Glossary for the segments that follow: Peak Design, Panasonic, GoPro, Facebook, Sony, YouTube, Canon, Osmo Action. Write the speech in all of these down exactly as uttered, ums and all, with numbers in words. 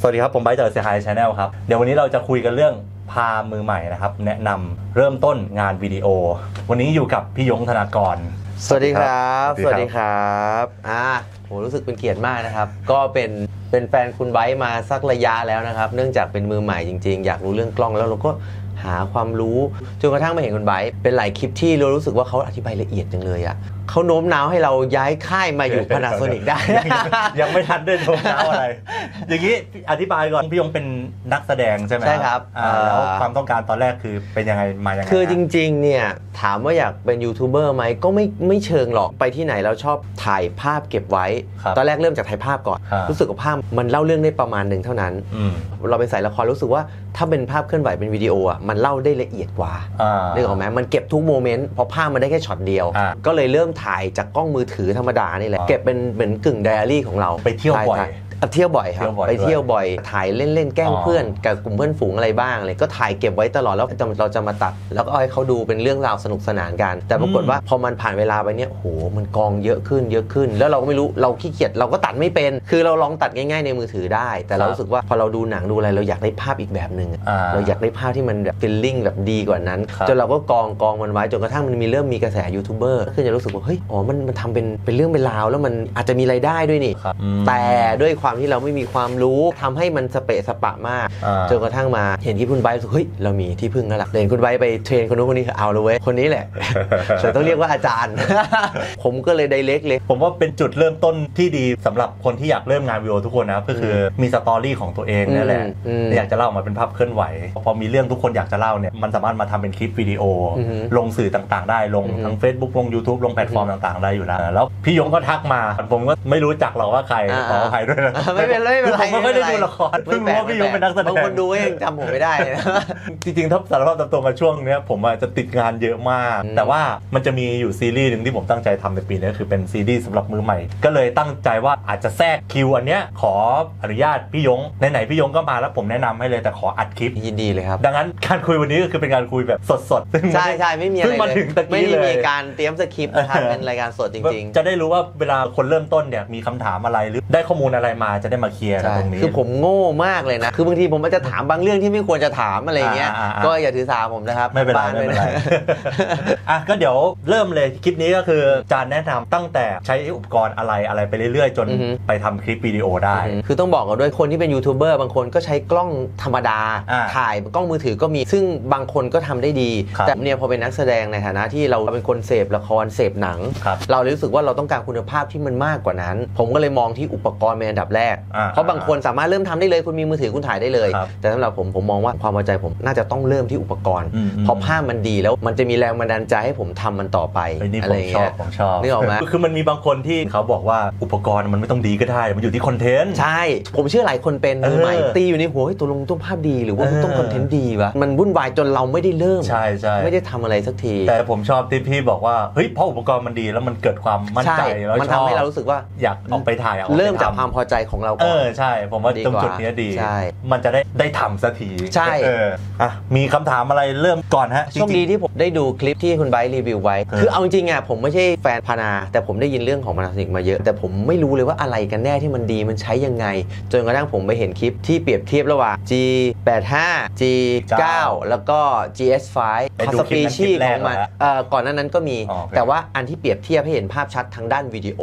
สวัสดีครับผมไบร์ทจากเซี่ยไฮ้ชาแนลครับเดี๋ยววันนี้เราจะคุยกันเรื่องพามือใหม่นะครับแนะนำเริ่มต้นงานวิดีโอวันนี้อยู่กับพี่ยงธนากรสวัสดีครับสวัสดีครับอ่าผมรู้สึกเป็นเกียรติมากนะครับก็เป็นเป็นแฟนคุณไบร์ทมาสักระยะแล้วนะครับเนื่องจากเป็นมือใหม่จริงๆอยากรู้เรื่องกล้องแล้วเราก็หาความรู้จนกระทั่งมาเห็นคุณไบร์ทเป็นหลายคลิปที่เรารู้สึกว่าเขาอธิบายละเอียดจังเลยอ่ะเขาโน้มน้าวให้เราย้ายค่ายมาอยู่ Panasonic ได้ ยังไม่ทันได้โน้มน้าวอะไรอย่างนี้อธิบายก่อนพี่ยงเป็นนักแสดงใช่ไหมใช่ครับแล้วความต้องการตอนแรกคือเป็นยังไงมายังไงคือจริงๆเนี่ยถามว่าอยากเป็นยูทูบเบอร์ไหมก็ไม่ไม่เชิงหรอกไปที่ไหนเราชอบถ่ายภาพเก็บไว้ตอนแรกเริ่มจากถ่ายภาพก่อนรู้สึกว่าภาพมันเล่าเรื่องได้ประมาณหนึ่งเท่านั้นเราไปใส่ละครรู้สึกว่าถ้าเป็นภาพเคลื่อนไหวเป็นวิดีโออ่ะมันเล่าได้ละเอียดกว่านึกออกไหมมันเก็บทุกโมเมนต์เพราะภาพมันได้แค่ช็อตเดียวก็เลยเริ่มถ่ายจากกล้องมือถือธรรมดานี่แหละเก็บเป็นเหมือนกึ่งไดอารี่ของเราไปเที่ยวบ่อยเที่ยวบ่อยครับไปเที่ยวบ่อยถ่ายเล่นๆแกล้งเพื่อนกับกลุ่มเพื่อนฝูงอะไรบ้างอะไรก็ถ่ายเก็บไว้ตลอดแล้วเราจะมาตัดแล้วก็เอาให้เขาดูเป็นเรื่องราวสนุกสนานกันแต่ปรากฏว่าพอมันผ่านเวลาไปเนี่ยโหมันกองเยอะขึ้นเยอะขึ้นแล้วเราก็ไม่รู้เราขี้เกียจเราก็ตัดไม่เป็นคือเราลองตัดง่ายๆในมือถือได้แต่เรารู้สึกว่าพอเราดูหนังดูอะไรเราอยากได้ภาพอีกแบบนึงเราอยากได้ภาพที่มันแบบฟิลลิ่งแบบดีกว่านั้นจนเราก็กองกองมันไว้จนกระทั่งมันมีเริ่มมีกระแสยูทูบเบอร์ขึ้นจะรู้สึกว่าเฮ้ยอ๋อมันมันทำเป็นเป็นเรื่องเป็นราวแล้วมันอาจจะมีรายได้ด้วยนี่แต่ด้วยความที่เราไม่มีความรู้ทำให้มันสเปะสปะมากจนกระทั่งมาเห็นที่คุณไบร์ทเฮ้ยเรามีที่พึ่งแล้วล่ะเห็นคุณไบร์ทไปเทรนคนนู้นคนนี้เอาเลยเว้ยคนนี้แหละฉันต้องเรียกว่าอาจารย์ผมก็เลยไดเรกเลยผมว่าเป็นจุดเริ่มต้นที่ดีสำหรับคนที่อยากเริ่มงานวิดีโอทุกคนนะก็คือมีสตอรี่ของตัวเองนี่แหละอยากจะเล่ามาเป็นภาพเคลื่อนไหวพอมีเรื่องทุกคนอยากจะเล่าเนี่ยมันสามารถมาทำเป็นคลิปวิดีโอลงสื่อต่างๆได้ลงทั้ง Facebook ลง YouTube ลงแพลตฟอร์มต่างๆได้อยู่แล้วแล้วพี่ยงก็ทักมาผมก็ไม่รู้จักหรอกว่าใครขอใครด้วยไม่เป็นไรไม่เป็นไรผมไม่ได้ดูละครเพิ่งรู้ว่าพี่ยงเป็นนักแสดงบางคนดูยังจำผมไม่ได้นะจริงๆถ้าสารภาพตามตรงมาช่วงนี้ผมอาจจะติดงานเยอะมากแต่ว่ามันจะมีอยู่ซีรีส์หนึ่งที่ผมตั้งใจทำในปีนี้คือเป็นซีรีส์สำหรับมือใหม่ก็เลยตั้งใจว่าอาจจะแทรกคิวอันเนี้ยขออนุญาตพี่ยงไหนๆพี่ยงก็มาแล้วผมแนะนำให้เลยแต่ขออัดคลิปยินดีเลยครับดังนั้นการคุยวันนี้ก็คือเป็นการคุยแบบสดๆใช่ใช่ไม่มีอะไรมาถึงตะกี้เลยไม่มีการเตรียมสคริปต์นะครับเป็นรายการสดจริงๆจะได้รู้ว่าเวลาคนเริ่มต้นเนี่ยมีคำถามอะไรหรือได้ข้อมูลอะไรมาจะได้มาเคลียร์ตรงนี้คือผมโง่มากเลยนะคือบางทีผมอาจจะถามบางเรื่องที่ไม่ควรจะถามอะไรเงี้ยก็อย่าถือสาผมนะครับไม่เป็นไรไม่เป็นไรอ่ะก็เดี๋ยวเริ่มเลยคลิปนี้ก็คือจานแนะนำตั้งแต่ใช้อุปกรณ์อะไรอะไรไปเรื่อยๆจนไปทำคลิปวิดีโอได้คือต้องบอกกันด้วยคนที่เป็นยูทูบเบอร์บางคนก็ใช้กล้องธรรมดาถ่ายกล้องมือถือก็มีซึ่งบางคนก็ทำได้ดีแต่เนี่ยพอเป็นนักแสดงในฐานะที่เราเป็นคนเสพละครเสพหนังเรารู้สึกว่าเราต้องการคุณภาพที่มันมากกว่านั้นผมก็เลยมองที่อุปกรณ์เป็นอันดับแรกเพราะบางคนสามารถเริ่มทำได้เลยคุณมีมือถือคุณถ่ายได้เลยแต่สำหรับผมผมมองว่าความพอใจผมน่าจะต้องเริ่มที่อุปกรณ์พอภาพมันดีแล้วมันจะมีแรงบันดาลใจให้ผมทำมันต่อไปอะไรเงี้ยผมชอบนี่ออกมาคือมันมีบางคนที่เขาบอกว่าอุปกรณ์มันไม่ต้องดีก็ได้มันอยู่ที่คอนเทนต์ใช่ผมเชื่อหลายคนเป็นมือใหม่ตีอยู่ในหัวตัวลงต้องภาพดีหรือว่าต้องคอนเทนต์ดีวะมันวุ่นวายจนเราไม่ได้เริ่มใช่ใช่ไม่ได้ทำอะไรสักทีแต่ผมชอบที่พี่บอกว่าเฮ้ยเพราะอุปกรณ์มันดีแล้วมันเกิดความมั่นใจแล้วมันทำให้เรารู้สึกว่าอยากออกไปถ่ายเริ่มจากความพอใจของเราเออใช่ผมว่าตรงจุดนี้ดีมันจะได้ได้ทำสักทีใช่เอออ่ะมีคำถามอะไรเริ่มก่อนฮะโชคดีที่ผมได้ดูคลิปที่คุณไบร์ทรีวิวไว้คือเอาจริงอ่ะผมไม่ใช่แฟนพานาแต่ผมได้ยินเรื่องของพานาโซนิกมาเยอะแต่ผมไม่รู้เลยว่าอะไรกันแน่ที่มันดีมันใช้ยังไงจนกระทั่งผมไปเห็นคลิปที่เปรียบเทียบระหว่าง จี แปดสิบห้า จี เก้า แล้วก็ จี เอส ไฟว์ สปีชีส์ของมันเอ่อก่อนหน้านั้นก็มีแต่ว่าอันที่เปรียบเทียบให้เห็นภาพชัดทางด้านวิดีโอ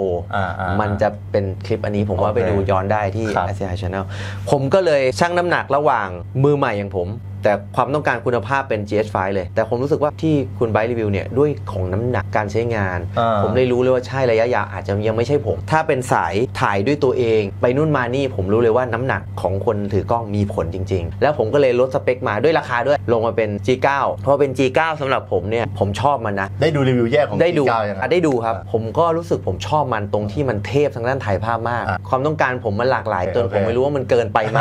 มันจะเป็นคลิปอันนี้ผมว่าไปดูย้อนได้ที่ เซี่ยไฮ้ Channel ผมก็เลยชั่งน้ำหนักระหว่างมือใหม่อย่างผมแต่ความต้องการคุณภาพเป็น จี เอช ไฟว์ เลยแต่ผมรู้สึกว่าที่คุณไบร์ทรีวิวเนี่ยด้วยของน้ำหนักการใช้งานผมเลยรู้เลยว่าใช่ระยะยาวอาจจะยังไม่ใช่ผมถ้าเป็นสายถ่ายด้วยตัวเองไปนู่นมานี่ผมรู้เลยว่าน้ำหนักของคนถือกล้องมีผลจริงๆแล้วผมก็เลยลดสเปคมาด้วยราคาด้วยลงมาเป็น จี เก้า เพราะเป็น จี เก้า สำหรับผมเนี่ยผมชอบมันนะได้ดูรีวิวแยกของ จี เก้า ได้ดูได้ดูครับผมก็รู้สึกผมชอบมันตรงที่มันเทพทางด้านถ่ายภาพมากความต้องการผมมันหลากหลายจนผมไม่รู้ว่ามันเกินไปไหม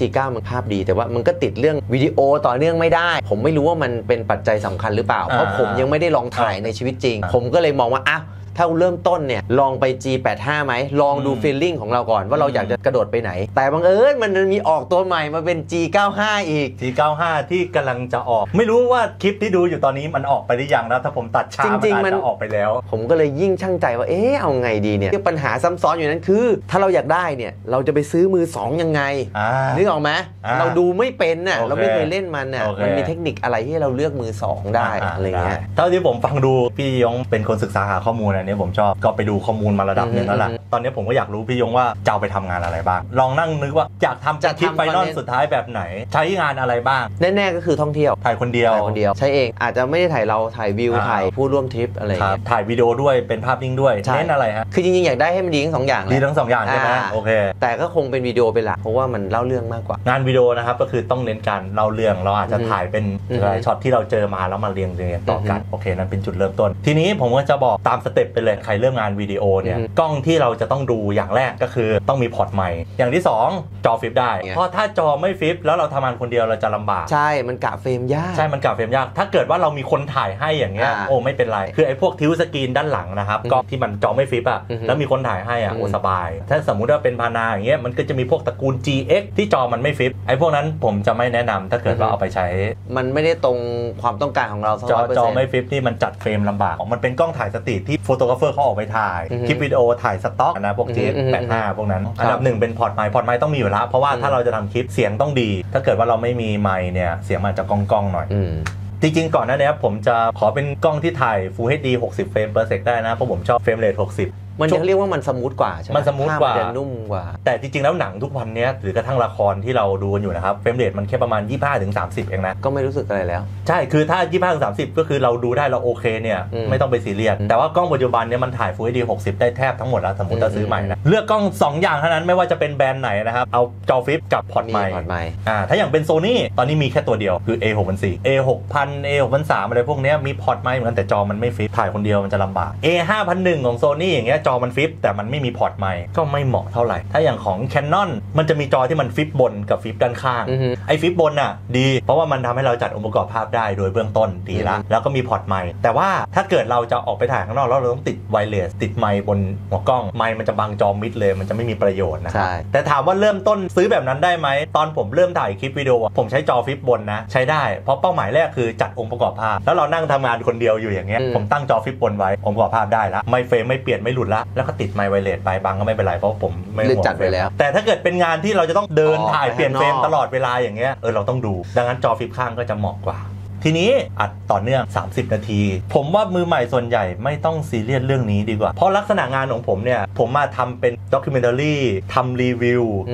จี เก้า มันภาพดีแต่ว่ามันก็ติดเรื่องวิดีโอต่อเนื่องไม่ได้ผมไม่รู้ว่ามันเป็นปัจจัยสำคัญหรือเปล่าเพราะผมยังไม่ได้ลองถ่ายในชีวิตจริงผมก็เลยมองว่าอ่ะ ถ้าเริ่มต้นเนี่ยลองไป จี แปดสิบห้า ไหมลองดูฟีลลิ่งของเราก่อนว่าเราอยากจะกระโดดไปไหนแต่บังเอิญมันมีออกตัวใหม่มาเป็น จี เก้าสิบห้า อีก จี เก้าสิบห้า ที่กำลังจะออกไม่รู้ว่าคลิปที่ดูอยู่ตอนนี้มันออกไปหรือยังนะถ้าผมตัดช้ามันจะออกไปแล้วผมก็เลยยิ่งช่างใจว่าเอ๊ะเอาไงดีเนี่ยปัญหาซ้ำซ้อนอยู่นั้นคือถ้าเราอยากได้เนี่ยเราจะไปซื้อมือสองยังไงนึกออกไหมเราดูไม่เป็นน่ะเราไม่เคยเล่นมันน่ะมันมีเทคนิคอะไรให้เราเลือกมือสองได้อะไรเงี้ยเท่าที่ผมฟังดูพี่ยงเป็นคนศึกษาหาข้อมูลอันนี้ผมชอบก็ไปดูข้อมูลมาระดับหนึ่งแล้วล่ะตอนนี้ผมก็อยากรู้พี่ยงว่าจะไปทำงานอะไรบ้างลองนั่งนึกว่าอยากทำจะคลิปไฟนอลสุดท้ายแบบไหนใช้งานอะไรบ้างแน่ๆก็คือท่องเที่ยวถ่ายคนเดียวถ่ายคนเดียวใช่เองอาจจะไม่ได้ถ่ายเราถ่ายวิวถ่ายผู้ร่วมทริปอะไรถ่ายวิดีโอด้วยเป็นภาพนิ่งด้วยเน้นอะไรฮะคือจริงๆอยากได้ให้มันดีทั้งสองอย่างดีทั้งสองอย่างใช่ไหมโอเคแต่ก็คงเป็นวิดีโอเป็นหลักเพราะว่ามันเล่าเรื่องมากกว่างานวิดีโอนะครับก็คือต้องเน้นการเล่าเรื่องเราอาจจะถ่ายเป็นช็อตที่เราเจอมาแล้วมาเรียงเรียงต่อกันโอเคนั่นเป็นจุดเริ่มต้นทีนี้ผมก็จะบอกตามสเต็ปไปเลยใครเริ่มงานวิดีโอเนี่ยกล้องที่เราจะต้องดูอย่างแรกก็คือต้องมีพอร์ตไมค์อย่างที่สองจอฟลิปได้เพราะถ้าจอไม่ฟลิปแล้วเราทำงานคนเดียวเราจะลำบากใช่มันกะเฟรมยากใช่มันกะเฟรมยากถ้าเกิดว่าเรามีคนถ่ายให้อย่างเงี้ยโอ้ไม่เป็นไรคือไอ้พวกทิวสกรีนด้านหลังนะครับก็ที่มันจอไม่ฟลิปอ่ะแล้วมีคนถ่ายให้อ่ะโอ้สบายถ้าสมมุติว่าเป็นพานาอย่างเงี้ยมันก็จะมีพวกตระกูล จี เอ็กซ์ ที่จอมันไม่ฟลิปไอ้พวกนั้นผมจะไม่แนะนำถ้าเกิดว่าเอาไปใช้มันไม่ได้ตรงความต้องการของเราจอจอไม่ฟลิปนี่มันจัดเฟรมลำบากมันเป็นกล้องถ่ายสตรีทที่โฟโตกราฟเฟอร์เขาออกไปถ่ายคลิปวิดีโอถ่ายสต็อกนะพวก จี เอ็กซ์ แปดสิบห้า พวกนั้นอันดับหนึ่งเป็นพอร์ตไมค์พอร์ตไมค์ต้องมีอยู่แล้วเพราะว่าถ้าเราจะทำคลิปเสียงต้องดีถ้าเกิดว่าเราไม่มีไมค์เนี่ยเสียงมันจะก้องๆหน่อยจริงๆก่อนหน้านี้ผมจะขอเป็นกล้องที่ถ่าย Full เอช ดี หกสิบ เฟรมเปอร์เซกได้นะเพราะผมชอบเฟรมเรทหกสิบมันยังเรียกว่ามันสมูทกว่าใช่ไหมมันสมูทกว่านุ่มกว่าแต่จริงๆแล้วหนังทุกวันนี้หรือกระทั่งละครที่เราดูกันอยู่นะครับเฟรมเรทมันแค่ประมาณ ยี่สิบห้าถึงสามสิบ เองนะก็ไม่รู้สึกอะไรแล้วใช่คือถ้า ยี่สิบห้าถึงสามสิบ ก็คือเราดูได้เราโอเคเนี่ยไม่ต้องไปซีเรียสแต่ว่ากล้องปัจจุบันเนี่ยมันถ่าย Full เอช ดี หกสิบ ได้แทบทั้งหมดแล้วสมมติถ้าซื้อใหม่นะเลือกกล้องสองอย่างเท่านั้นไม่ว่าจะเป็นแบรนด์ไหนนะครับเอาจอฟลิปกับพอร์ตไมค์อ่าถ้าอย่างเป็น Sony ตอนนี้มีแค่ตัวเดียวคือ เอ หกพันสี่ เอ หกพัน เอ หกพันสาม อะไรพวกนี้มีพอร์ตไมค์เหมือนกันแต่จอมันไม่ฟิปถ่ายคนเดียวมันจะลำบาก เอ ห้าพันหนึ่ง ของ Sony อย่างเงี้ยจอมันฟลิปแต่มันไม่มีพอร์ตไมค์ก็ไม่เหมาะเท่าไหร่ถ้าอย่างของ Canon มันจะมีจอที่มันฟลิปบนกับฟลิปด้านข้างไอ้ฟลิปบนน่ะดีเพราะว่ามันทำให้เราจัดองค์ประกอบภาพได้โดยเบื้องต้นดีละแล้วก็มีพอร์ตไมค์แต่ว่าถ้าเกิดเราจะออกไปถ่ายข้างนอกแล้วเราต้องติดไวเลสติดไมค์บนหัวกล้องไมค์มันจะบังจอมิดเลยมันจะไม่มีประโยชน์นะแต่ถามว่าเริ่มต้นซื้อแบบนั้นได้ไหมตอนผมเริ่มถ่ายคลิปวิดีโอผมใช้จอฟลิปบนนะใช้ได้เพราะเป้าหมายแรกคือจัดองค์ประกอบภาพแล้วเรานั่งทำงานคนเดียวอยู่อย่างเงี้ยผมตั้งจอฟลิปบนไว้องค์ประกอบภาพได้ละไม่เฟรมไม่เปลี่ยนไม่หลุดละแล้วก็ติดไมค์ไวเลสไปบางก็ไม่เป็นไรเพราะผมไม่ห่วงจัดไปแล้วแต่ถ้าเกิดเป็นงานที่เราจะต้องเดินถ่ายเปลี่ยนเฟรมตลอดเวลาอย่างเงี้ยเออเราต้องดูดังนั้นจอฟลิปข้างก็จะเหมาะกว่าทีนี้อัดต่อเนื่องสามสิบนาทีผมว่ามือใหม่ส่วนใหญ่ไม่ต้องซีเรียสเรื่องนี้ดีกว่าเพราะลักษณะงานของผมเนี่ยผมมาทำเป็นด็อกิวเมนทารี่ทำรีวิว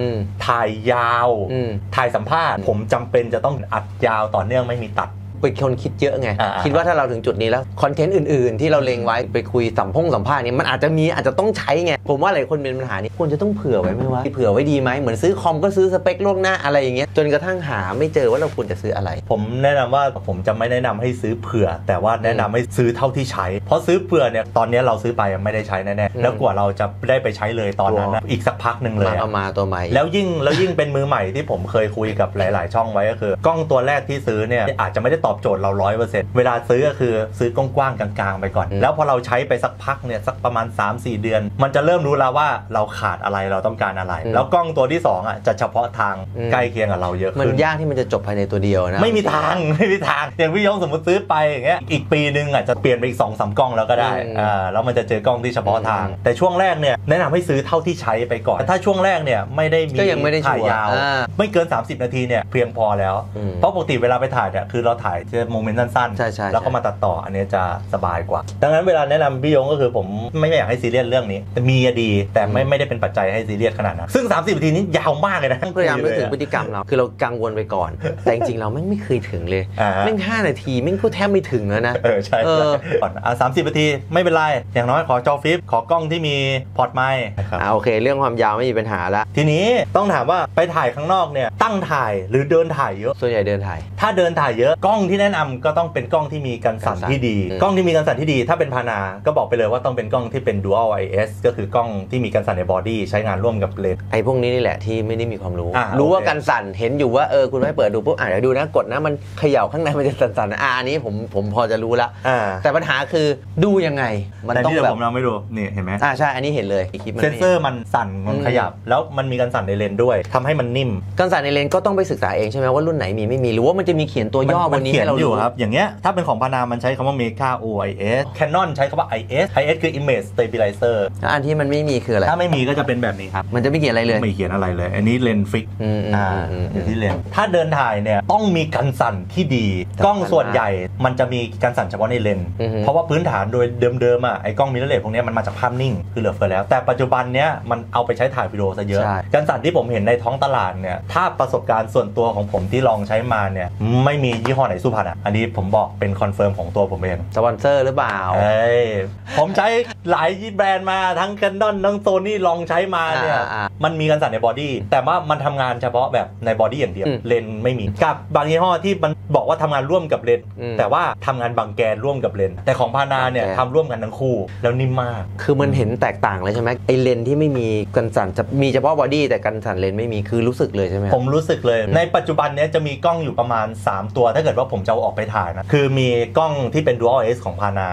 ถ่ายยาวถ่ายสัมภาษณ์ผมจำเป็นจะต้องอัดยาวต่อเนื่องไม่มีตัดเป็นคนคิดเยอะไงคิดว่าถ้าเราถึงจุดนี้แล้วคอนเทนต์อื่นๆที่เราเลงไว้ไปคุยสัมพงสัมภาษณ์นี้มันอาจจะมีอาจจะต้องใช้ไงผมว่าหลายคนเป็นปัญหานี้ควรจะต้องเผื่อไว้ไหมวะเผื่อไว้ดีไหมเหมือนซื้อคอมก็ซื้อสเปคล่วงหน้าอะไรอย่างเงี้ยจนกระทั่งหาไม่เจอว่าเราควรจะซื้ออะไรผมแนะนำว่าผมจะไม่แนะนำให้ซื้อเผื่อแต่ว่าแนะนำให้ซื้อเท่าที่ใช้เพราะซื้อเผื่อเนี่ยตอนนี้เราซื้อไปไม่ได้ใช้แน่ๆแล้วกว่าเราจะได้ไปใช้เลยตอนนั้นอีกสักพักหนึ่งเลยเอามาตัวใหม่แล้วยิ่งแล้วยิ่งเป็นมือใหม่ที่ผมเคยคุยกับหลายๆช่องไว้ก็คือกล้องตัวแรกที่ซื้อเนี่ยอาจจะไม่ได้ตอบโจทย์เรา ร้อยเปอร์เซ็นต์ เวลาซื้อก็คือซื้อกว้างๆกลางๆไปก่อนแล้วพอเราใช้ไปสักพักเนี่ยสักประมาณ สามถึงสี่ เดือนมันจะเริ่มรู้แล้วว่าเราขาดอะไรเราต้องการอะไรแล้วกล้องตัวที่สองอ่ะจะเฉพาะทางใกล้เคียงกับเราเยอะมันยากที่มันจะจบภายในตัวเดียวนะไม่มีทางไม่มีทางอย่างพี่ยงสมมติซื้อไปอย่างเงี้ยอีกปีนึงอ่ะจะเปลี่ยนไปอีก สองถึงสาม กล้องแล้วก็ได้อ่าแล้วมันจะเจอกล้องที่เฉพาะทางแต่ช่วงแรกเนี่ยแนะนำให้ซื้อเท่าที่ใช้ไปก่อนถ้าช่วงแรกเนี่ยไม่ได้มีถ่ายยาวไม่เกิน สามสิบ นาทีเนี่ยเพียงพอแล้วเพราะปกติเวลาไปถ่ายเนี่ยคือเราถ่ายจะโมเมนต์สั้นๆแล้วก็มาตัดต่ออันนี้จะสบายกว่าดังนั้นเวลาแนะนำพี่ยงก็คือผมไม่อยากให้ซีเรียสเรื่องนี้มีดีแต่ไม่ไม่ได้เป็นปัจจัยให้ซีเรียสขนาดนั้นซึ่งสามสิบนาทีนี้ยาวมากเลยนะพยายามนึกถึงพฤติกรรมเราคือเรากังวลไปก่อนแต่จริงๆเราไม่ไม่เคยถึงเลยไม่ห้านาทีไม่พูดแทบไม่ถึงแล้วนะเออใช่ก่อนอ่ะสามสิบนาทีไม่เป็นไรอย่างน้อยขอจอฟลิปขอกล้องที่มีพอร์ตไมค์อ่าโอเคเรื่องความยาวไม่มีปัญหาละทีนี้ต้องถามว่าไปถ่ายข้างนอกเนี่ยตั้งถ่ายหรือเดินถ่ายเยอะส่วนใหญ่เดินถ่ายถ้าเดินถ่ายเยอะกล้อง ที่แนะนำก็ต้องเป็นกล้องที่มีกันสั่นที่ดีกล้องที่มีกันสั่นที่ดีถ้าเป็นพานาก็บอกไปเลยว่าต้องเป็นกล้องที่เป็น dual ไอ เอส ก็คือกล้องที่มีกันสั่นในบอดี้ใช้งานร่วมกับเลนส์ไอ้พวกนี้นี่แหละที่ไม่ได้มีความรู้รู้ว่ากันสั่นเห็นอยู่ว่าเออคุณไม่เปิดดูปุ๊บอ่ะเดี๋ยวดูนะกดนะมันเขย่าข้างในมันจะสั่นๆอ่ะอันนี้ผมผมพอจะรู้ละแต่ปัญหาคือดูยังไงมันต้องแบบผมเราไม่ดูนี่เห็นไหมอ่าใช่อันนี้เห็นเลยเซนเซอร์มันสั่นมันขยับแล้วมันมีกันสั่นในเลนส์ด้วยทำให้มันนิ่มกันสั่นในเลนส์ก็ต้องไปศึกษาเองใช่ไหมว่ารุ่นไหนมีไม่มีหรือว่ามันจะมีเขียนตัวย่อวันนี้ให้เราอยู่ครับอย่างเงี้ยถ้าเป็นของพานามันใช้คำว่า Mega โอ ไอ เอส Canon ใช้คำว่า ไอ เอส ไอ เอส คือ Image Stabilizer อันที่มันไม่มีคืออะไรถ้าไม่มีก็จะเป็นแบบนี้ครับมันจะไม่เขียนอะไรเลยไม่เขียนอะไรเลยอันนี้เลนส์ฟิกอ่าอยู่ที่เลนส์ถ้าเดินถ่ายเนี่ยต้องมีกันสั่นที่ดีกล้องส่วนใหญ่มันจะมีกันสั่นเฉพาะในเลนส์เพราะว่าพื้นฐานโดยเดิมๆอ่ะไอ้กล้องมิเรอร์เลนส์พวกนี้มันมาจากภาพนิ่งคือเหลือเฟือแล้วแต่ปัจจุบันเนี้ยมันเอาไปใช้ถ่ายวิดีโอซะเยอะกันสั่นที่ผมเห็นในท้องตลาดเนี่ยถ้าประสบการณ์ส่วนตัวของผมที่ลองใช้มาเนี่ยไม่มียี่ห้อไหนสู้พานาอันนี้ผมบอกเป็นคอนเฟิร์มของตัวผมเองสปอนเซอร์หรือเปล่าเอ้ยผมใช้หลายแบรนด์มาทั้ง Canon ทั้ง Sony ลองใช้มาเนี่ยมันมีกันสั่นในบอดี้แต่ว่ามันทำงานเฉพาะแบบในบอดี้อย่างเดียวเลนไม่มีกับบางยี่ห้อที่มันบอกว่าทำงานร่วมกับเลนแต่ว่าทำงานบางแกนร่วมกับเลนแต่ของพานาเนี่ยทำร่วมกันทั้งคู่แล้วนิ่มมากคือมันเห็นแตกต่างเลยใช่ไหมไอเลนที่ไม่มีกันสั่นจะมีเฉพาะบอดี้แต่กันสั่นเลนไม่มีคือรู้สึกเลยใช่ไหมผมรู้สึกเลยในปัจจุบันเนี้ยจะมีกล้องอยู่ประมาณสามตัวถ้าเกิดว่าผมจะออกไปถ่ายนะคือมีกล้องที่เป็น dual ไอ เอส ของพานา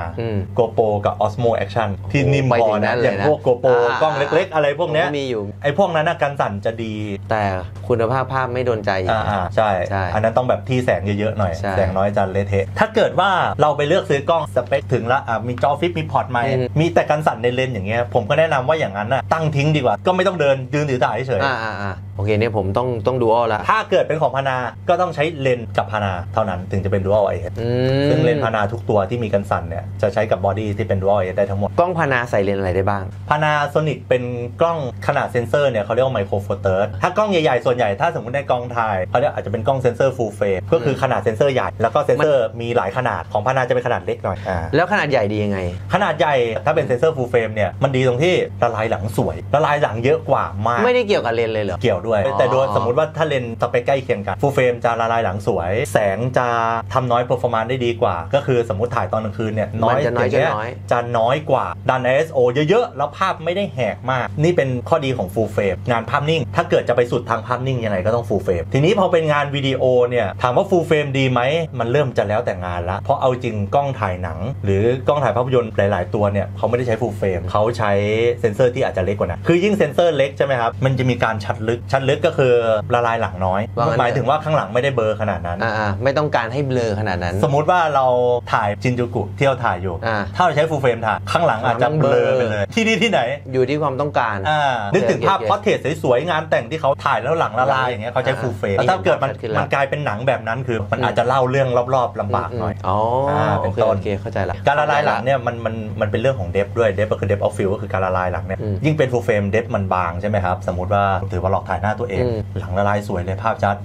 GoPro กับ Osmo Action ที่นิ่มพอนะอย่างพวก GoPro กล้องเล็กๆอะไรพวกเนี้ยมีอยู่ไอพวกนั้นกันสั่นจะดีแต่คุณภาพภาพไม่โดนใจอ่าใช่อันนั้นต้องแบบที่แสงเยอะๆหน่อยแสงน้อยจะเละเทะถ้าเกิดว่าเราไปเลือกซื้อกล้องสเปคถึงละมีจอฟลิปมีพอร์ตไหมมีแต่กันสั่นในเลนอย่างเงี้ยผมก็แนะนำว่าอย่างนั้นน่ะตั้งทิ้งดีกว่าก็ไม่ต้องเดินยืนถือถ่ายเฉยอ่าอ่าโอเคเนี่ยผมต้องต้องดูอ้อละถ้าเกิดเป็นของพานาก็ต้องใช้เลนกับพานาเท่านั้นถึงจะเป็นดูอ้อไอเอสซึ่งเลนพานาทุกตัวที่มีกันสั่นเนี่ยจะใช้กับบอดี้ที่เป็นดูอ้อไอเอสได้ทั้งหมดกล้องพานาใส่เลนอะไรได้บ้างพานาโซนิกเป็นกล้องขนาดเซนเซอร์เนี่ยเขาเรียกว่าไมโครโฟเตอร์ถ้ากล้องใหญ่ๆส่วนใหญ่ถ้าสมมติในกล้องถ่ายเขาเรียกอาจจะเป็นกล้องเซนเซอร์ฟูลเฟรมก็คือขนาดเซนเซอร์ใหญ่แล้วก็เซนเซอร์มีหลายขนาดของพานาจะเป็นขนาดเล็กหน่อยแล้วขนาดใหญ่ดียังไงขนาดใหญ่ถ้าเป็นเซนเซอร์ฟูลเฟรมเนี่ยมันดีตรงที่ละลายหลังสวยละลายหลังเยอะกว่ามากไม่ได้เกี่ยวกับเลนเลยเหรอเกี่ยวด้วยแต่โดยสมมติว่าถ้าเลนสเปคใกล้เคียงกันฟูลเฟรมจะละลายหลังสวยแสงจะทำน้อยเพอร์ฟอร์มานซ์ได้ดีกว่าก็คือสมมติถ่ายตอนกลางคืนเนี่ยน้อยจะน้อยจะน้อยกว่าดัน ไอ เอส โอ เยอะๆแล้วภาพไม่ได้แหกมากนี่เป็นข้อดีของฟูลเฟรมงานภาพนิ่งถ้าเกิดจะไปสุดทางภาพนิ่งยังไงก็ต้องฟูลเฟรมทีนี้พอเป็นงานวิดีโอเนี่ยถามว่าฟูลเฟรมดีไหมมันเริ่มจะแล้วแต่งานละเพราะเอาจริงกล้องถ่ายหนังหรือกล้องถ่ายภาพยนตร์หลายๆตัวเนี่ยเขาไม่ได้ใช้ฟูลเฟรมเขาใช้เซนเซอร์ที่อาจจะเล็กกว่านั้นคือยิ่งเซนเซอร์เล็กใช่ไหมครับมันจะมีการชัดลึกชัดลึกก็คือละลายหลังน้อยหมายถึงว่าข้างหลังไม่ได้เบลอขนาดนั้นไม่ต้องการให้เบลอขนาดนั้นสมมุติว่าเราถ่ายชินจูกุเที่ยวถ่ายอยู่ถ้าเราใช้ฟูลเฟรมถ่ายข้างหลังอาจจะเบลอไปเลยที่นี่ที่ไหนอยู่ที่ความต้องการนึกถึงภาพพอร์เทรตสวยๆงานแต่งที่เขาถ่ายแล้วหลังละลายอย่างเงี้ยเขาใช้ฟูลเฟรมถ้าเกิดมันมันกลายเป็นหนังแบบนั้นคือมันอาจจะเล่าเรื่องรอบๆลำบากหน่อยอ๋อเป็นต้นโอเคเข้าใจละการละลายหลังเนี่ยมันมันมันเป็นเรื่องของเดฟด้วยเดฟก็คือเดฟออฟฟิลก็คือการละลายหลังเนี่ยยิ่งเป็นฟูลเฟรมเดฟมันบางใช่ไหมครับสมมติว่าถือว่าหลอกถ่ายหน้าตัวเองหลังละลายสวยเลยภาพชัด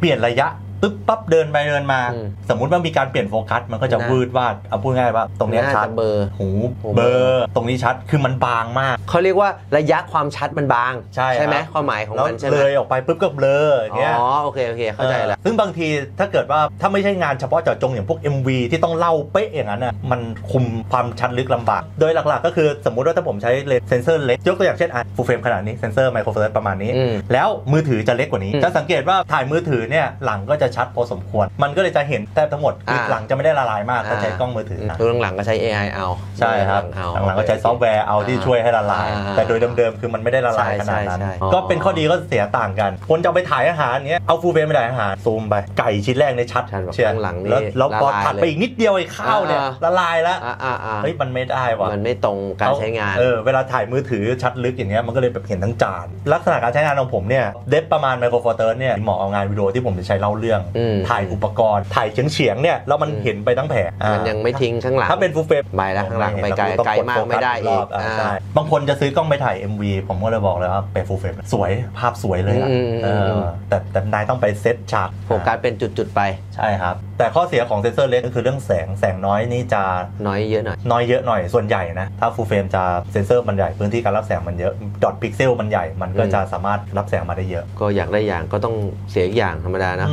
เปลี่ยนระยะปึ๊บปั๊บเดินไปเดินมาสมมุติว่ามีการเปลี่ยนโฟกัสมันก็จะวืดวาดเอาพูดง่ายว่าตรงนี้ชัดเบอร์หูเบอร์ตรงนี้ชัดคือมันบางมากเขาเรียกว่าระยะความชัดมันบางใช่ใช่ไหมความหมายของมันใช่ไหมเลยออกไปปึ๊บก็เบลออย่างเงี้ยอ๋อโอเคโอเคเข้าใจแล้วซึ่งบางทีถ้าเกิดว่าถ้าไม่ใช่งานเฉพาะเจาะจงอย่างพวก เอ็ม วี ที่ต้องเล่าเป๊ะอย่างนั้นน่ะมันคุมความชัดลึกลำบากโดยหลักๆก็คือสมมุติว่าถ้าผมใช้เลนส์เซนเซอร์เล็กยกตัวอย่างเช่นอ่ะฟูลเฟรมขนาดนี้เซนเซอร์ไมโครโฟกัสประมาณนี้แล้วมือถือจะเล็กกว่านี้จะสังเกตว่าถ่ายมือถือเนี่ยหลังก็จะชัดพอสมควรมันก็เลยจะเห็นแทบทั้งหมดหลังจะไม่ได้ละลายมากถ้าใช้กล้องมือถือคือหลังก็ใช้ เอ ไอ เอาใช่ครับหลังก็ใช้ซอฟต์แวร์เอาที่ช่วยให้ละลายแต่โดยเดิมๆคือมันไม่ได้ละลายขนาดนั้นก็เป็นข้อดีก็เสียต่างกันคนจะไปถ่ายอาหารเนี้ยเอาฟูลเฟรมไปถ่ายอาหารซูมไปไก่ชิ้นแรกในชัดเชียร์หลังนี่แล้วพอถัดไปอีกนิดเดียวไอ้ข้าวเนี่ยละลายแล้วเฮ้ยมันไม่ได้ว่ะมันไม่ตรงการใช้งานเออเวลาถ่ายมือถือชัดลึกอย่างเงี้ยมันก็เลยแบบเห็นทั้งจานลักษณะการใช้งานของผมเนี่ยเดฟประมาณไมโครโฟเตอร์เนี่ยเหมาะเอางานวิดีโอที่ผมจะใช้เล่าเรื่องถ่ายอุปกรณ์ถ่ายเฉียงเฉียงเนี่ยแล้วมันเห็นไปทั้งแผงมันยังไม่ทิ้งข้างหลังถ้าเป็นฟูลเฟรมไปแล้วข้างหลังไปไกลไกลมากไม่ได้อีกบางคนจะซื้อกล้องไปถ่าย เอ็ม วี ผมก็เลยบอกเลยว่าเป็นฟูลเฟรมสวยภาพสวยเลยแต่แต่นายต้องไปเซตฉากโฟกัสเป็นจุดๆไปใช่ครับแต่ข้อเสียของเซนเซอร์เล็กก็คือเรื่องแสงแสงน้อยนี่จะน้อยเยอะหน่อยน้อยเยอะหน่อยส่วนใหญ่นะถ้าฟูลเฟรมจะเซนเซอร์มันใหญ่พื้นที่การรับแสงมันเยอะดอทพิกเซลมันใหญ่มันก็จะสามารถรับแสงมาได้เยอะก็อยากได้อย่างก็ต้องเสียอย่างธรรมดานะ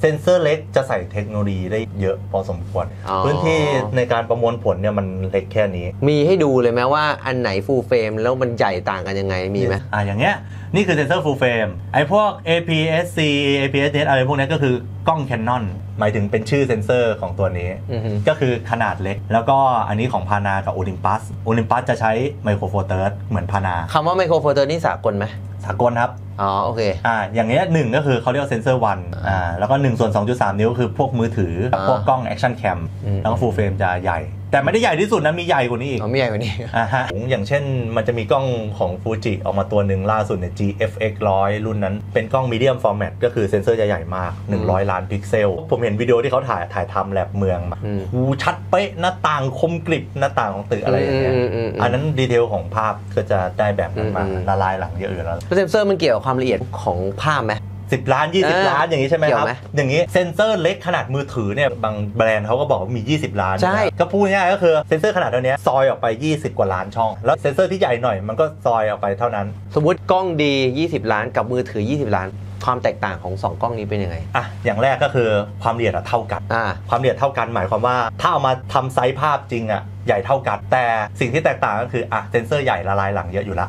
เซนเซอร์เล็กจะใส่เทคโนโลยีได้เยอะพอสมควรพื้นที่ในการประมวลผลเนี่ยมันเล็กแค่นี้มีให้ดูเลยไหมว่าอันไหนฟูลเฟรมแล้วมันใหญ่ต่างกันยังไงมีไหมอ่าอย่างเงี้ยนี่คือเซนเซอร์ฟูลเฟรมไอ้พวก เอ พี เอส ซี เอ พี เอส เอส อะไรพวกนี้ก็คือกล้อง Canon หมายถึงเป็นชื่อเซนเซอร์ของตัวนี้ก็คือขนาดเล็กแล้วก็อันนี้ของพานากับโอลิมปัสโอลิมปัสจะใช้ไมโครโฟเตอร์เหมือนพานาคำว่าไมโครโฟเตอร์นี่สากลไหมสากลครับอ๋อโอเคอ่าอย่างเงี้ยหนึ่งก็คือเขาเรียกเซนเซอร์วันอ่าแล้วก็หนึ่งส่วนสองจุดสาม นิ้วคือพวกมือถือพวกกล้องแอคชั่นแคมแล้วก็ฟูลเฟรมจะใหญ่แต่ไม่ได้ใหญ่ที่สุดนะมีใหญ่กว่านี้อีกอ๋อมีใหญ่กว่านี้อ่าฮะอย่างเช่นมันจะมีกล้องของฟูจิออกมาตัวหนึ่งล่าสุดเนี่ย จี เอฟ เอ็กซ์ หนึ่งร้อย รุ่นนั้นเป็นกล้องมีเดียมฟอร์แมตก็คือเซนเซอร์จะใหญ่มากหนึ่งร้อยล้านพิกเซลผมเห็นวิดีโอที่เขาถ่ายถ่ายทำแลบเมืองมาหูชัดเป๊ะหน้าต่างคมกริบหน้าต่างของตึกอะไรอย่างเงี้ยอันนั้นดีเทลของภาพก็จะได้แบบนั้นมาละลายหลังเยอะอื่นแล้วเซนเซอร์มันเกี่ยวกับความละเอียดของภาพไหมสิบล้านยี่สิบล้านอย่างนี้ใช่ไหมครับอย่างนี้เซนเซอร์เล็กขนาดมือถือเนี่ยบางแบรนด์เขาก็บอกว่ามียี่สิบล้านใช่ก็พูดง่ายก็คือเซนเซอร์ขนาดเท่านี้ซอยออกไปยี่สิบกว่าล้านช่องแล้วเซนเซอร์ที่ใหญ่หน่อยมันก็ซอยออกไปเท่านั้นสมมุติกล้องดียี่สิบล้านกับมือถือยี่สิบล้านความแตกต่างของสองกล้องนี้เป็นยังไงอ่ะอย่างแรกก็คือความละเอียดเท่ากันความละเอียดเท่ากันหมายความว่าถ้าเอามาทำไซส์ภาพจริงอ่ะใหญ่เท่ากันแต่สิ่งที่แตกต่างก็คืออ่ะเซนเซอร์ใหญ่ละลายหลังเยอะอยู่ละ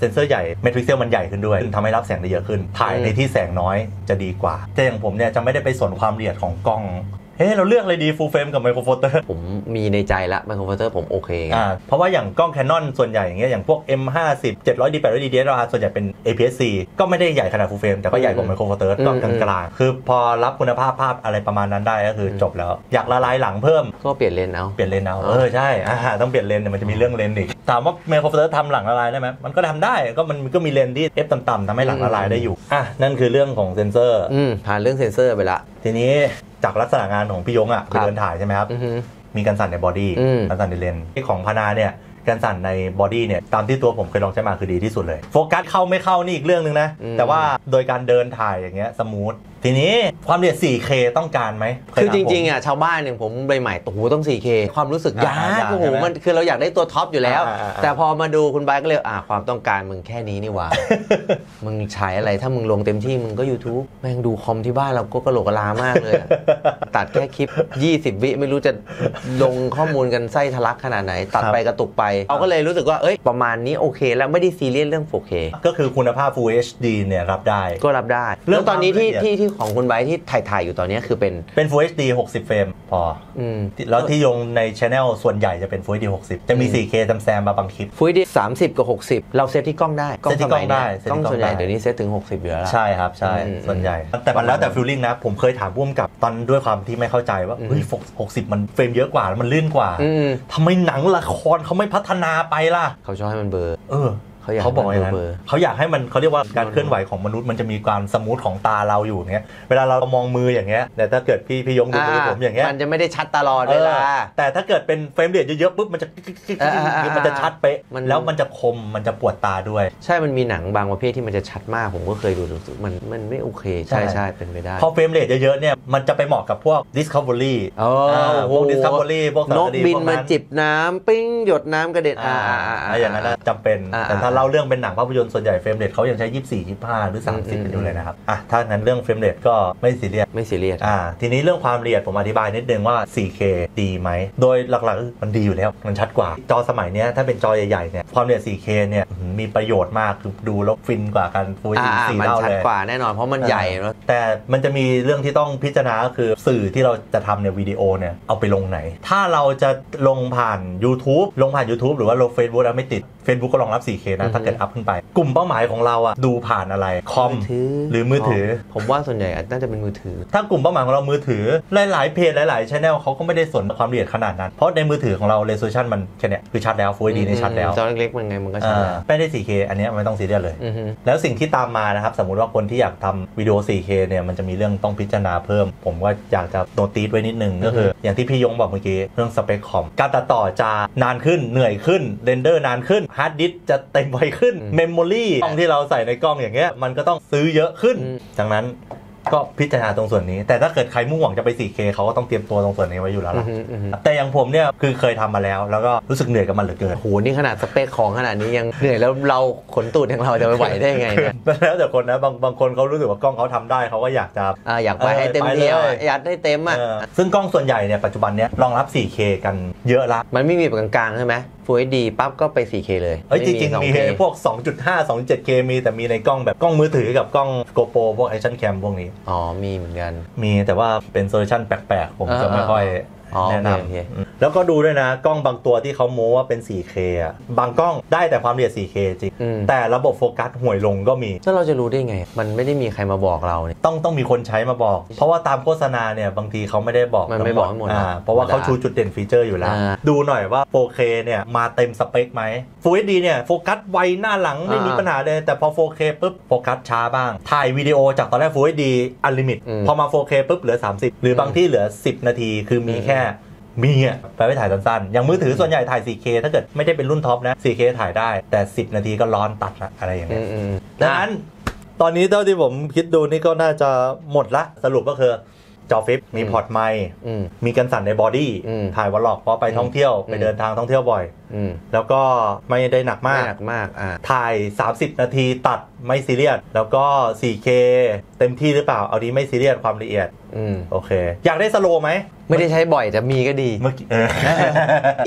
เซนเซอร์ใหญ่เมตริกเซลมันใหญ่ขึ้นด้วยทำให้รับแสงได้เยอะขึ้นถ่ายในที่แสงน้อยจะดีกว่าแต่อย่างผมเนี่ยจะไม่ได้ไปสนความละเอียดของกล้องเฮ้เราเลือกอะไรดีฟูลเฟรมกับไมโครโฟเตอร์ผมมีในใจละไมโครโฟเตอร์ผมโอเคอ่าเพราะว่าอย่างกล้อง Canon ส่วนใหญ่อย่างเงี้ยอย่างพวก เอ็ม ห้าสิบ เจ็ดร้อยดี แปดร้อยดี ดี เอส แอล อาร์ ส่วนใหญ่เป็น เอ พี เอส ซี ก็ไม่ได้ใหญ่ขนาดฟูลเฟรมแต่ก็ใหญ่กว่าไมโครโฟเตอร์ก็กลางๆคือพอรับคุณภาพภาพอะไรประมาณนั้นได้ก็คือจบแล้วอยากละลายหลังเพิ่มก็เปลี่ยนเลนส์เอาเปลี่ยนเลนส์เอาเออใช่อ่าต้องเปลี่ยนเลนส์มันจะมีเรื่องเลนส์อีกถามว่าไมโครโฟเตอร์ทำหลังละลายได้ไหมมันก็ทำได้ก็มันก็มีเลนส์ที่ f ต่ำๆทำให้หลังละลายได้อยู่อ่ะนั่นคือเรื่องของเซนเซอร์อืมผ่านเรื่องเซนเซอร์ไปละทีนี้จากลักษณะงานของพี่ยงอ่ะคือเดินถ่ายใช่ไหมครับมีการสั่นในบอดี้การสั่นในเลนส์ของพานาเนี่ยการสั่นในบอดี้เนี่ยตามที่ตัวผมเคยลองใช้มาคือดีที่สุดเลยโฟกัสเข้าไม่เข้านี่อีกเรื่องนึงนะแต่ว่าโดยการเดินถ่ายอย่างเงี้ยสมูททีนี้ความละเอียด โฟร์เค ต้องการไหมคือจริงๆอ่ะชาวบ้านอย่างผมใบใหม่โอ้โหต้อง โฟร์เค ความรู้สึกยากโอ้โหมันคือเราอยากได้ตัวท็อปอยู่แล้วแต่พอมาดูคุณบายก็เลยอ่ะความต้องการมึงแค่นี้นี่หว่ามึงใช้อะไรถ้ามึงลงเต็มที่มึงก็ YouTube แม่งดูคอมที่บ้านเราก็กระโหลกกระลามากเลยตัดแค่คลิปยี่สิบวิไม่รู้จะลงข้อมูลกันไส้ทะลักขนาดไหนตัดไปกระตุกไปเราก็เลยรู้สึกว่าเอ้ยประมาณนี้โอเคแล้วไม่ได้ซีเรียสเรื่อง โฟร์เค ก็คือคุณภาพ Full เอช ดี เนี่ยรับได้ก็รับได้เรื่องตอนนี้ที่ที่ที่ของคุณไบร์ทที่ถ่ายถ่ายอยู่ตอนนี้คือเป็นเป็น Full เอช ดี หกสิบเฟรมพออืมแล้วที่ยงใน Channel ส่วนใหญ่จะเป็น Full เอช ดี หกสิบจะมี โฟร์เค แซมๆมาบางคลิป Full เอช ดี สามสิบกับหกสิบเราเซตที่กล้องได้กล้องสมัยได้กล้องส่วนใหญ่เดี๋ยวนี้เซตถึงหกสิบอยู่แล้วใช่ครับใช่ส่วนใหญ่แต่มันแล้วแต่ฟีลลิ่งนะผมเคยถามผู้กำกับตอนด้วยความที่ไม่เข้าใจว่าเฮ้ยหกสิบมันเฟรมเยอะกว่ามันลื่นกว่าทำไมหนังละครเขาไม่พัฒนาไปล่ะเขาชอบให้มันเบลอเออเขาบอกอย่างนั้นเขาอยากให้มันเขาเรียกว่าการเคลื่อนไหวของมนุษย์มันจะมีความสมูทของตาเราอยู่อย่างเงี้ยเวลาเรามองมืออย่างเงี้ยแต่ถ้าเกิดพี่พี่ยงดูมือผมอย่างเงี้ยมันจะไม่ได้ชัดตลอดเวลาแต่ถ้าเกิดเป็นเฟรมเรทเยอะๆปุ๊บมันจะมันจะชัดเป๊ะแล้วมันจะคมมันจะปวดตาด้วยใช่มันมีหนังบางประเภทที่มันจะชัดมากผมก็เคยดูมันมันไม่โอเคใช่ใช่เป็นไปได้พอเฟรมเรทเยอะๆเนี่ยมันจะไปเหมาะกับพวก Discovery พวก Discovery พวกนกบินมาจิบน้ำปิ้งหยดน้ำกระเด็นอ่าอย่างนั้นจำเป็นแต่ถ้าเล่าเรื่องเป็นหนังภาพยนตร์ส่วนใหญ่เฟรมเรทเขายังใช้ยี่สิบสี่ ยี่สิบห้า หรือสามสิบกันอยู่เลยนะครับอ่ะถ้างั้นเรื่องเฟรมเรทก็ไม่ซีเรียสไม่ซีเรียสอ่าทีนี้เรื่องความละเอียดผมอธิบายนิดนึงว่า โฟร์เค ดีไหมโดยหลักๆมันดีอยู่แล้วมันชัดกว่าจอสมัยนี้ถ้าเป็นจอใหญ่ๆเนี่ยความละเอียด โฟร์เค เนี่ยมีประโยชน์มากคือดูแล้วฟินกว่ากันฟูจิสี่เท่าเลยมันชัดกว่าแน่นอนเพราะมันใหญ่แล้วแต่มันจะมีเรื่องที่ต้องพิจารณาก็คือสื่อที่เราจะทำเนี่ยวิดีโอเนี่ยเอาไปลงไหนถ้าเราจะลงผ่าน YouTube ลงผ่าน YouTube หรือว่าลง Facebook แล้วไม่ติด Facebook ก็รองรับ โฟร์เค นะถ้าเกิดอัพขึ้นไปกลุ่มเป้าหมายของเราอะดูผ่านอะไรคอมหรือมือถือผมว่าส่วนใหญ่น่าจะเป็นมือถือถ้ากลุ่มเป้าหมายของเรามือถือหลายๆเพจหลายๆ channel เขาก็ไม่ได้สนความละเอียดขนาดนั้นเพราะในมือถือของเราเรโซลูชั่นมันแค่เนี้ยคือชัดแล้ว Full เอช ดี นี่ชัดแล้วจอเล็กๆมันไงมันก็ชัดไม่ได้ โฟร์เค อันนี้ไม่ต้องซีเรียสเลยแล้วสิ่งที่ตามมานะครับสมมุติว่าคนที่อยากทำวิดีโอ โฟร์เค เนี่ยมันจะมีเรื่องต้องพิจารณาเพิ่มผมว่าอยากจะโนติสไว้นิดนึงก็คืออย่างที่พี่ยงบอกเมื่อกี้เรื่องสเปคคอมการตัดต่อจะนานขึ้นเหนื่อยขึ้นเรนเดอร์นานขึ้นฮาร์ดดิสก์จะเต็มไวขึ้นเมมโมรี่กล้องที่เราใส่ในกล้องอย่างเงี้ยมันก็ต้องซื้อเยอะขึ้นดังนั้น ก็พิจารณาตรงส่วนนี้แต่ถ้าเกิดใครมุ่งหวังจะไป โฟร์เค เขาก็ต้องเตรียมตัวตรงส่วนนี้ไว้อยู่แล้วล่ะแต่อย่างผมเนี่ยคือเคยทำมาแล้วแล้วก็รู้สึกเหนื่อยกับมันเหลือเกินโอ้โหนี่ขนาดสเปคของขนาดนี้ยังเหนื่อยแล้วเราขนตูดอย่างเราจะไปไหวได้ไงเนี่ยแล้วแต่คนนะบางบางคนเขารู้สึกว่ากล้องเขาทำได้เขาก็อยากจะอยากไปให้เต็มเดียวอยากได้เต็มอ่ะซึ่งกล้องส่วนใหญ่เนี่ยปัจจุบันเนี่ยรองรับ โฟร์เค กันเยอะละมันไม่มีแบบกลางๆใช่ไหมฟูล เอช ดี ปั๊บก็ไป โฟร์เค เลยเอ้ยจริงๆมีพวก สองจุดห้า สองจุดเจ็ดเค มีแต่มีในกล้องแบบกล้องมือถือกับกล้อง GoPro พวก Action Cam พวกนี้อ๋อมีเหมือนกันมีแต่ว่าเป็นโซลูชันแปลกๆผมจะไม่ค่อยแนะนำแล้วก็ดูด้วยนะกล้องบางตัวที่เขาโม้ว่าเป็น โฟร์เค อ่ะบางกล้องได้แต่ความละเอียด โฟร์เค จริงแต่ระบบโฟกัสห่วยลงก็มีแล้วเราจะรู้ได้ไงมันไม่ได้มีใครมาบอกเราเนี่ยต้องต้องมีคนใช้มาบอกเพราะว่าตามโฆษณาเนี่ยบางทีเขาไม่ได้บอกมันไม่บอกหมดเพราะว่าเขาชูจุดเด่นฟีเจอร์อยู่แล้วดูหน่อยว่า โฟร์เค เนี่ยมาเต็มสเปคไหม ฟูล เอช ดี เนี่ยโฟกัสไวหน้าหลังไม่มีปัญหาเลยแต่พอ โฟร์เค ปุ๊บโฟกัสช้าบ้างถ่ายวิดีโอจากตอนแรก ฟูล เอช ดี อันลิมิตพอมา โฟร์เค ปุ๊บเหลือสามสิบหรือบางที่เหลือสิบนาทีคือมีแค่มีอ่ะไปไปถ่ายสั้นๆอย่างมือถือส่วนใหญ่ถ่าย โฟร์เค ถ้าเกิดไม่ได้เป็นรุ่นท็อปนะ โฟร์เค ถ่ายได้แต่สิบนาทีก็ร้อนตัดละอะไรอย่างเงี้ยดังนั้นตอนนี้เท่าที่ผมคิดดูนี่ก็น่าจะหมดละสรุปก็คือจอฟลิปมีพอร์ตไมค์มีกันสั่นในบอดี้ถ่ายวอลล็อกเพราะไปท่องเที่ยวไปเดินทางท่องเที่ยวบ่อยแล้วก็ไม่ได้หนักมากหนักมากถ่ายสามสิบนาทีตัดไม่ซีเรียสแล้วก็ โฟร์เค เต็มที่หรือเปล่าเอาดีไม่ซีเรียสความละเอียดโอเคอยากได้สโลว์ไหมไม่ได้ใช้บ่อยแต่มีก็ดีเมื่อกี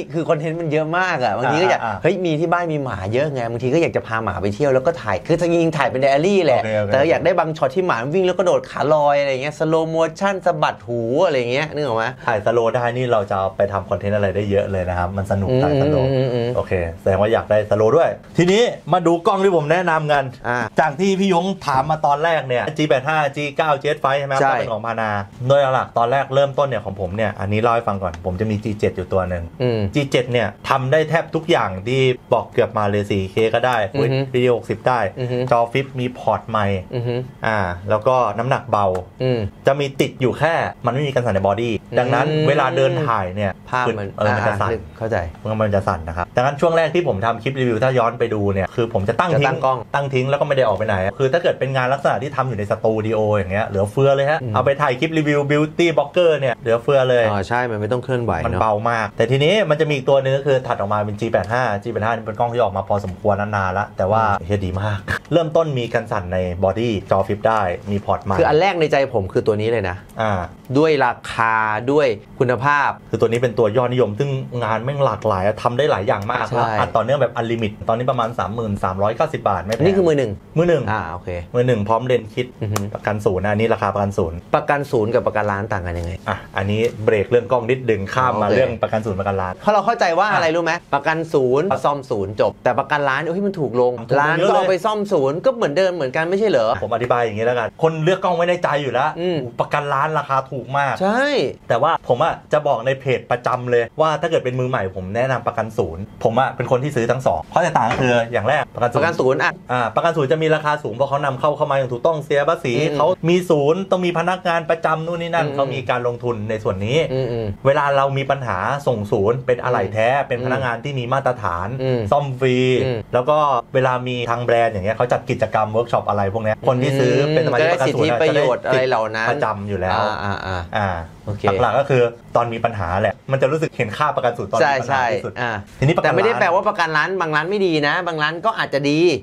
้คือคอนเทนต์มันเยอะมากอ่ะบางทีก็อยากเฮ้ยมีที่บ้านมีหมาเยอะไงบางทีก็อยากจะพาหมาไปเที่ยวแล้วก็ถ่ายคือจริงๆถ่ายเป็นไดอารี่แหละแต่อยากได้บางช็อตที่หมาวิ่งแล้วก็โดดขาลอยอะไรเงี้ยสโลว์โมชั่นสะบัดหูอะไรเงี้ยนึกออกไหมถ่ายสโลว์ได้นี่เราจะไปทำคอนเทนต์อะไรได้เยอะเลยนะครับมันสนุกถ่ายสโลว์โอเคแสดงว่าอยากได้สโลว์ด้วยทีนี้มาดูกล้องที่ผมแนะนำกันจากที่พี่ยงถามมาตอนแรกเนี่ย จี แปดสิบห้า จี เก้า จี เอช ไฟว์ ใช่ไหมครับเป็นของพานาโดยหลักตอนแรกเริ่มต้นเนี่ยของผมเนี่ยอันนี้เล่าให้ฟังก่อนผมจะมี จี เจ็ด อยู่ตัวหนึ่ง จี เจ็ด เนี่ยทำได้แทบทุกอย่างที่บอกเกือบมาเลย โฟร์เค ก็ได้วิดีโอหกสิบได้จอฟลิปมีพอร์ตไมค์อ่าแล้วก็น้ำหนักเบาจะมีติดอยู่แค่มันไม่มีกันสั่นในบอดี้ดังนั้นเวลาเดินถ่ายเนี่ยภาพมันจะสั่นเข้าใจมันจะสั่นนะครับดังนั้นช่วงแรกที่ผมทำคลิปรีวิวถ้าย้อนไปดูเนี่ยคือผมจะตั้งทิ้งกล้องตั้งทิ้งแล้วก็ไม่ได้ออกไปไหนคือถ้าเกิดเป็นงานลักษณะที่ทำอยู่ในสตูดิโออย่างเงี้ยเหลือเฟือเลยฮะเอาไปถ่ายคลิปรีวิวบิวตี้บล็อกเกอร์เนี่ยเหลือเฟือเลยอ๋อใช่มันไม่ต้องเคลื่อนไหวมันเบามากแต่ทีนี้มันจะมีอีกตัวนึงก็คือถัดออกมาเป็น จี แปดสิบห้า จี แปดสิบห้า นี่เป็นกล้องที่ออกมาพอสมควรนานๆละแต่ว่าเฮ้ยดีมากเริ่มต้นมีกันสั่นในบอดี้จอฟลิปได้มีพอร์ตมาคืออันแรกในใจผมคือตัวนี้เลยนะอ่าด้วยราคาด้วยคุณภาพคือตัวนี้เป็นตัวยอดนิยมซึ่งงานแม่งหลากหลายทำได้หลายอย่างมากแล้วอัดต่อเนื่องแบบอันลิมิตตอนนี้ประมาณ สามหมื่นสามร้อยเก้าสิบบาทไม่แพงนี่คือมือหนึ่งมือหนึ่งอ่าโอเคมือหนึ่งพร้อมเลนส์คิดประกันศูนย์อันนี้ราคาประกันศูนย์ประกันศูนย์กับประกันล้านต่างกันยังไงอ่ะอันนี้เบรกเรื่องกล้องนิดดึงข้ามมาเรื่องประกันศูนย์ประกันล้านเพราะเราเข้าใจว่าอะไรรู้ไหมประกันศูนย์ซ่อมศูนย์จบแต่ประกันล้านเอ้ยมันถูกลงล้านก็เอาไปซ่อมศูนย์ก็เหมือนเดิมเหมือนกันไม่ใช่เหรอผมอธิบายอย่างนี้แล้วกันคนเลือกกล้องไว้ในใจอยู่แล้วประกันล้านราคาถูกมากใช่แต่ว่าผมอ่ะจะบอกในเพจประจำเลยว่าถ้าเกิดเป็นมือใหม่ผมแนะนำประกันศูนย์ผมอ่ะเป็นคนที่ซื้อทั้งสองข้อแตกต่างคืออย่างแรกประกันศูนย์อ่ะอ่าประกันศูนย์จะมีราคาสูงเพราะเขานำเข้าเข้ามาอย่างถูกต้องเสียภาษีเขามีศูนย์ต้องมีพนักงานประจำนู่นนี่นั่นเขามีการลงทุนในส่วนนี้เวลาเรามีปัญหาส่งศูนย์เป็นอะไหล่แท้เป็นพนักงานที่มีมาตรฐานซ่อมฟรีแล้วก็เวลามีทางแบรนด์อย่างเงี้ยเขาจัดกิจกรรมเวิร์กช็อปอะไรพวกนี้คนที่ซื้อเป็นสมาชิกประกันศูนย์จะได้สิทธิประโยชน์อะไรเหล่านั้นประจำอยู่แล้วอ่าอ่าอ่าหลักๆก็คือตอนมีปัญหาแหละมันจะรู้สึกเห็นค่าประกันศูนย์ตอนมีปัญหาที่สุดทีนี้ประกันแต่ไม่ได้แปลว่าประกันร้านบางร้านไม่ดีนะบางร้านก็อาจจะดี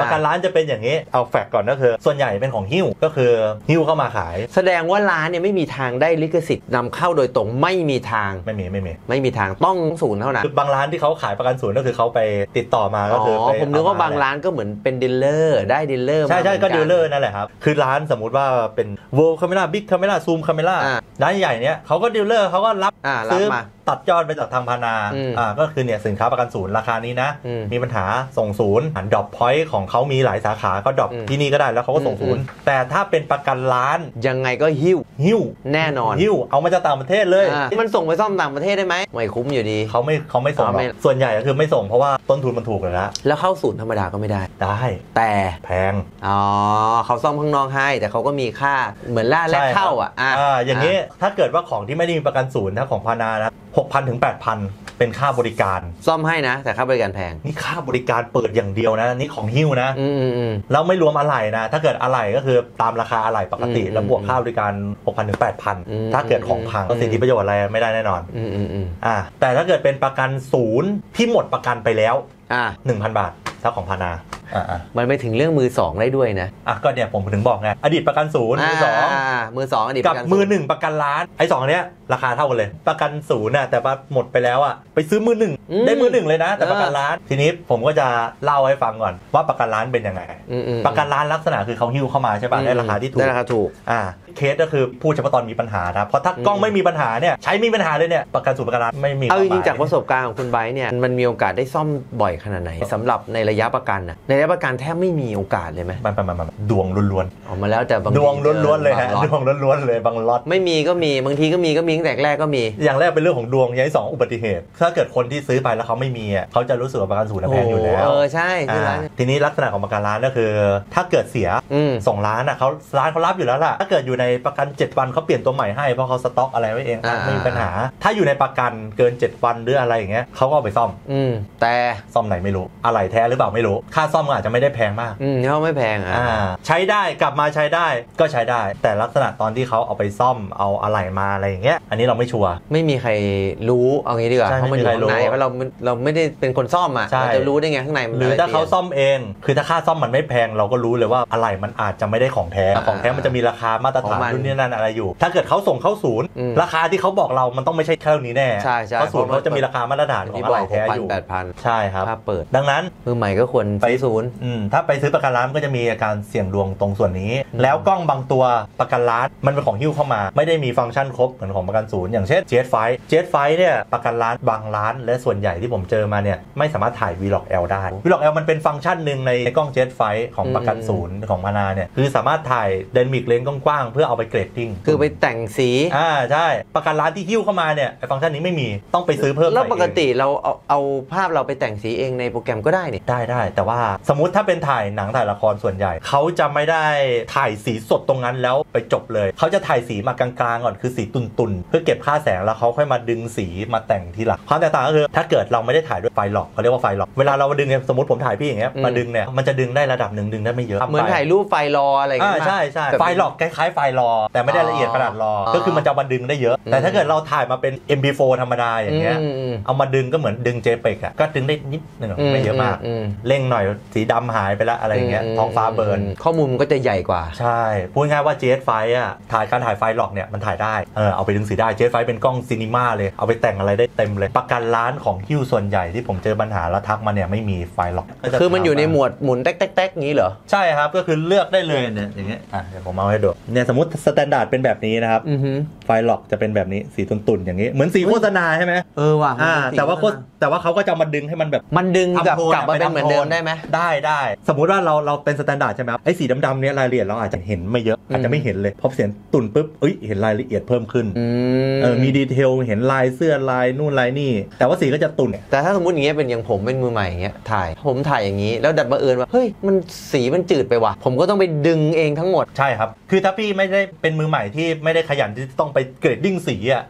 ประกันร้านจะเป็นอย่างนี้เอาแฟกต์ก่อนก็คือส่วนใหญ่เป็นของหิ้วก็คือหิ้วเข้ามาขายแสดงว่าร้านเนี่ยไม่มีทางได้ลิขสิทธิ์นำเข้าโดยตรงไม่มีทางไม่มีไม่มีไม่มีทางต้องศูนย์เท่านั้นคือบางร้านที่เขาขายประกันศูนย์ก็คือเขาไปติดต่อมาก็คือผมนึกว่าบางร้านก็เหมือนเป็นดีลเลอร์ได้ดีลเลอร์ใช่ใช่ก็ดีลเลอร์นั่นแหละครับคือร้านสมมุติว่าเป็นเวิลด์แคมเมร่าบิ๊กแคมเมร่าซูมแคมเมร่าร้านใหญ่เนี่ยเขาก็ดีลเลอร์เขาก็รับซื้อตัดยอดไปจากทางพานาอ่าก็คือเนี่ยสินค้าประกันศูนย์ราคานี้นะมีปัญหาส่งศูนย์ดรอปพอยต์ของเขามีหลายสาขาก็ดรอปที่นี่ก็ได้แล้วเขาก็ส่งศูนย์แต่ถ้าเป็นประกันร้านยังไงก็หิ้วหิ้วแน่นอนหิ้วเอามาจากต่างประเทศเลยมันส่งไปซ่อมต่างประเทศได้ไหมไม่คุ้มอยู่ดีเขาไม่เขาไม่ส่งส่วนใหญ่ก็คือไม่ส่งเพราะว่าต้นทุนมันถูกเลยละแล้วเข้าศูนย์ธรรมดาก็ไม่ได้ได้แต่แพงอ๋อเขาซ่อมข้างนอกให้แต่เขาก็มีค่าเหมือนล่าแลกเข้าอ่ะอ่าอย่างนี้ถ้าเกิดว่าของที่ไม่ได้มีประกันศูนย์นะของพานานะ หกพัน ถึง แปดพัน เป็นค่าบริการซ่อมให้นะแต่ค่าบริการแพงนี่ค่าบริการเปิดอย่างเดียวนะนี่ของหิ้วนะแล้วไม่รวมอะไหล่นะถ้าเกิดอะไหล่ก็คือตามราคาอะไหล่ปกติแล้วบวกค่าบริการ หกพันถึงแปดพัน ถ้าเกิดของพังสิทธิประโยชน์อะไรไม่ได้แน่นอนอ่าแต่ถ้าเกิดเป็นประกันศูนย์ที่หมดประกันไปแล้วอ่า หนึ่งพัน บาทถ้าของพานามันไปถึงเรื่องมือสองได้ด้วยนะอ่ะก็เนี่ยผมถึงบอกไงอดีตประกันศูนย์มือสองมือสองอดีตกับมือหนึ่งประกันล้านไอ้สองเนี้ยราคาเท่ากันเลยประกันศูนย์น่ะแต่ว่าหมดไปแล้วอ่ะไปซื้อมือหนึ่งได้มือหนึ่งเลยนะแต่ประกันล้านทีนี้ผมก็จะเล่าให้ฟังก่อนว่าประกันล้านเป็นยังไงประกันล้านลักษณะคือเขาหิ้วเข้ามาใช่ป่ะได้ราคาที่ถูกได้ราคาถูกอ่าเคสก็คือพูดเฉพาะตอนมีปัญหานะเพราะถ้ากล้องไม่มีปัญหาเนี่ยใช้มีปัญหาเลยเนี่ยประกันศูนย์ประกันล้านไม่มีเอาจริงจากประสบการณ์ของคุณไบร์ทเนี่ยมันมีโอกาสได้ซ่อมบ่อยขนาดไหนสำหรับในระยะประกันในระยะประกันแทบไม่มีโอกาสเลยไหมมันมันมันดวงล้วนๆออกมาแล้วแต่บางดวงล้วนๆเลยฮะดวงล้วนๆเลยบางล็อตไม่มีก็มีบางทีก็มีก็มีตั้งแต่แรกก็มีอย่างแรกเป็นเรื่องของดวงอย่างที่สองอุบัติเหตุถ้าเกิดคนที่ซื้อไปแล้วเขาไม่มีเขาจะรู้สึกว่าประกันศูนย์แพงอยู่แล้วเออใช่ทีนี้ลักษณะของประกันล้านก็คือถ้าเกิดเสียสองล้านอ่ะเขาล้านเขารับอยู่แล้วล่ะถ้าเกิดอยู่ในประกันเจ็ดวันเขาเปลี่ยนตัวใหม่ให้เพราะเขาสต็อกอะไรไว้เองไม่มีปัญหาถ้าอยู่ในประกันเกินเจ็ดวันหรืออะไรอย่างเงี้ยเขาก็ไปซ่อมแต่ซ่อมไหนไม่รู้อะไรแท้หรือเปล่าไม่รู้ค่าซ่อมอาจจะไม่ได้แพงมากอืมเขาไม่แพงอ่ะใช้ได้กลับมาใช้ได้ก็ใช้ได้แต่ลักษณะตอนที่เขาเอาไปซ่อมเอาอะไรมาอะไรอย่างเงี้ยอันนี้เราไม่ชัวร์ไม่มีใครรู้เอางี้ดีกว่าเขาไม่อยู่ข้างในเพราะเราเราไม่ได้เป็นคนซ่อมอ่ะเราจะรู้ได้ไงข้างในหรือถ้าเขาซ่อมเองคือถ้าค่าซ่อมมันไม่แพงเราก็รู้เลยว่าอะไรมันอาจจะไม่ได้ของแท้ของแท้มันจะมีราคามาตรฐานนู่นนี่นั่นอะไรอยู่ถ้าเกิดเขาส่งเข้าศูนย์ราคาที่เขาบอกเรามันต้องไม่ใช่เท่านี้แน่เพราะศูนย์เขาจะมีราคามาตรฐานของอะไรแท้อยู่ใช่ครับถ้าเปิดดังนั้นมือใหม่ก็ควรไปศูนย์ถ้าไปซื้อประกันล้านก็จะมีอาการเสี่ยงดวงตรงส่วนนี้แล้วกล้องบางตัวประกันล้านมันเป็นของหิ้วเข้ามาไม่ได้มีฟังก์ชันครบเหมือนของประกันศูนย์อย่างเช่น จี เอช ไฟว์ จี เอช ไฟว์ เนี่ยประกันล้านบางล้านและส่วนใหญ่ที่ผมเจอมาเนี่ยไม่สามารถถ่าย วี ล็อก แอล ได้ วี ล็อก แอล มันเป็นฟังก์ชันหนึ่งในกล้อง จี เอช ไฟว์ ของประกันศูนย์ของพานาเนี่ยคือสามารถถ่ายไดนามิกเลนส์กว้างๆเพื่อเอาไปเกรดดิ้งคือไปแต่งสีอ่าใช่ประกันล้านที่หิ้วเข้ามาเนี่ยฟังก์ชันนี้ไม่มีต้องไปซื้อเพิ่มแล้วปกติเราเอาเอาภาพเราไปแต่งสีเองในโปรแกรมก็ได้นี่ได้ได้แต่ว่าสมมุติถ้าเป็นถ่ายหนังถ่ายละครส่วนใหญ่เขาจะไม่ได้ถ่ายสีสดตรงนั้นแล้วไปจบเลยเขาจะถ่ายสีมากลางๆก่อนคือสีตุนๆเพื่อเก็บค่าแสงแล้วเขาค่อยมาดึงสีมาแต่งทีหลังความแตกต่างก็คือถ้าเกิดเราไม่ได้ถ่ายด้วยไฟหลอกเขาเรียกว่าไฟหลอกเวลาเราดึงสมมติผมถ่ายพี่อย่างเงี้ยมาดึงเนี่ยมันจะดึงได้ระดับหนึ่งดึงได้ไม่เยอะเหมือนถ่ายรูปไฟรออะไรอย่างเงี้ยใช่ใช่ไฟหลอกคล้ายๆไฟรอแต่ไม่ได้ละเอียดขนาดรอก็คือมันจะมาดึงได้เยอะแต่ถ้าเกิดเราถ่ายมาเป็น เอ็ม พี โฟร์ ธรรมดาอย่างเงี้ยเอามาดึงก็เหมือนดึง JPEG อ่ะก็ดึงได้นิดนึงไม่เยอะมากเร่งหน่อยสีดำหายไปแล้วอะไรอย่างเงี้ยท้องฟ้าเบิร์นข้อมูลมันก็จะใหญ่กว่าใช่พูดง่ายว่า จี เอช ไฟว์ อ่ะถ่ายการถ่ายไฟหลอกเนี่ยมันถ่ายได้เออเอาไปดึงสีได้ จี เอช ไฟว์ เป็นกล้องซีนีม่าเลยเอาไปแต่งอะไรได้เต็มเลยประกันล้านของฮิ้วส่วนใหญ่ที่ผมเจอปัญหาแล้วทักมาเนี่ยไม่มีไฟหลอกคือมันอยู่ในหมวดหมุนแต๊กๆๆงี้เหรอใช่ครับก็คือเลือกได้เลยเนี่ยอย่างเงี้ยอ่ะเดี๋ยวผมเอาให้ดูเนี่ยสมมติสแตนดาร์ดเป็นแบบนี้นะครับไฟหลอกจะเป็นแบบนี้สีตุ่นๆอย่างงี้เหมือนสีโฆษณาใช่มั้ยเออว่ะแต่ว่าแต่ว่าเขาก็จะมาดึงให้มันแบบมันดึงกลับกลับมาเป็นเหมือนเดิมได้มั้ยได้ได้สมมุติว่าเราเราเป็นสแตนดาร์ดใช่ไหมครับไอ้สีดำๆเนี้ยรายละเอียดเราอาจจะเห็นไม่เยอะอาจจะไม่เห็นเลยพอเสียงตุ่นปุ๊บเอ้ยเห็นรายละเอียดเพิ่มขึ้นเออมีดีเทลเห็นลายเสื้อลายนู่นลายนี่แต่ว่าสีก็จะตุ่นแต่ถ้าสมมติอย่างเงี้ยเป็นอย่างผมเป็นมือใหม่อย่างเงี้ยถ่ายผมถ่ายอย่างงี้แล้วดัดบังเอิญว่าเฮ้ยมันสีมันจืดไปว่ะผมก็ต้องไปดึงเองทั้งหมดใช่ครับคือถ้าพี่ไม่ได้เป็นมือใหม่ที่ไม่ได้ขยันที่ต้องไปเกรดดิ้งสีอ่ะ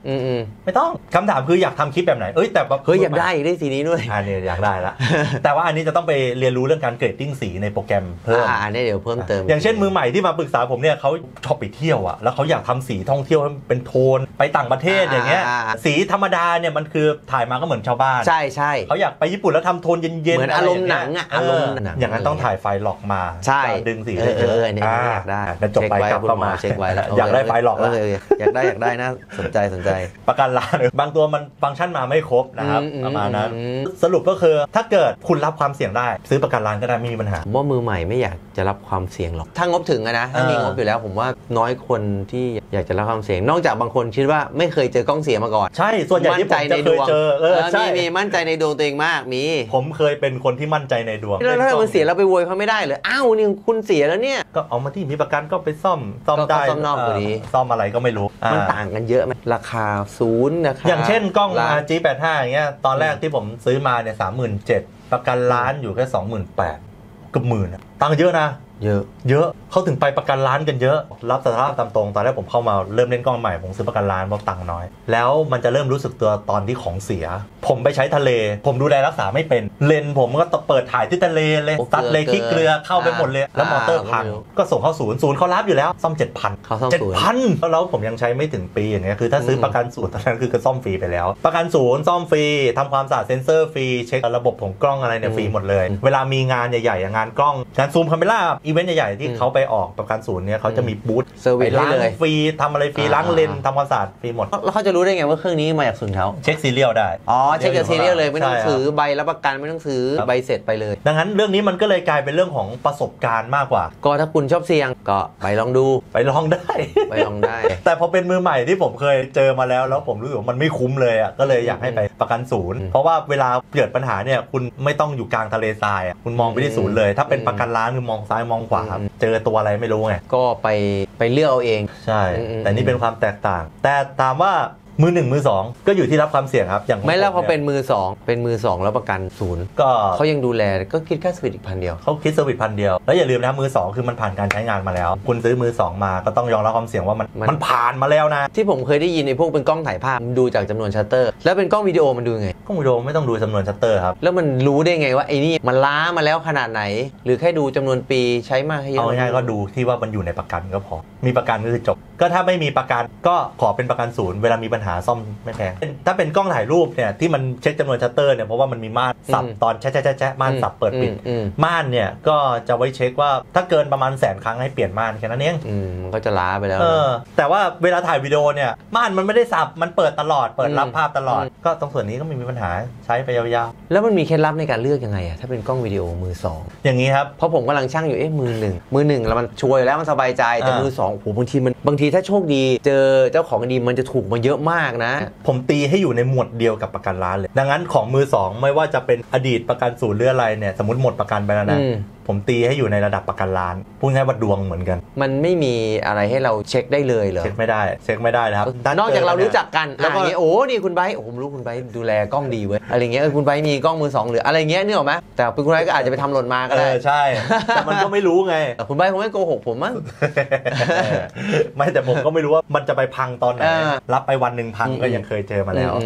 ไม่ต้องคำถามคืออยากทำคลิปแบบไหนเอ้ยแต่เฮ้ยอยากได้ได้สีนี้ด้วยอันนี้อยากได้ละแต่ว่าอันนี้จะต้องไปเรียนรู้เรื่องการเกรดดิ้งสีในโปรแกรมเพิ่มอ่าอันนี้เดี๋ยวเพิ่มเติมอย่างเช่นมือใหม่ที่มาปรึกษาผมเนี่ยเขาชอบไปเที่ยวอ่ะแล้วเขาอยากทำสีท่องเที่ยวเป็นโทนไปต่างประเทศอย่างเงี้ยสีธรรมดาเนี่ยมันคือถ่ายมาก็เหมือนชาวบ้านใช่ใช่เขาอยากไปญี่ปุ่นแล้วทำโทนเย็นเย็นเหมือนอารมณ์หนังอ่ะอารมณ์หนังอย่างนั้นต้องถ่ายไฟหลอกมาใช่ดึงสีเออเออเนี่ยอยากได้แล้วจบไปกลับมาเช็คไว้แล้วอยากได้ไฟหลอกแล้วอยากได้อยากได้นะสนใจสนใจประกันล้านบางตัวมันฟังก์ชันมาไม่ครบนะครับประมาณนั้นสรุปก็คือถ้าเกิดคุณรับความเสี่ยงได้ซื้อประกันล้านก็ได้ไม่มีปัญหาผมว่ามือใหม่ไม่อยากจะรับความเสี่ยงหรอกถ้างบถึงนะถ้ามีงบอยู่แล้วผมว่าน้อยคนที่อยากจะรับความเสี่ยงนอกจากบางคนคิดว่าไม่เคยเจอกล้องเสียมาก่อนใช่ส่วนใหญ่ที่ผมจะเคยเจอเออใช่มีมั่นใจในดวงตัวเองมากมีผมเคยเป็นคนที่มั่นใจในดวงแล้วถ้ามันเสียแล้วไปโวยเขาไม่ได้เลยอ้าวนี่คุณเสียแล้วเนี่ยก็เอามาที่มีประกันก็ไปซ่อมซ่อมได้ซ่อมนอกกว่านี้ซ่อมอะไรก็ไม่รู้มันต่างกันเยอะไหมราคาศูนย์นะครับอย่างเช่นกล้อง จี แปดสิบห้า อย่างเงี้ยตอนแรกที่ผมซื้อมาเนี่ย สามหมื่นเจ็ดพัน ประกันล้านอยู่แค่ สองหมื่นแปดพัน เกือบหมื่นตังค์เยอะนะ เยอะเยอะเขาถึงไปประกันร้านกันเยอะรับสารภาพตามตรงตอนแรกผมเข้ามาเริ่มเล่นกล้องใหม่ผมซื้อประกันร้านเพราะตังค์น้อยแล้วมันจะเริ่มรู้สึกตัวตอนที่ของเสียผมไปใช้ทะเลผมดูแลรักษาไม่เป็นเลนผมก็เปิดถ่ายที่ทะเลเลยตัดเลยคลิกเกลือเข้าไปหมดเลยแล้วมอเตอร์พังก็ส่งเข้าศูนย์ศูนย์เขารับอยู่แล้วซ่อม เจ็ดพัน เขาซ่อม เจ็ดพัน แล้วผมยังใช้ไม่ถึงปีอย่างเงี้ยคือถ้าซื้อประกันศูนย์ตอนนั้นคือก็ซ่อมฟรีไปแล้วประกันศูนย์ซ่อมฟรีทำความสะอาดเซ็นเซอร์ฟรีเช็คระบบของกล้องอะไรเนี่ยฟรีหมดเลยเวลามีงานใหญ่ๆงานกล้องงานซูมคาเมร่าอีเวนต์ใหญ่ๆที่เขาไปออกประกันศูนย์เนี่ยเขาจะมีบูธเซอร์วิสล้างฟรีทำอะไรฟรีล้างเลนทำความสะอาดฟรีหมดแล้วเขาจะรู้ได้ไงว่าเครื่องนี้มาจากศูนย์เขาเช็คซีเรียลได้อ๋อเช็คซีเรียลเลยไม่ต้องซื้อใบรับประกันไม่ต้องซื้อใบเสร็จไปเลยดังนั้นเรื่องนี้มันก็เลยกลายเป็นเรื่องของประสบการณ์มากกว่าก็ถ้าคุณชอบเสี่ยงก็ไปลองดูไปลองได้ไปลองได้แต่พอเป็นมือใหม่ที่ผมเคยเจอมาแล้วแล้วผมรู้สึกว่ามันไม่คุ้มเลยอ่ะก็เลยอยากให้ไปประกันศูนย์เพราะว่าเวลาเกิดปัญหาเนี่ยคุณไม่ต้องอยู่กลางทะเลทรายคุณมองไปที่ศูนย์เลยถ้าเป็นประกันร้านคือมองซ้ายมองขวาเจอตัวอะไรไม่รู้ไงก็ไปไปเลือกเอาเองใช่แต่นี่เป็นความแตกต่างแต่ตามว่ามือหนึ่งมือสองก็อยู่ที่รับความเสี่ยงครับอย่างไม่แล้วพอเป็นมือสองเป็นมือสองแล้วประกันศูนย์ก็เขายังดูแลก็คิดค่าสวิตอีกพันเดียวเขาคิดสวิตพันเดียวแล้วอย่าลืมนะมือสองคือมันผ่านการใช้งานมาแล้วคุณซื้อมือสองมาก็ต้องยอมรับความเสี่ยงว่ามันมันผ่านมาแล้วนะที่ผมเคยได้ยินในพวกเป็นกล้องถ่ายภาพดูจากจำนวนชัตเตอร์แล้วเป็นกล้องวิดีโอมันดูไงกล้องวิดีโอไม่ต้องดูจำนวนชัตเตอร์ครับแล้วมันรู้ได้ไงว่าไอ้นี่มันล้ามาแล้วขนาดไหนหรือแค่ดูจำนวนปีใช้มากแค่ยังเอาง่ายก็ดูที่ว่ามันอยู่ในประกันก็พอมีประกันก็คือจบก็ถ้าไม่มีประกันก็ขอเป็นประกันศูนย์เวลามีปัญหาซ่อมไม่แพงถ้าเป็นกล้องถ่ายรูปเนี่ยที่มันเช็คจำนวนชัตเตอร์เนี่ยเพราะว่ามันมีม่านสับตอนแชะแชะแชะม่านสับเปิดปิดม่านเนี่ยก็จะไว้เช็คว่าถ้าเกินประมาณแสนครั้งให้เปลี่ยนม่านแค่นั้นเองมันก็จะล้าไปแล้วแต่ว่าเวลาถ่ายวิดีโอเนี่ยม่านมันไม่ได้สับมันเปิดตลอดเปิดรับภาพตลอดก็ตรงส่วนนี้ก็ไม่มีปัญหาใช้ไปยาวๆแล้วมันมีเคล็ดลับในการเลือกยังไงอะถ้าเป็นกล้องวิดีโอมือสองอย่างนี้ครับเพราะผมกำลังช่างอยู่เอ๊ะมือหนึ่งมือหนึ่งแล้วมันช่วยแล้วมันสบายใจแต่มือสองโหบางทีมันบางทีถ้าโชคดีเจอเจ้าของดีมันจะถูกมาเยอะมากนะผมตีให้อยู่ในหมวดเดียวกับประกันร้านเลยดังนั้นของมือสองไม่ว่าจะเป็นอดีตประกันศูนย์หรืออะไรเนี่ยสมมติหมดประกันไปแล้วนะผมตีให้อยู่ในระดับประกันร้านพูดง่ายว่าดวงเหมือนกันมันไม่มีอะไรให้เราเช็คได้เลยเหรอเช็คไม่ได้เช็คไม่ได้นะครับนอกจากเรารู้จักกันแล้วก็โอ้นี่คุณไบค์โอ้ผมรู้คุณไบค์ดูแลกล้องดีเว้ยอะไรเงี้ยคุณไบค์มีกล้องมือสองหรืออะไรเงี้ยนี่หรอไหมแต่คุณไบค์ก็อาจจะไปทำหล่นมาก็ได้ใช่แต่มันก็ไม่รู้ไงคุณไบค์คงไม่โกหกผมมั้งไม่แต่ผมก็ไม่รู้ว่ามันจะไปพังตอนไหนรับไปวันหนึ่งพังก็ยังเคยเจอมาแล้ว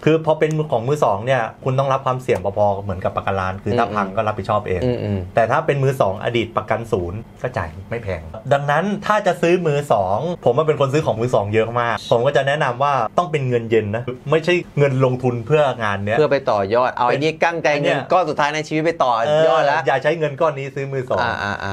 คือพอเป็นของมือสองเนี่ยคุณต้องรับความเสี่ยงพอๆเหมือนกับประกันร้านคือถ้าพังก็รับผิดชอบเองแต่ถ้าเป็นมือสองอดีตประกันศูนย์ก็จ่ายไม่แพงดังนั้นถ้าจะซื้อมือสองผมว่าเป็นคนซื้อของมือสองเยอะมากผมก็จะแนะนำว่าต้องเป็นเงินเย็นนะไม่ใช่เงินลงทุนเพื่องานเนี้ยเพื่อไปต่อยอดเอาไอ้นี่กั้งใจเงินก้อนสุดท้ายในชีวิตไปต่อยอดแล้วอย่าใช้เงินก้อนนี้ซื้อมือสอ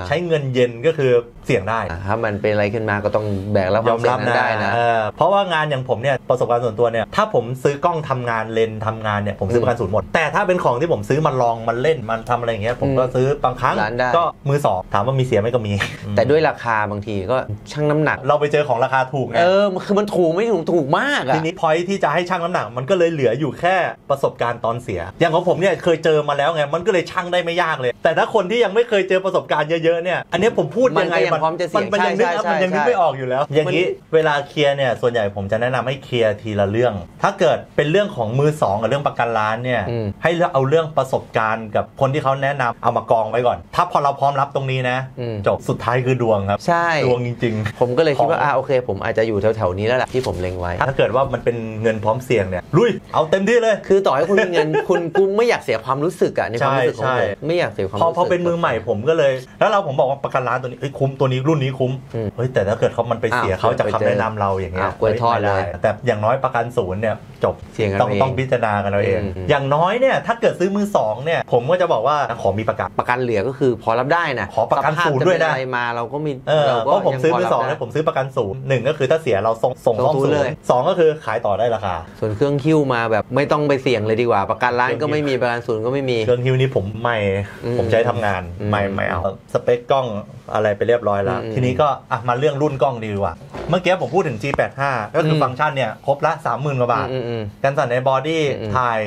งใช้เงินเย็นก็คือเสี่ยงได้ถ้ามันเป็นอะไรขึ้นมาก็ต้องแบกรับความเสี่ยงนั้นได้นะเพราะว่างานอย่างผมเนี่ยประสบการณ์ส่วนตัวเนี่ยถ้าผมซื้อกล้องทำงานเลนทำงานเนี่ยผมซื้อประกันศูนย์หมดแต่ถ้าเป็นของที่ผมซื้อมาลองมาเล่นมันทำอะไรอย่างเงี้ยผมก็ซื้อบางครั้งก็มือสองถามว่ามีเสียไหมก็มีแต่ด้วยราคาบางทีก็ชั่งน้ำหนักเราไปเจอของราคาถูกไงเออคือมันถูกไม่ถูกถูกมากอะทีนี้พอยที่จะให้ชั่งน้ำหนักมันก็เลยเหลืออยู่แค่ประสบการณ์ตอนเสียอย่างของผมเนี่ยเคยเจอมาแล้วไงมันก็เลยชั่งได้ไม่ยากเลยแต่ถ้าคนที่ยังไม่เคยเจอประสบการณ์เยอะๆเนี่ยอันนี้ผมพูดยังไงมันมันยังนึกมันยังนึกไม่ออกอยู่แล้วอย่างนี้เวลาเคลียร์เนี่ยส่วนใหญ่ผมจะแนะนำให้เคลียร์ทีละเรื่องถ้าเกิดเป็นเรื่องของมือสองกับเรื่องประกันร้านเนี่ยให้เอาเรื่องประสบการณ์กับคนที่เขาแนะนำเอามากองไว้ก่อนถ้าพอเราพร้อมรับตรงนี้นะจบสุดท้ายคือดวงครับใช่ดวงจริงๆผมก็เลยคิดว่าอ่าโอเคผมอาจจะอยู่แถวๆนี้แล้วแหละที่ผมเล็งไว้ถ้าเกิดว่ามันเป็นเงินพร้อมเสี่ยงเนี่ยลุยเอาเต็มที่เลยคือต่อให้คุณมีเงินคุณกูไม่อยากเสียความรู้สึกอะในความรู้สึกของผมไม่อยากเสียความรู้สึกพอเป็นมือใหม่ผมก็เลยแล้วเราผมบอกว่าประกันร้านตัวนี้เฮ้ยคุ้มตัวนี้รุ่นนี้คุ้มเฮ้ยแต่ถ้าเกิดเขามันไปเสียเขาจะคำแนะนำเราอย่างเงี้ยกล้วยทอดเลยแต่อย่างน้อยประกันศูนย์เนี่ยจบต้องต้องพิจารณากันเราเองอย่างน้อยเนี่ยถ้าเกิดซื้อมือสองเนี่ยผมก็จะบอกว่าขอมีประกันประกันเหลือก็คือพอรับได้นะขอประกันศูนย์ด้วยนะอะไรมาเราก็มีเพราะผมซื้อมือสองเนี่ยผมซื้อประกันศูนย์หนึ่งก็คือถ้าเสียเราส่งส่งศูนย์เลยสองก็คือขายต่อได้ราคาส่วนเครื่องคิ้วมาแบบไม่ต้องไปเสี่ยงเลยดีกว่าประกันร้านก็ไม่มีประกันศูนย์ก็ไม่มีเครื่องคิ้วนี้ผมไม่ผมใช้ทำงานไม่ไม่เอาสเปคกล้องอะไรไปเรียบร้อยแล้วทีนี้ก็อ่ะมาเรื่องรุ่นกล้องดีกว่าเมื่อกี้ผมพูดถึง จี แปดสิบห้า ก็คือฟังก์ชันเนี่ยครบละ สามหมื่น กว่าบาทการสั่นในบอดี้ถ่า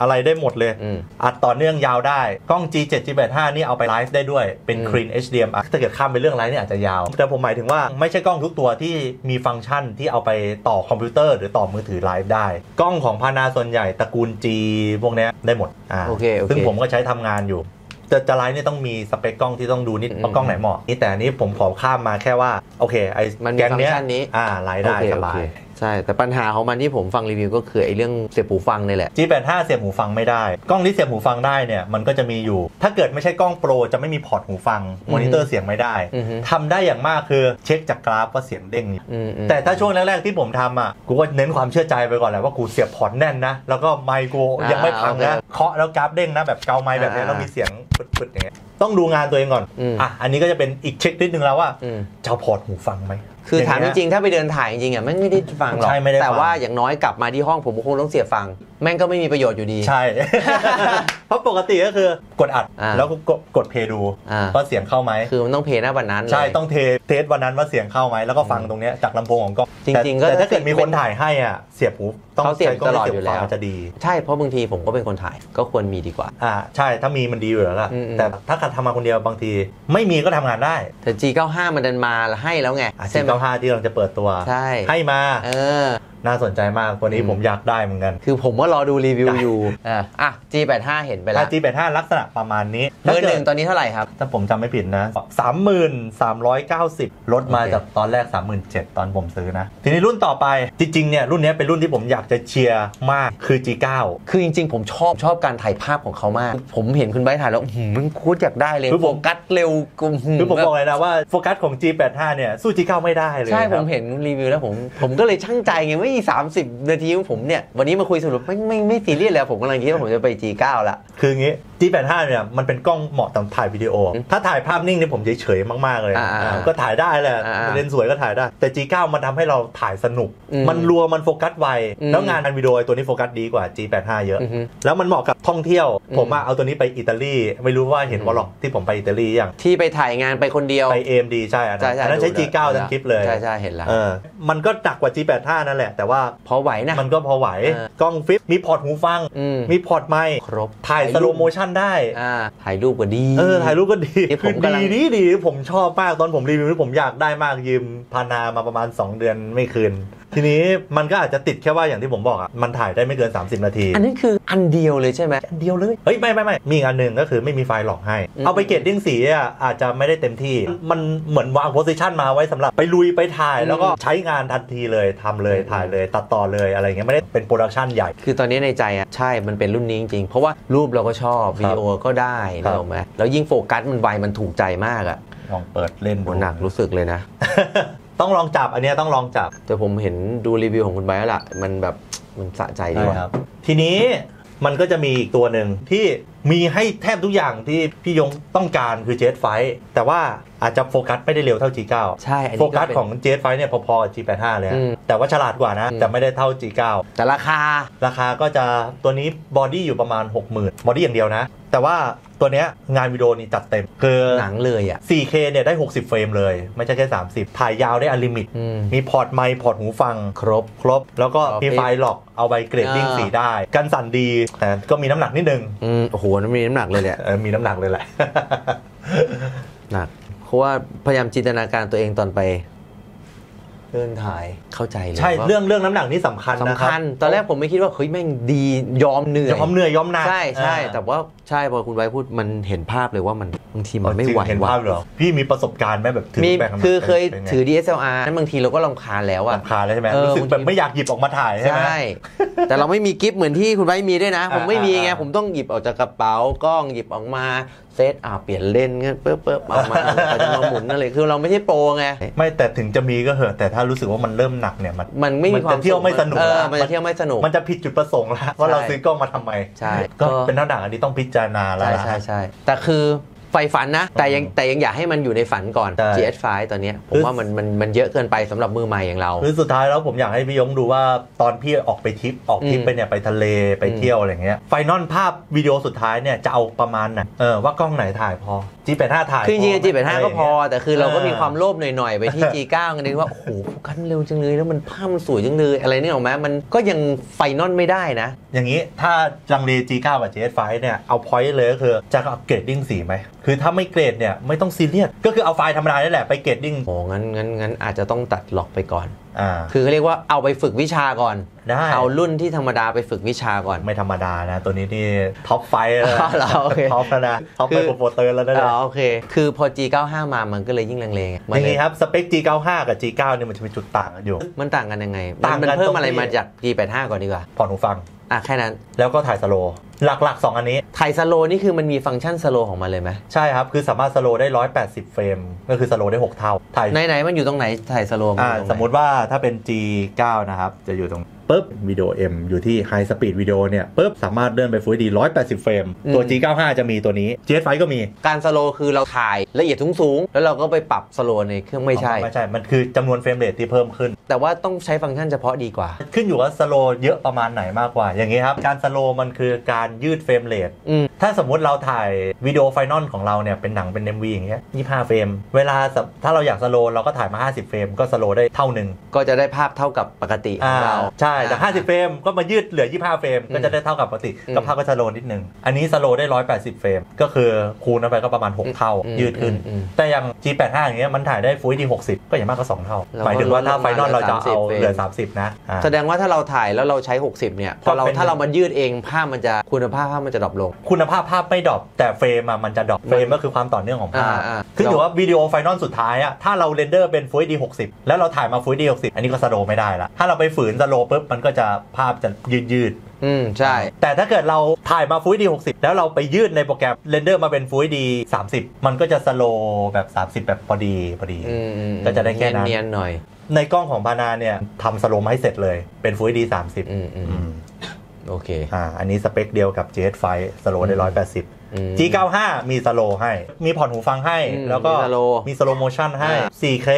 ยอะไรได้หมดเลยอัดต่อเนื่องยาวได้กล้อง จี เจ็ด จี แปดสิบห้า นี่เอาไปไลฟ์ได้ด้วยเป็น Clean เอช ดี เอ็ม อาร์ ถ้าเกิดข้ามไปเรื่องไลฟ์เนี่ยอาจจะยาวแต่ผมหมายถึงว่าไม่ใช่กล้องทุกตัวที่มีฟังก์ชันที่เอาไปต่อคอมพิวเตอร์หรือต่อมือถือไลฟ์ได้กล้องของพานาส่วนใหญ่ตระกูล G พวกนี้ได้หมดอ่าซึ่งผมก็ใช้ทำงานอยู่ จะจะไลฟ์เนี่ยต้องมีสเปคกล้องที่ต้องดูนิดว่ากล้องไหนเหมาะนี่แต่อันนี้ผมขอข้ามมาแค่ว่าโอเคไอ้แกนเนี้ยอ่าไลฟ์ได้สบายใช่แต่ปัญหาของมันที่ผมฟังรีวิวก็คือไอ้เรื่องเสียบหูฟังนี่แหละ จี แปดสิบห้า เสียบหูฟังไม่ได้กล้องที่เสียบหูฟังได้เนี่ยมันก็จะมีอยู่ถ้าเกิดไม่ใช่กล้องโปรจะไม่มีพอร์ตหูฟังมอนิเตอร์เสียงไม่ได้ทำได้อย่างมากคือเช็คจากกราฟว่าเสียงเด้งแต่ถ้าช่วงแรกๆที่ผมทำอ่ะกูก็เน้นความเชื่อใจไปก่อนแหละว่ากูเสียบพอร์ตแน่นนะแล้วก็ไมค์กูยังไม่พังนะเคาะแล้วกราฟเด้งนะแบบเกาไมค์แบบนี้แล้วมีเสียงปึดๆอย่างเงี้ยต้องดูงานตัวเองก่อนอ่ะอันนี้ก็จะเป็นอีกเช็คนิดนึงแล้วว่าจะพอร์ตหูฟังไหมคือถามจริงๆถ้าไปเดินถ่ายจริงๆอ่ะมันไม่ได้ฟังหรอกแต่ว่าอย่างน้อยกลับมาที่ห้องผมคงต้องเสียฟังแม่งก็ไม่มีประโยชน์อยู่ดีใช่เพราะปกติก็คือกดอัดแล้วก็กดเพย์ดูว่าเสียงเข้าไหมคือมันต้องเพย์หน้าวันนั้นใช่ต้องเทเทสวันนั้นว่าเสียงเข้าไหมแล้วก็ฟังตรงนี้จากลำโพงของกล้องจริงๆก็แต่ถ้าเกิดมีคนถ่ายให้อ่ะเสียบหูต้องเสียบตลอดอยู่แล้วจะดีใช่เพราะบางทีผมก็เป็นคนถ่ายก็ควรมีดีกว่าอ่าใช่ถ้ามีมันดีอยู่แล้วล่ะแต่ถ้าการทำมาคนเดียวบางทีไม่มีก็ทำงานได้แต่ จี เก้าสิบห้า มันดันมาให้แล้วไงใช่ไหมจี เก้าสิบห้า ที่เราจะเปิดตัวใช่ให้มาเออน่าสนใจมากตัวนี้ผมอยากได้เหมือนกันคือผมว่ารอดูรีวิวอยู่อ่ะ จี แปดสิบห้า เห็นไปแล้ว จี แปดสิบห้า ลักษณะประมาณนี้เบอร์หนึ่งตอนนี้เท่าไหร่ครับถ้าผมจำไม่ผิดนะ สามหมื่นสามพันสามร้อยเก้าสิบ ลดมาจากตอนแรก สามหมื่นเจ็ดพัน ตอนผมซื้อนะทีนี้รุ่นต่อไปจริงๆเนี่ยรุ่นนี้เป็นรุ่นที่ผมอยากจะเชียร์มากคือ จี เก้า คือจริงๆผมชอบชอบการถ่ายภาพของเขามากผมเห็นคุณไบถ่ายแล้วมันโคตรอยากได้เลยโฟกัสเร็วกุมคือผมบอกเลยนะว่าโฟกัสของ จี แปดสิบห้า เนี่ยสู้ จี เก้า ไม่ได้เลยใช่ผมเห็นรีวิวแล้วผมผมก็เลยชั่งใจไงสามสิบนาทีของผมเนี่ยวันนี้มาคุยสรุปไม่ไม่ไม่ซีเรียสแล้วผมกำลังคิดว่าผมจะไป จี เก้า ละคืออย่างงี้ จี แปดสิบห้า เนี่ยมันเป็นกล้องเหมาะสำหรับถ่ายวิดีโอถ้าถ่ายภาพนิ่งเนี่ยผมเฉยๆมากๆเลยก็ถ่ายได้แหละเลนส์สวยก็ถ่ายได้แต่ จี เก้า มันทำให้เราถ่ายสนุกมันรัวมันโฟกัสไวแล้วงานวิดีโอตัวนี้โฟกัสดีกว่า จี แปดสิบห้า เยอะแล้วมันเหมาะกับท่องเที่ยวผมเอาตัวนี้ไปอิตาลีไม่รู้ว่าเห็นวอลล็อกที่ผมไปอิตาลีอย่างที่ไปถ่ายงานไปคนเดียวไป เอ เอ็ม ดี ใช่อันนั้นใช้ จี เก้า ทั้งคลิปเลยใช่ใช่เห็นแล้วมันก็หนักกว่า จี แปดสิบห้า นั่นแหละแต่ว่าพอไหวนะมันก็พอไหวกล้องฟิปมีพอร์ตหูฟังมีพอร์ตไมค์ครบถ่ายสโลโมชั่นได้ถ่ายรูปก็ดีเออถ่ายรูปก็ดีคือดีดีดีผมชอบมากตอนผมรีวิวผมอยากได้มากยืมพานามาประมาณสองเดือนไม่คืนทีนี้มันก็อาจจะติดแค่ว่าอย่างที่ผมบอกอ่ะมันถ่ายได้ไม่เกินสามสิบนาทีอันนี้คืออันเดียวเลยใช่ไหมอันเดียวเลยเฮ้ยไม่ไม่ไม่มีอันหนึ่งก็คือไม่มีไฟล์หลอกให้เอาไปเกรดดิ้งสีอ่ะอาจจะไม่ได้เต็มที่มันเหมือนวางโพสิชันมาไว้สำหรับไปลุยไปถ่ายแล้วก็ใช้งานทันทีเลยทำเลยถ่ายเลยตัดต่อเลยอะไรเงี้ยไม่ได้เป็นโปรดักชันใหญ่คือตอนนี้ในใจอ่ะใช่มันเป็นรุ่นนี้จริงๆเพราะว่ารูปเราก็ชอบวิดีโอก็ได้ถูกไหมแล้วยิ่งโฟกัสมันไวมันถูกใจมากอ่ะลองเปิดเล่นบนหนักรู้สึกเลยนะต้องลองจับอันนี้ต้องลองจับแต่ผมเห็นดูรีวิวของคุณไบร์ทละมันแบบมันสะใจดีกว่าทีนี้มันก็จะมีอีกตัวหนึ่งที่มีให้แทบทุกอย่างที่พี่ยงต้องการคือ จี เอช ไฟว์ แต่ว่าอาจจะโฟกัสไม่ได้เร็วเท่า จี เก้า ใช่โฟกัสของ จี เอช ไฟว์ เนี่ยพอๆกับ จี แปดสิบห้า เลยแต่ว่าฉลาดกว่านะแต่ไม่ได้เท่า จี เก้า แต่ราคาราคาก็จะตัวนี้บอดี้อยู่ประมาณ หกหมื่น บอดี้อย่างเดียวนะแต่ว่าตัวเนี้ยงานวิดีโอนี่จัดเต็มคือหนังเลยอ่ะ โฟร์เค เนี่ยได้หกสิบเฟรมเลยไม่ใช่แค่สามสิบถ่ายยาวได้อลิมิตมีพอร์ตไมค์พอร์ตหูฟังครบครบแล้วก็มีไฟล์ล็อกเอาไปเกรดดิ้งสีได้กันสั่นดีแต่ก็มีน้ำหนักนิดนึงโอ้โหมีน้ำหนักเลยแหละมีน้ำหนักเลยแหละหนักเพราะว่าพยายามจินตนาการตัวเองตอนไปเรื่องถ่ายเข้าใจเลยใช่เรื่องเรื่องน้ำหนักนี่สำคัญสำคัญตอนแรกผมไม่คิดว่าเฮ้ยแม่งดียอมเหนื่อยยอมเหนื่อยยอมหนักใช่ใช่แต่ว่าใช่พอคุณไว้พูดมันเห็นภาพเลยว่ามันบางทีมันไม่ไหวว่ะพี่มีประสบการณ์ไหมแบบถือแบบคือเคยถือ ดี เอส แอล อาร์ นั้นบางทีเราก็รำคาญแล้วอะรำคาญแล้วใช่ไหมรู้สึกแบบไม่อยากหยิบออกมาถ่ายใช่ไหมแต่เราไม่มีกิฟต์เหมือนที่คุณไว้มีด้วยนะผมไม่มีไงผมต้องหยิบออกจากกระเป๋ากล้องหยิบออกมาเซตอ่าเปลี่ยนเลนเงี้ยเปิ๊บเปิ๊บเอามาเราจะมาหมุนนั่นเลยคือเราไม่ใช่โปรไงไม่แต่ถึงจะมีก็เหอะแต่ถ้ารู้สึกว่ามันเริ่มหนักเนี่ยมันมันไม่มีความเที่ยวไม่สนุกแล้วมันจะเที่ยวไม่สนุกมันจะผิดจุดประสงค์แล้วว่าเราซื้อกล้องมาทำไมใช่ก็เป็นหน้าหนังอันนี้ต้องพิจารณาแล้วใช่ใช่แต่คือไฟฝันนะแต่ยังแต่ยังอยากให้มันอยู่ในฝันก่อน จี เอช ไฟว์ ตอนนี้ผมว่ามันมันมันเยอะเกินไปสำหรับมือใหม่อย่างเราคือสุดท้ายแล้วผมอยากให้พี่ยงดูว่าตอนพี่ออกไปทริปออกทริปไปเนี่ยไปทะเลไปเที่ยวอะไรเงี้ยไฟนอลภาพวิดีโอสุดท้ายเนี่ยจะเอาประมาณไหนเออว่ากล้องไหนถ่ายพอ จี แปดสิบห้า ถ่ายคือจริงๆ จี แปดสิบห้า ก็พอแต่คือเราก็มีความโลภหน่อยๆไปที่ จี เก้า กันเลยว่าโอ้โหกันเร็วจังเลยแล้วมันภาพมันสวยจังเลยอะไรนี่ออกมามันก็ยังไฟนอลไม่ได้นะอย่างนี้ถ้าจังเล จี เก้า กับ จี เอช ไฟว์ เนี่ยเอาพอยต์เลยก็คือจะอัปเกรดดิ้งสีไหม คือถ้าไม่เกรดเนี่ยไม่ต้องซีเรียสก็คือเอาไฟล์ธรรมดาได้แหละไปเกรดดิ้งโอ้งั้นงั้นงั้นอาจจะต้องตัดล็อกไปก่อนอ่าคือเขาเรียกว่าเอาไปฝึกวิชาก่อนได้เอารุ่นที่ธรรมดาไปฝึกวิชาก่อนไม่ธรรมดานะตัวนี้นี่ท็อปไฟล์เลยท็อปนะท็อปไปโปรเตอร์แล้วนะโอเคคือพอ จี เก้าสิบห้า มามันก็เลยยิ่งลังเลอย่างนี้ครับสเปค จี เก้าสิบห้า กับ จี เก้า เนี่ยมันจะเป็นจุดต่างกันอยู่มันต่างกันยังไงต่างกันเพิ่มอะไรมาจาก จี แปดสิบห้า ก่อนดีกว่าพอหูฟังอ่ะแค่นั้นแล้วก็ถ่ายสโลหลักๆสองอันนี้ถ่ายสโลนี่คือมันมีฟังก์ชันสโลของมันเลยไหมใช่ครับคือสามารถสโลได้หนึ่งร้อยแปดสิบเฟรมก็คือสโลได้หกเท่าถ่ายไหนๆมันอยู่ตรงไหนถ่ายสโลอ่าสมมุติว่าถ้าเป็น จี เก้า นะครับจะอยู่ตรงปึ๊บวิดีโอ M อยู่ที่ High Speed Video เนี่ยปึ๊บสามารถเลื่อนไป Full ดีหนึ่งร้อยแปดสิบเฟรมตัว จี เก้าสิบห้า จะมีตัวนี้ จี เอส ไฟว์ ก็มีการสโลคือเราถ่ายละเอียดสูงๆแล้วเราก็ไปปรับสโลในเครื่องไม่ใช่ไม่ใช่มันคือจำนวนเฟรมเรทที่เพิ่มขึ้นแต่ว่าต้องใช้ฟังก์ชันเฉพาะดีกว่าขึ้นอยู่ว่าสโลเยอะประมาณไหนมากกว่าอย่างงี้ครับการสโลมันคือการยืดเฟรมเรทถ้าสมมุติเราถ่ายวิดีโอไฟนอลของเราเนี่ยเป็นหนังเป็น เอ็ม วี อย่างเงี้ยยี่สิบห้าเฟรมเวลาถ้าเราอยากสโลเราก็ถ่ายมาห้าสิบเฟรมก็สโลได้เท่านึงก็จะได้ภาพเท่ากับปกติของเราใช่แต่ห้าสิบเฟรมก็มายืดเหลือยี่สิบห้าเฟรมก็จะได้เท่ากับปกติกับภาพก็สโลนิดนึงอันนี้สโลได้หนึ่งร้อยแปดสิบเฟรมก็คือคูณไปก็ประมาณหกเท่ายืดขึ้นแต่อย่าง จี แปดสิบห้า อย่างเงี้ยมันถ่ายได้ Full ดีหกสิบก็อย่างมากก็สองเท่าหมายถึงว่าถ้าไฟนอลเราจะเอาเหลือสามสิบนะแสดงว่าถ้าเราถ่ายแล้วเราใช้หกสิบเนี่ยพอเราถ้าเรามันยืดเองภาพมันจะคุณภาพภาพมันจะดรอปลงคุณภาพภาพไม่ดรอปแต่เฟรมมันจะดรอปเฟรมก็คือความต่อเนื่องของภาพขึ้นอยู่ว่าวิดีโอไฟนอลสุดท้ายอะถ้าเราเรนเดอร์เป็น Full ดีหกสิบแล้วเราถ่ายมา Full ดีหกสิบอันนี้ก็สโลไม่ได้ละถ้าเราไปฝืนสโลปุ๊บมันก็จะภาพจะยืดยืดอืมใช่แต่ถ้าเกิดเราถ่ายมา Full ดีหกสิบแล้วเราไปยืดในโปรแกรมเรนเดอร์มาเป็น Full ดีสามสิบมันก็จะสโลแบบสามสิบแบบพอดีพอดีก็จะได้แค่นั้นเนียนๆหน่อยในกล้องของพานาเนี่ยทำสโลมาให้เสร็จเลยเป็น Full ดีสามสิบอืมโอเคอ่าอันนี้สเปคเดียวกับ จี เอส ไฟว์ สโลได้หนึ่งร้อยแปดสิบจี เก้าสิบห้า มีสโลให้มีผ่อนหูฟังให้แล้วก็มีสโลโมชั่นให้ โฟร์เค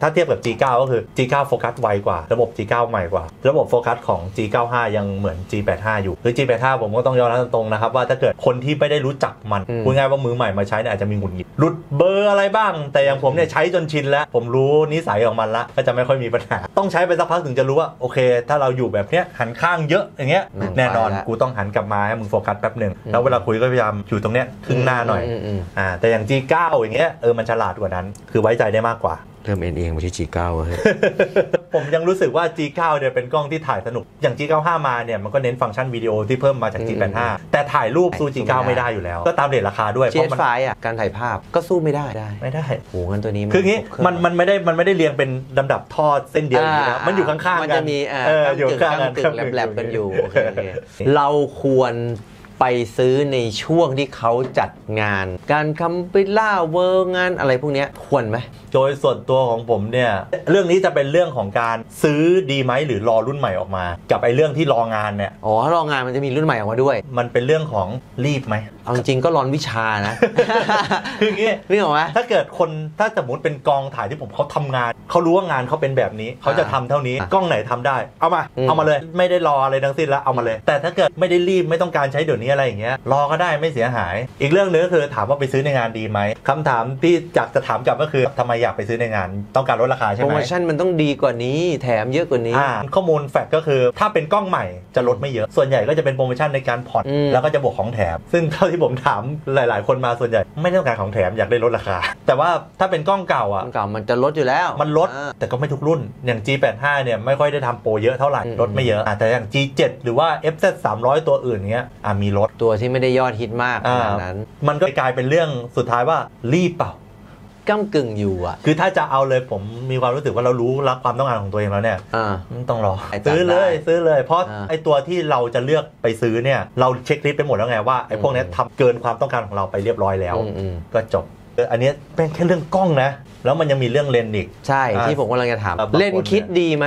ถ้าเทียบกับ จี เก้า ก็คือ จี เก้า โฟกัสไวกว่าระบบ จี เก้า ใหม่กว่าระบบโฟกัสของ จี เก้าสิบห้า ยังเหมือน จี แปดสิบห้า อยู่คือ จี แปดสิบห้า ผมก็ต้องยอมรับตรงๆนะครับว่าถ้าเกิดคนที่ไม่ได้รู้จักมันพูดง่ายว่ามือใหม่มาใช้เนี่ยอาจจะมีหงุดหงิดหลุดเบอร์อะไรบ้างแต่อย่างผมเนี่ยใช้จนชินแล้วผมรู้นิสัยของมันละก็จะไม่ค่อยมีปัญหาต้องใช้ไปสักพักถึงจะรู้ว่าโอเคถ้าเราอยู่แบบเนี้ยหันข้างเยอะอย่างเงี้ยแน่นอนกูต้องหันกลับมาให้มึงโฟกัสแป๊บนึงแล้วเวลาคุยก็พยายามอยู่ตรงเนี้ยครึ่งหน้าหน่อยอ่าแต่อย่าง จี เก้า อย่างเงี้ยเออมันฉลาดกว่านั้นคือไว้ใจได้มากกว่าเริ่มเอ็นเองมาที่ จี เก้า เฮ้ยผมยังรู้สึกว่า จี เก้า เนี่ยเป็นกล้องที่ถ่ายสนุกอย่าง จี เก้าสิบห้า มาเนี่ยมันก็เน้นฟังก์ชันวิดีโอที่เพิ่มมาจาก จี แปดสิบห้า แต่ถ่ายรูปสู้ จี เก้า ไม่ได้อยู่แล้วก็ตามเรทราคาด้วยเพราะมันไฟอ่ะการถ่ายภาพก็สู้ไม่ได้ไม่ได้โอ้โหงั้นตัวนี้คืองี้มันมันไม่ได้มันไม่ได้เรียงเป็นลำดับทอดเส้นเดียวอยู่นะมันอยู่ข้างๆกันมันจะมีเอออยู่ข้างๆตึกแลบๆกันอยู่โอเคเราควรไปซื้อในช่วงที่เขาจัดงานการคัมปิล่าเวิร์กงานอะไรพวกนี้ควรไหมโดยส่วนตัวของผมเนี่ยเรื่องนี้จะเป็นเรื่องของการซื้อดีไหมหรือรอรุ่นใหม่ออกมากับไอ้เรื่องที่รองานเนี่ยอ๋อถ้ารองานมันจะมีรุ่นใหม่ออกมาด้วยมันเป็นเรื่องของรีบไหมเอาจริงก็ร้อนวิชานะคืองี้เรื่องว่าถ้าเกิดคนถ้าสมมติเป็นกองถ่ายที่ผมเขาทำงานเขารู้ว่างานเขาเป็นแบบนี้เขาจะทำเท่านี้กล้องไหนทำได้เอามาเอามาเลยไม่ได้รออะไรทั้งสิ้นแล้วเอามาเลยแต่ถ้าเกิดไม่ได้รีบไม่ต้องการใช้เดี๋ยวนี้อะไรอย่างเงี้ยรอก็ได้ไม่เสียหายอีกเรื่องนึงก็คือถามว่าไปซื้อในงานดีไหมคำถามที่อยากจะถามกลับก็คือทำไมอยากไปซื้อในงานต้องการลดราคาใช่ไหมโปรโมชั่นมันต้องดีกว่านี้แถมเยอะกว่านี้ข้อมูลแฟกต์ก็คือถ้าเป็นกล้องใหม่จะลดไม่เยอะส่วนใหญ่ก็จะเป็นโปรโมชั่นในการผ่อนแล้วก็จะบวกของแถมซึ่งเท่าที่ผมถามหลายๆคนมาส่วนใหญ่ไม่ต้องการของแถมอยากได้ลดราคาแต่ว่าถ้าเป็นกล้องเก่าอ่ะเก่ามันจะลดอยู่แล้วมันลดแต่ก็ไม่ทุกรุ่นอย่าง จี แปดสิบห้า เนี่ยไม่ค่อยได้ทำโปรเยอะเท่าไหร่ลดไม่เยอะแต่อย่าง จี เจ็ด หรือว่า เอฟ แซด สามร้อย ตัวอื่นเงี้ยมีลดตัวที่ไม่ได้ยอดฮิตมากขนาดนั้นมันก็กลายเป็นเรื่องสุดท้ายว่ารีบเปล่าก้ำกึ่งอยู่อ่ะคือถ้าจะเอาเลยผมมีความรู้สึกว่าเรารู้รักความต้องการของตัวเองแล้วเนี่ยมันต้องรอซื้อเลยซื้อเลยเพราะไอ้ตัวที่เราจะเลือกไปซื้อเนี่ยเราเช็คลิสต์ไปหมดแล้วไงว่าไอ้พวกนี้ทำเกินความต้องการของเราไปเรียบร้อยแล้วก็จบอันนี้เป็นแค่เรื่องกล้องนะแล้วมันยังมีเรื่องเลนส์อีกใช่ที่ผมกำลังจะถามเลนส์คิดดีไหม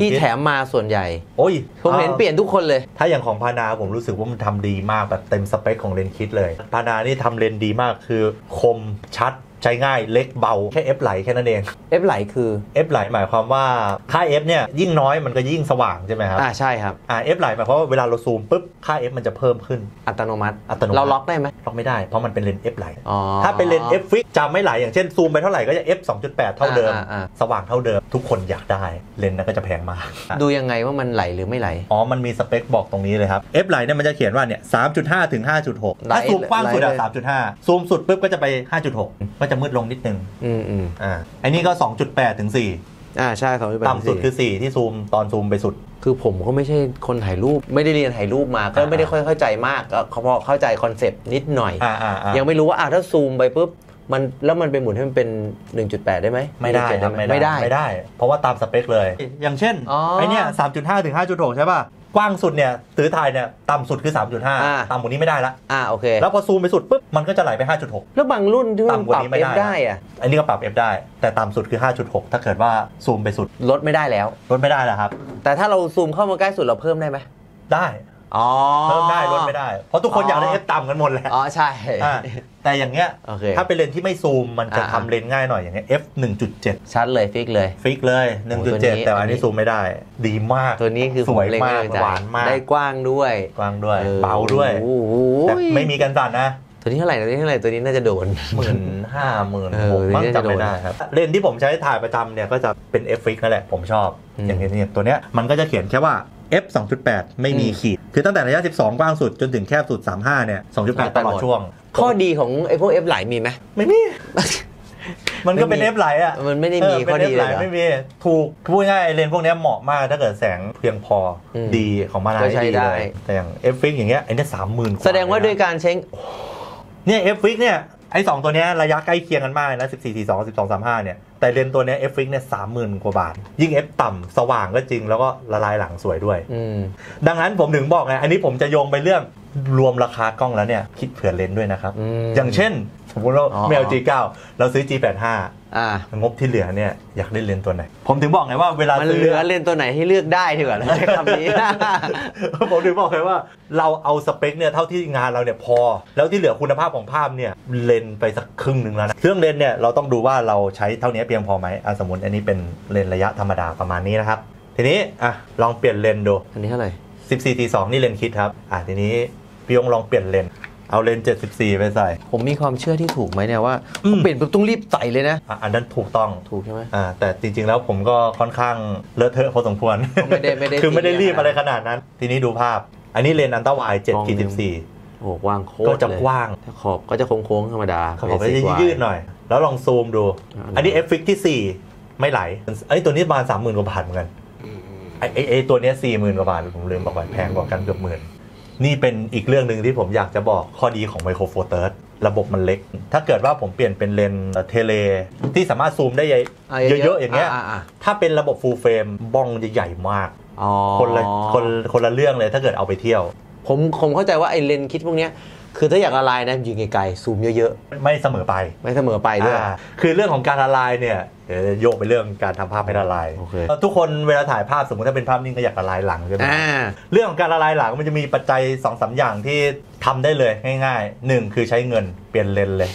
ที่แถมมาส่วนใหญ่โอ้ยผมเห็นเปลี่ยนทุกคนเลยถ้าอย่างของพานาผมรู้สึกว่ามันทำดีมากแบบเต็มสเปคของเลนส์คิดเลยพานานี่ทำเลนส์ดีมากคือคมชัด ใช้ง่ายเล็กเบาแค่ F ไหลแค่นั้นเอง F ไหลคือ F ไหลหมายความว่าค่า F เนี่ยยิ่งน้อยมันก็ยิ่งสว่างใช่ไหมครับอ่าใช่ครับอ่า F ไหลหมายความว่าเวลาเราซูมปุ๊บค่า F มันจะเพิ่มขึ้นอัตโนมัติอัตโนมัติเราล็อกได้ไหมล็อกไม่ได้เพราะมันเป็นเลนส์ F ไหลถ้าเป็นเลนส์ F ฟิกจะไม่ไหลอย่างเช่นซูมไปเท่าไหร่ก็จะ F สองจุดแปด เท่าเดิมสว่างเท่าเดิมทุกคนอยากได้เลนส์นั้นก็จะแพงมากดูยังไงว่ามันไหลหรือไม่ไหลอ๋อมันมีสเปคบอกตรงนี้เลยครับ F ไหลเนี่ยมันจะเขียนว่าเนี่ย สามจุดห้า ถึง ห้าจุดหก ถ้าซูมกว้างสุดอะ สามจุดห้า ซูมสุดปุ๊บก็จะไป ห้าจุดหก ก็จะมืดลงนิดนึงอืมอ่าไอ้นี่ก็ สองจุดแปด ถึง สี่อ่าใช่ครับต่ำสุดคือสี่ที่ซูมตอนซูมไปสุดคือผมก็ไม่ใช่คนถ่ายรูปไม่ได้เรียนถ่ายรูปมาก็ไม่ได้ค่อยเข้าใจมากก็พอเข้าใจคอนเซ็ปต์นิดหน่อยยังไม่รู้ว่าอ่ะถ้าซูมไปปุ๊บมันแล้วมันเป็นหมุนให้มันเป็น หนึ่งจุดแปด ได้ไหมไม่ได้ครับไม่ได้ไม่ได้เพราะว่าตามสเปคเลยอย่างเช่นไอ้เนี่ย สามจุดห้า ถึง ห้าจุดหก ใช่ป่ะกว้างสุดเนี่ยถือถ่ายเนี่ยต่ำสุดคือ สามจุดห้า ต่ำกว่านี้ไม่ได้ละอ่าโอเคแล้วพอซูมไปสุดปุ๊บมันก็จะไหลไป ห้าจุดหก แล้วบางรุ่นที่มันปรับ F ได้อ่ะอันนี้ก็ปรับ F ได้แต่ต่ำสุดคือ ห้าจุดหก ถ้าเกิดว่าซูมไปสุดลดไม่ได้แล้วลดไม่ได้แล้วครับแต่ถ้าเราซูมเข้ามาใกล้สุดเราเพิ่มได้ไหมได้เพิ่มได้ลดไม่ได้เพราะทุกคนอยากได้ F ต่ำกันหมดแหละอ๋อใช่แต่อย่างเงี้ยถ้าเป็นเลนที่ไม่ซูมมันจะทำเลนง่ายหน่อยอย่างเงี้ย F หนึ่งจุดเจ็ด ชัดเลยฟิกเลยฟิกเลย หนึ่งจุดเจ็ด แต่อันนี้ซูมไม่ได้ดีมากตัวนี้คือสวยมากหวานมากได้กว้างด้วยกว้างด้วยเบาด้วยแต่ไม่มีกันสั่นนะตัวนี้เท่าไหร่ตัวนี้เท่าไหร่ตัวนี้น่าจะโดนหมื่นห้าหมื่นหกบ้างจำไม่ได้ครับเลนที่ผมใช้ถ่ายประจำเนี่ยก็จะเป็น F ฟิกนั่นแหละผมชอบอย่างเงี้ยตัวเนี้ยมันก็จะเขียนแค่ว่าF สองจุดแปด ไม่มีขีดคือตั้งแต่ระยะสิบสองกว้างสุดจนถึงแคบสุดสามสิบห้าเนี่ย สองจุดแปด ตลอดช่วงข้อดีของไอ้พวก F ไหลมีไหมไม่มีมันก็เป็น F ไหลอ่ะมันไม่ได้มีข้อดีเลยไม่มีถูกพูดง่ายเลนส์พวกนี้เหมาะมากถ้าเกิดแสงเพียงพอดีของมันได้ดีเลยแต่อย่าง F ฟิกอย่างเงี้ยไอ้นี่ สามหมื่น แสดงว่าด้วยการเช็งเนี่ย F ฟิกเนี่ยไอ้สองตัวนี้ระยะใกล้เคียงกันมากนะสิบสี่ สี่สิบสอง สิบสอง สามสิบห้าเนี่ยแต่เลนตัวนี้ F ฟิกเนี่ย สามหมื่น กว่าบาทยิ่ง F ต่ำสว่างก็จริงแล้วก็ละลายหลังสวยด้วยดังนั้นผมถึงบอกไงอันนี้ผมจะโยงไปเรื่องรวมราคากล้องแล้วเนี่ยคิดเผื่อเลนด้วยนะครับ อ, อย่างเช่นสมมติเราไม่เอา จี เก้า เราซื้อ จี แปดสิบห้า งบที่เหลือเนี่ยอยากได้เลนตัวไหนผมถึงบอกไงว่าเวลาซื้อเลนตัวไหนให้เลือกได้เถอะใช้คำนี้ ผมถึงบอกไงว่าเราเอาสเปคเนี่ยเท่าที่งานเราเนี่ยพอแล้วที่เหลือคุณภาพของภาพเนี่ยเลนไปสักครึ่งหนึ่งแล้วนะเรื่องเลนเนี่ยเราต้องดูว่าเราใช้เท่านี้เพียงพอไหมสมมติอันนี้เป็นเลนระยะธรรมดาประมาณนี้นะครับทีนี้อ่ะลองเปลี่ยนเลนดูอันนี้เท่าไหร่สิบสี่ สี่สิบสองนี่เลนคิดครับอ่ะทีนี้พี่ยงลองเปลี่ยนเลนเอาเลนเจ็ดสิบสี่ไปใส่ผมมีความเชื่อที่ถูกไหมเนี่ยว่าเปลี่ยนปุ๊บต้องรีบใส่เลยนะอ่ะอันนั้นถูกต้องถูกใช่ไหมอ่าแต่จริงๆแล้วผมก็ค่อนข้างเลอะเทอะพอสมควรไม่ได้ไม่ได้คือไม่ได้รีบอะไรขนาดนั้นทีนี้ดูภาพอันนี้เลนอันตราไวด์เจ็ด สี่สิบสี่โอ้กว้างโคตรก็จะกว้างขอบก็จะโค้งๆธรรมดาขอบก็จะยืดหน่อยแล้วลองซูมดูอันนี้เอฟฟิกที่สี่ไม่ไหลไอ้ตัวนี้ประมาณ สามหมื่น กว่าบาทเหมือนกันไอ้ไอ้ตัวนี้ สี่หมื่น กว่าบาทผมลืมบอกไปแพงกว่ากันเกือบหมื่นนี่เป็นอีกเรื่องหนึ่งที่ผมอยากจะบอกข้อดีของไมโครโฟเตอร์ระบบมันเล็กถ้าเกิดว่าผมเปลี่ยนเป็นเลนส์เทเลที่สามารถซูมได้เยอะๆอย่างเงี้ยถ้าเป็นระบบฟูลเฟรมบ้องจะใหญ่มากคนละคนคนละเรื่องเลยถ้าเกิดเอาไปเที่ยวผมผมเข้าใจว่าไอ้เลนส์คิดพวกเนี้ยคือถ้าอยากละลายนะยืนไกลๆซูมเยอะๆไม่เสมอไปไม่เสมอไปด้วยคือเรื่องของการละลายเนี่ยโยกไปเรื่องการทำภาพให้ละลายทุกคนเวลาถ่ายภาพสมมติถ้าเป็นภาพนิ่งก็อยากละลายหลังใช่ไหมเรื่องของการละลายหลังมันจะมีปัจจัย สองสาม อย่างที่ทำได้เลยง่ายๆหนึ่งคือใช้เงินเปลี่ยนเลนเลย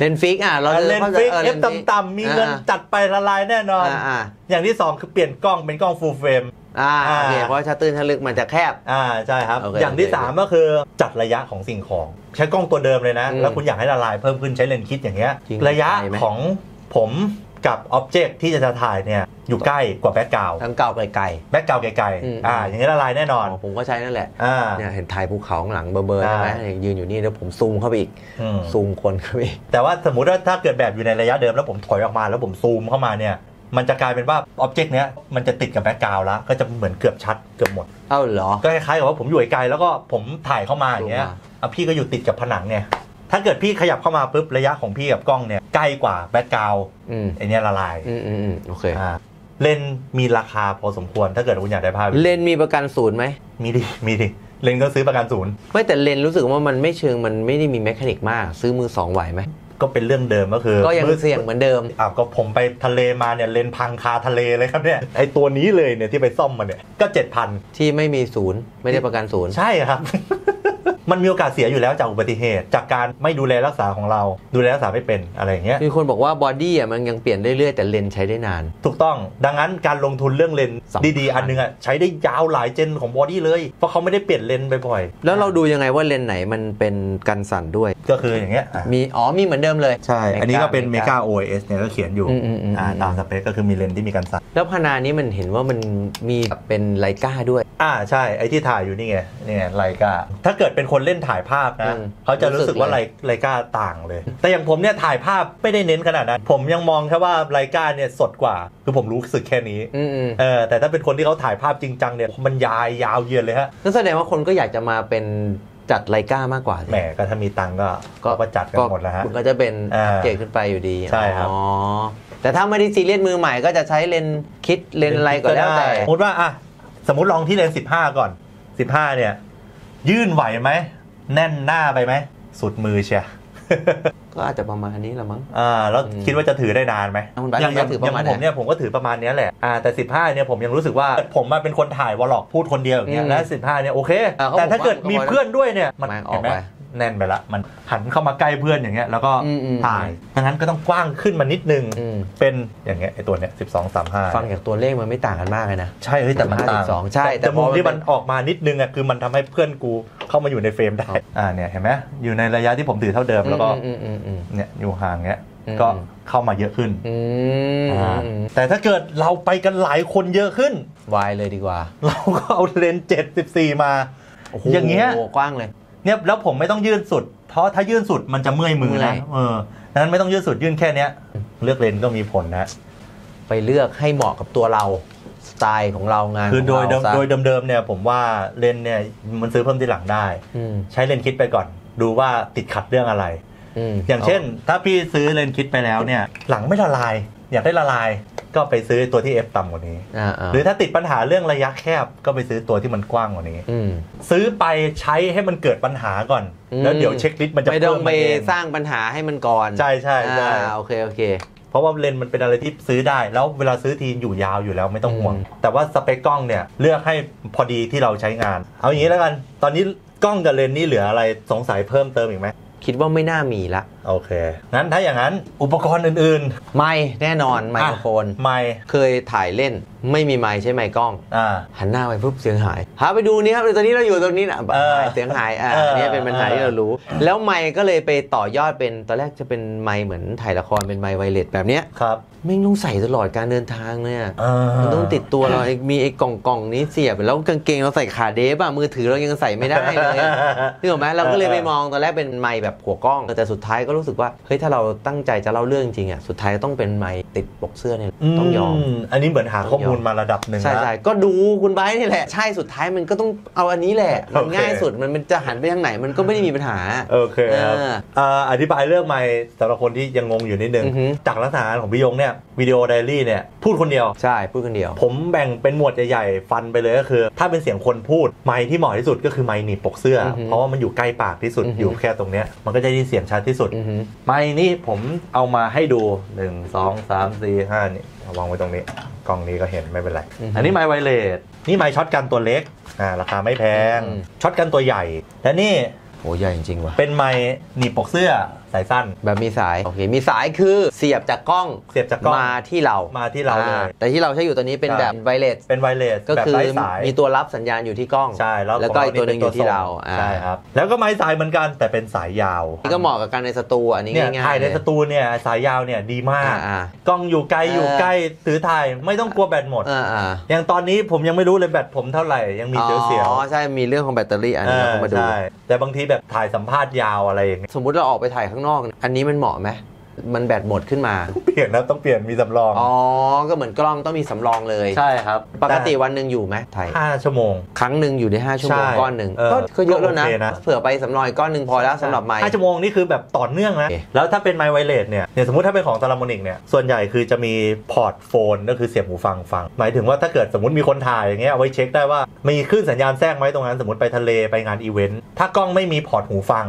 เลนฟิกอ่ะเราเลนฟิกเอฟต่ำๆมีเงินจัดไปละลายแน่นอนอย่างที่สองคือเปลี่ยนกล้องเป็นกล้องฟูลเฟรมอ่าเนี่ยเพราะชัตเตอร์ชัตลึกมันจะแคบอ่าใช่ครับ okay, อย่างที่สามก็คือจัดระยะของสิ่งของใช้กล้องตัวเดิมเลยนะแล้วคุณอยากให้ละลายเพิ่มขึ้นใช้เลนส์คิดอย่างเงี้ยระยะของผมกับอ็อบเจกต์ที่จะถ่ายเนี่ยอยู่ใกล้กว่าแบ็คกราวด์ทั้งเก่าไกลๆแบ็คกราวด์ไกลๆอ่าอย่างนี้ละลายแน่นอนผมก็ใช้นั่นแหละเนี่ยเห็นถ่ายภูเขาหลังเบอร์ๆใช่ไหมยืนอยู่นี่แล้วผมซูมเข้าไปอีกซูมคนเข้าไปแต่ว่าสมมุติว่าถ้าเกิดแบบอยู่ในระยะเดิมแล้วผมถอยออกมาแล้วผมซูมเข้ามาเนี่ยมันจะกลายเป็นว่าอ็อบเจกต์เนี้ยมันจะติดกับแบ็คกราวด์แล้วก็จะเหมือนเกือบชัดเกือบหมดเอ้าเหรอก็คล้ายๆกับว่าผมอยู่ไกลแล้วก็ผมถ่ายเข้ามาอย่างเงี้ยอ่ะพี่ก็อยู่ติดกับผนังเนี่ยถ้าเกิดพี่ขยับเข้ามาปุ๊บระยะของพี่กับกล้องเนี่ยใกล้กว่าแบ็คกราวด์ไอเนี้ยละลายโอเคเลนมีราคาพอสมควรถ้าเกิดคุณอยากได้ภาพเลนมีประกันศูนย์ไหมมีดิมีดิเลนก็ซื้อประกันศูนย์ไม่แต่เลนรู้สึกว่ามันไม่เชิงมันไม่ได้มีแมคานิกมากซื้อมือสองไหวไหมก็เป็นเรื่องเดิมก็คือก็ยังเสี่ยงเหมือนเดิมอ้าวก็ผมไปทะเลมาเนี่ยเลนพังคาทะเลเลยครับเนี่ยไอตัวนี้เลยเนี่ยที่ไปซ่อมมาเนี่ยก็ เจ็ดพัน ที่ไม่มีศูนย์ไม่ได้ประกันศูนย์ใช่ครับ มันมีโอกาสเสียอยู่แล้วจากอุบัติเหตุจากการไม่ดูแลรักษาของเราดูแลรักษาไม่เป็นอะไรอย่างเงี้ยคือคนบอกว่าบอดี้อ่ะมันยังเปลี่ยนได้เรื่อยแต่เลนใช้ได้นานถูกต้องดังนั้นการลงทุนเรื่องเลนดีๆอันนึงอ่ะใช้ได้ยาวหลายเจนของบอดี้เลยเพราะเขาไม่ได้เปลี่ยนเลนบ่อยๆแล้วเราดูยังไงว่าเลนไหนมันเป็นกันสั่นด้วยก็คืออย่างเงี้ยมีอ๋อมีเหมือนเดิมเลยใช่อันนี้ก็เป็นเมกา โอ เอส เนี่ยก็เขียนอยู่ตามสเปคก็คือมีเลนที่มีกันสั่นแล้วพานานี้มันเห็นว่ามันมีเป็นไลกาด้วยอ่าใช่ไอที่ถ่ายอยู่นี่ไงนี่ไงไลกาถ้าเกิดเป็นคนเล่นถ่ายภาพนะเขาจะรู้สึกว่าไลกาต่างเลยแต่อย่างผมเนี่ยถ่ายภาพไม่ได้เน้นขนาดนั้นผมยังมองแค่ว่าไลกาเนี่ยสดกว่าคือผมรู้สึกแค่นี้เออแต่ถ้าเป็นคนที่เขาถ่ายภาพจริงจังเนี่ยมันยายยาวเยือนเลยฮะนั่นแสดงว่าคนก็อยากจะมาเป็นจัดไลกามากกว่าแหมก็ถ้ามีตังก็ก็จัดกันหมดแล้วฮะก็จะเป็นอัปเกรดขึ้นไปอยู่ดีใช่ครับอ๋อแต่ถ้าไม่ได้ซีเรียสมือใหม่ก็จะใช้เลนคิดเลนอะไรก็แล้วแต่สมมติว่าอ่ะสมมติลองที่เลนสิบห้าก่อนสิบห้าเนี่ยยื่นไหวไหมแน่นหน้าไปไหมสุดมือเชียก็อาจจะประมาณนี้ละมั้งอ่าแล้วคิดว่าจะถือได้นานไหมยังยังถือประมาณผมเนี่ยผมก็ถือประมาณนี้แหละอ่าแต่สิบห้าเนี่ยผมยังรู้สึกว่าผมมาเป็นคนถ่ายวอลล็อกพูดคนเดียวอย่างเงี้ยและสิบห้าเนี่ยโอเคแต่ถ้าเกิดมีเพื่อนด้วยเนี่ยมันออกไปแน่นไปละมันหันเข้ามาใกล้เพื่อนอย่างเงี้ยแล้วก็ถ่ายดังนั้นก็ต้องกว้างขึ้นมานิดนึงเป็นอย่างเงี้ยไอตัวเนี้ยสิบสองสามห้าฟังจากตัวเลขมันไม่ต่างกันมากเลยนะใช่เฮ้ยแต่มันต่างสองใช่แต่มุมที่มันออกมานิดนึงอ่ะคือมันทำให้เพื่อนกูเข้ามาอยู่ในเฟรมได้อ่าเนี่ยเห็นไหมอยู่ในระยะที่ผมถือเท่าเดิมแล้วก็เนี่ยอยู่ห่างเงี้ยก็เข้ามาเยอะขึ้นแต่ถ้าเกิดเราไปกันหลายคนเยอะขึ้นวายเลยดีกว่าเราก็เอาเลนส์เจ็ดสิบสี่มาอย่างเงี้ยกว้างเลยเนี่ยแล้วผมไม่ต้องยื่นสุดเพราะถ้ายื่นสุดมันจะเมื่อยมือนะเออดังนั้นไม่ต้องยื่นสุดยื่นแค่เนี้ยเลือกเลนก็มีผลนะไปเลือกให้เหมาะกับตัวเราสไตล์ของเรางานคือโดยโดยเดิมๆเนี่ยผมว่าเลนเนี่ยมันซื้อเพิ่มทีหลังได้ใช้เลนคิดไปก่อนดูว่าติดขัดเรื่องอะไรอย่างเช่นถ้าพี่ซื้อเลนคิดไปแล้วเนี่ยหลังไม่ละลายอยากได้ละลายก็ไปซื้อตัวที่ F ต่ำกว่านี้หรือถ้าติดปัญหาเรื่องระยะแคบก็ไปซื้อตัวที่มันกว้างกว่านี้ซื้อไปใช้ให้มันเกิดปัญหาก่อนแล้วเดี๋ยวเช็คลิสต์มันจะไม่ต้องไปสร้างปัญหาให้มันก่อนใช่ใช่ใช่โอเคโอเคเพราะว่าเลนมันเป็นอะไรที่ซื้อได้แล้วเวลาซื้อทีอยู่ยาวอยู่แล้วไม่ต้องห่วงแต่ว่าสเปคกล้องเนี่ยเลือกให้พอดีที่เราใช้งานเอาอย่างนี้แล้วกันตอนนี้กล้องกับเลนนี่เหลืออะไรสงสัยเพิ่มเติมอีกไหมคิดว่าไม่น่ามีละโอเคงั้นถ้าอย่างนั้นอุปกรณ์อื่นๆไมค์แน่นอนไมโครโฟนไมค์เคยถ่ายเล่นไม่มีไมค์ใช้ไมค์กล้องอ่าหันหน้าไปปุ๊บเสียงหายหาไปดูนี่ครับตอนนี้เราอยู่ตรงนี้นะเสียงหายอ่านี่เป็นปัญหาที่เรารู้แล้วไมค์ก็เลยไปต่อยอดเป็นตอนแรกจะเป็นไมค์เหมือนถ่ายละครเป็นไมค์ไวเลสแบบเนี้ยครับไม่ต้องใส่ตลอดการเดินทางเลยอ่ะมันต้องติดตัวเรามีไอ้กล่องกล่องนี้เสียบแล้วกางเกงเราใส่ขาเดฟอ่ะมือถือเรายังใส่ไม่ได้เลยนึกออกไหมเราก็เลยไปมองตอนแรกเป็นไมค์แบบหัวกล้องแต่สุดท้ายก็รู้สึกว่าเฮ้ยถ้าเราตั้งใจจะเล่าเรื่องจริงอ่ะสุดท้ายต้องเป็นไมค์ติดปกเสื้อเนี่ยต้องยอมอันนี้เหมือนหาข้อมูลมาระดับหนึ่งใช่ใช่ก็ดูคุณไบร์ทนี่แหละใช่สุดท้ายมันก็ต้องเอาอันนี้แหละมันง่ายสุดมันจะหันไปทางไหนมันก็ไม่ได้มีปัญหาโอเคอธิบายเรื่องไมค์สำหรับคนที่ยังงงอยู่นิดนึงจากลักษณะของพี่ยงเนี่ยวิดีโอไดอารี่เนี่ยพูดคนเดียวใช่พูดคนเดียวผมแบ่งเป็นหมวดใหญ่ๆฟันไปเลยก็คือถ้าเป็นเสียงคนพูดไมค์ที่เหมาะที่สุดก็คือไมค์หนีบปกเสื้อเพราะว่ามันอยู่ใกล้ปากที่สุดอยู่แค่ตรงเนี้ยมันก็จะได้เสียงชัดที่สุดไมค์นี่ผมเอามาให้ดูหนึ่ง สอง สาม สี่ ห้านี่วางไว้ตรงนี้กล้องนี้ก็เห็นไม่เป็นไรอันนี้ไมค์ไวเลสนี่ไมค์ช็อตกันตัวเล็กอ่าราคาไม่แพงช็อตกันตัวใหญ่และนี่โอ้ใหญ่จริงว่ะเป็นไมค์หนีบปกเสื้อสายสั้นแบบมีสายโอเคมีสายคือเสียบจากกล้องเสียบจากกล้องมาที่เรามาที่เราเลยแต่ที่เราใช้อยู่ตัวนี้เป็นแบบไวเลสเป็นไวเลสก็คือมีตัวรับสัญญาณอยู่ที่กล้องใช่แล้วก็อีกตัวนึงอยู่ที่เราใช่ครับแล้วก็ไม้สายเหมือนกันแต่เป็นสายยาวนี่ก็เหมาะกับการในสตูอันนี้ง่ายๆถ่ายในสตูเนี่ยสายยาวเนี่ยดีมากกล้องอยู่ไกลอยู่ใกล้ถือถ่ายไม่ต้องกลัวแบตหมดอย่างตอนนี้ผมยังไม่รู้เลยแบตผมเท่าไหร่ยังมีเสียวๆอ๋อใช่มีเรื่องของแบตเตอรี่อันนี้เรามาดูแต่บางทีแบบถ่ายสัมภาษณ์ยาวอะไรอย่างเงี้ยสมมติเราออกไปถ่ายข้างนอกอันนี้มันเหมาะไหมมันแบตหมดขึ้นมาเปลี่ยนแล้วต้องเปลี่ยนมีสำรองอ๋อก็เหมือนกล้องต้องมีสำรองเลยใช่ครับปกติวันหนึ่งอยู่ไหมถ่ายห้าชั่วโมงครั้งหนึ่งอยู่ได้ห้าชั่วโมงก้อนหนึ่งก็เยอะแล้วนะเผื่อไปสำรองก้อนหนึ่งพอแล้วสำหรับไมค์ห้าชั่วโมงนี่คือแบบต่อเนื่องนะแล้วถ้าเป็นไมค์ไวเลสเนี่ยสมมติถ้าเป็นของซาลามอนิกเนี่ยส่วนใหญ่คือจะมีพอร์ตโฟนก็คือเสียบหูฟังฟังหมายถึงว่าถ้าเกิดสมมติมีคนถ่ายอย่างเงี้ยเอาไว้เช็คได้ว่ามีคลื่นสัญญาณแทรกไหมตรงนั้นสมมติไปทะเลไปงานอีเวนต์ถ้ากล้องไม่มีพอร์ตหูฟัง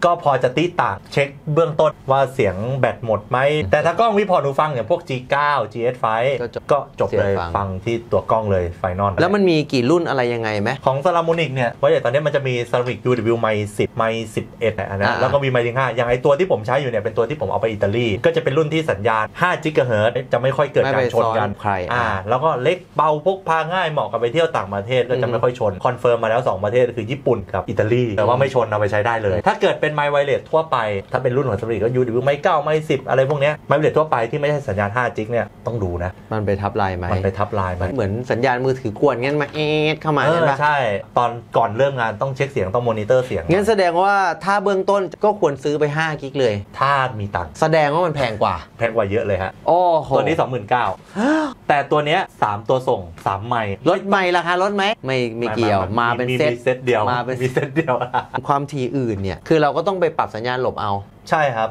ก็พอจะติดต่างเช็คเบื้องต้นว่าเสียงแบต ตหมดไหมแต่ถ้ากล้องวิพอร์ตหูฟังอย่างพวก จี เก้า จี เอส ไฟว์ ก็จบเลยฟังที่ตัวกล้องเลยไฟนอลแล้วมันมีกี่รุ่นอะไรยังไงไหมของซาลาโมนิกเนี่ยว่าอย่างตอนนี้มันจะมีซาลาโมนิก ยู ดับเบิลยู ไมค์สิบไมค์สิบเอ็ดนะแล้วก็มีไมค์ห้าอย่างไอตัวที่ผมใช้อยู่เนี่ยเป็นตัวที่ผมเอาไปอิตาลีก็จะเป็นรุ่นที่สัญญาณห้า จิกะเฮิรตซ์จะไม่ค่อยเกิดการชนกันอ่าแล้วก็เล็กเบาพกพาง่ายเหมาะกับไปเที่ยวต่างประเทศก็จะไม่ค่อยชนคอนเฟิร์มมาแล้วสองประเทศคือญี่ปุ่นกับอิตาลีแต่ว่าไม่ชนเอาไปใช้ได้เลยถ้าเกิดเป็นไมค์ไวเลสทั่วไปถ้าเป็นรุ่นของซาลาโมนิกก็ ยู ดับเบิลยู ไมค์เก้า ไมค์สิบอะไรพวกเนี้ยไมค์ไวเลสทั่วไปที่ไม่ใช่สัญญาณห้า จิกเนี่ยต้องดูนะมันไปทับลายไหมมันไปทับลายไหมเหมือนสัญญาณมือถือกวนงั้นมาเอ๊ะเข้ามาใช่ตอนก่อนเริ่มงานต้องเช็คเสียงต้องมอนิเตอร์เสียงงั้นแสดงว่าถ้าเบื้องต้นก็ควรซื้อไปห้ากิกเลยถ้ามีตังค์แสดงว่ามันแพงกว่าแพงกว่าเยอะเลยฮะตัวนี้ สองหมื่นเก้าพัน แต่ตัวเนี้ยสามตัวส่งสามไมค์ลดไมค์ราคาลดไหมไม่ไม่เกี่ยวมาเป็นเซตเดียวมาเป็นเซตเดียวความถี่อื่นเนี่ยคือเราก็ต้องไปปรับสัญญาณหลบเอาใช่ครั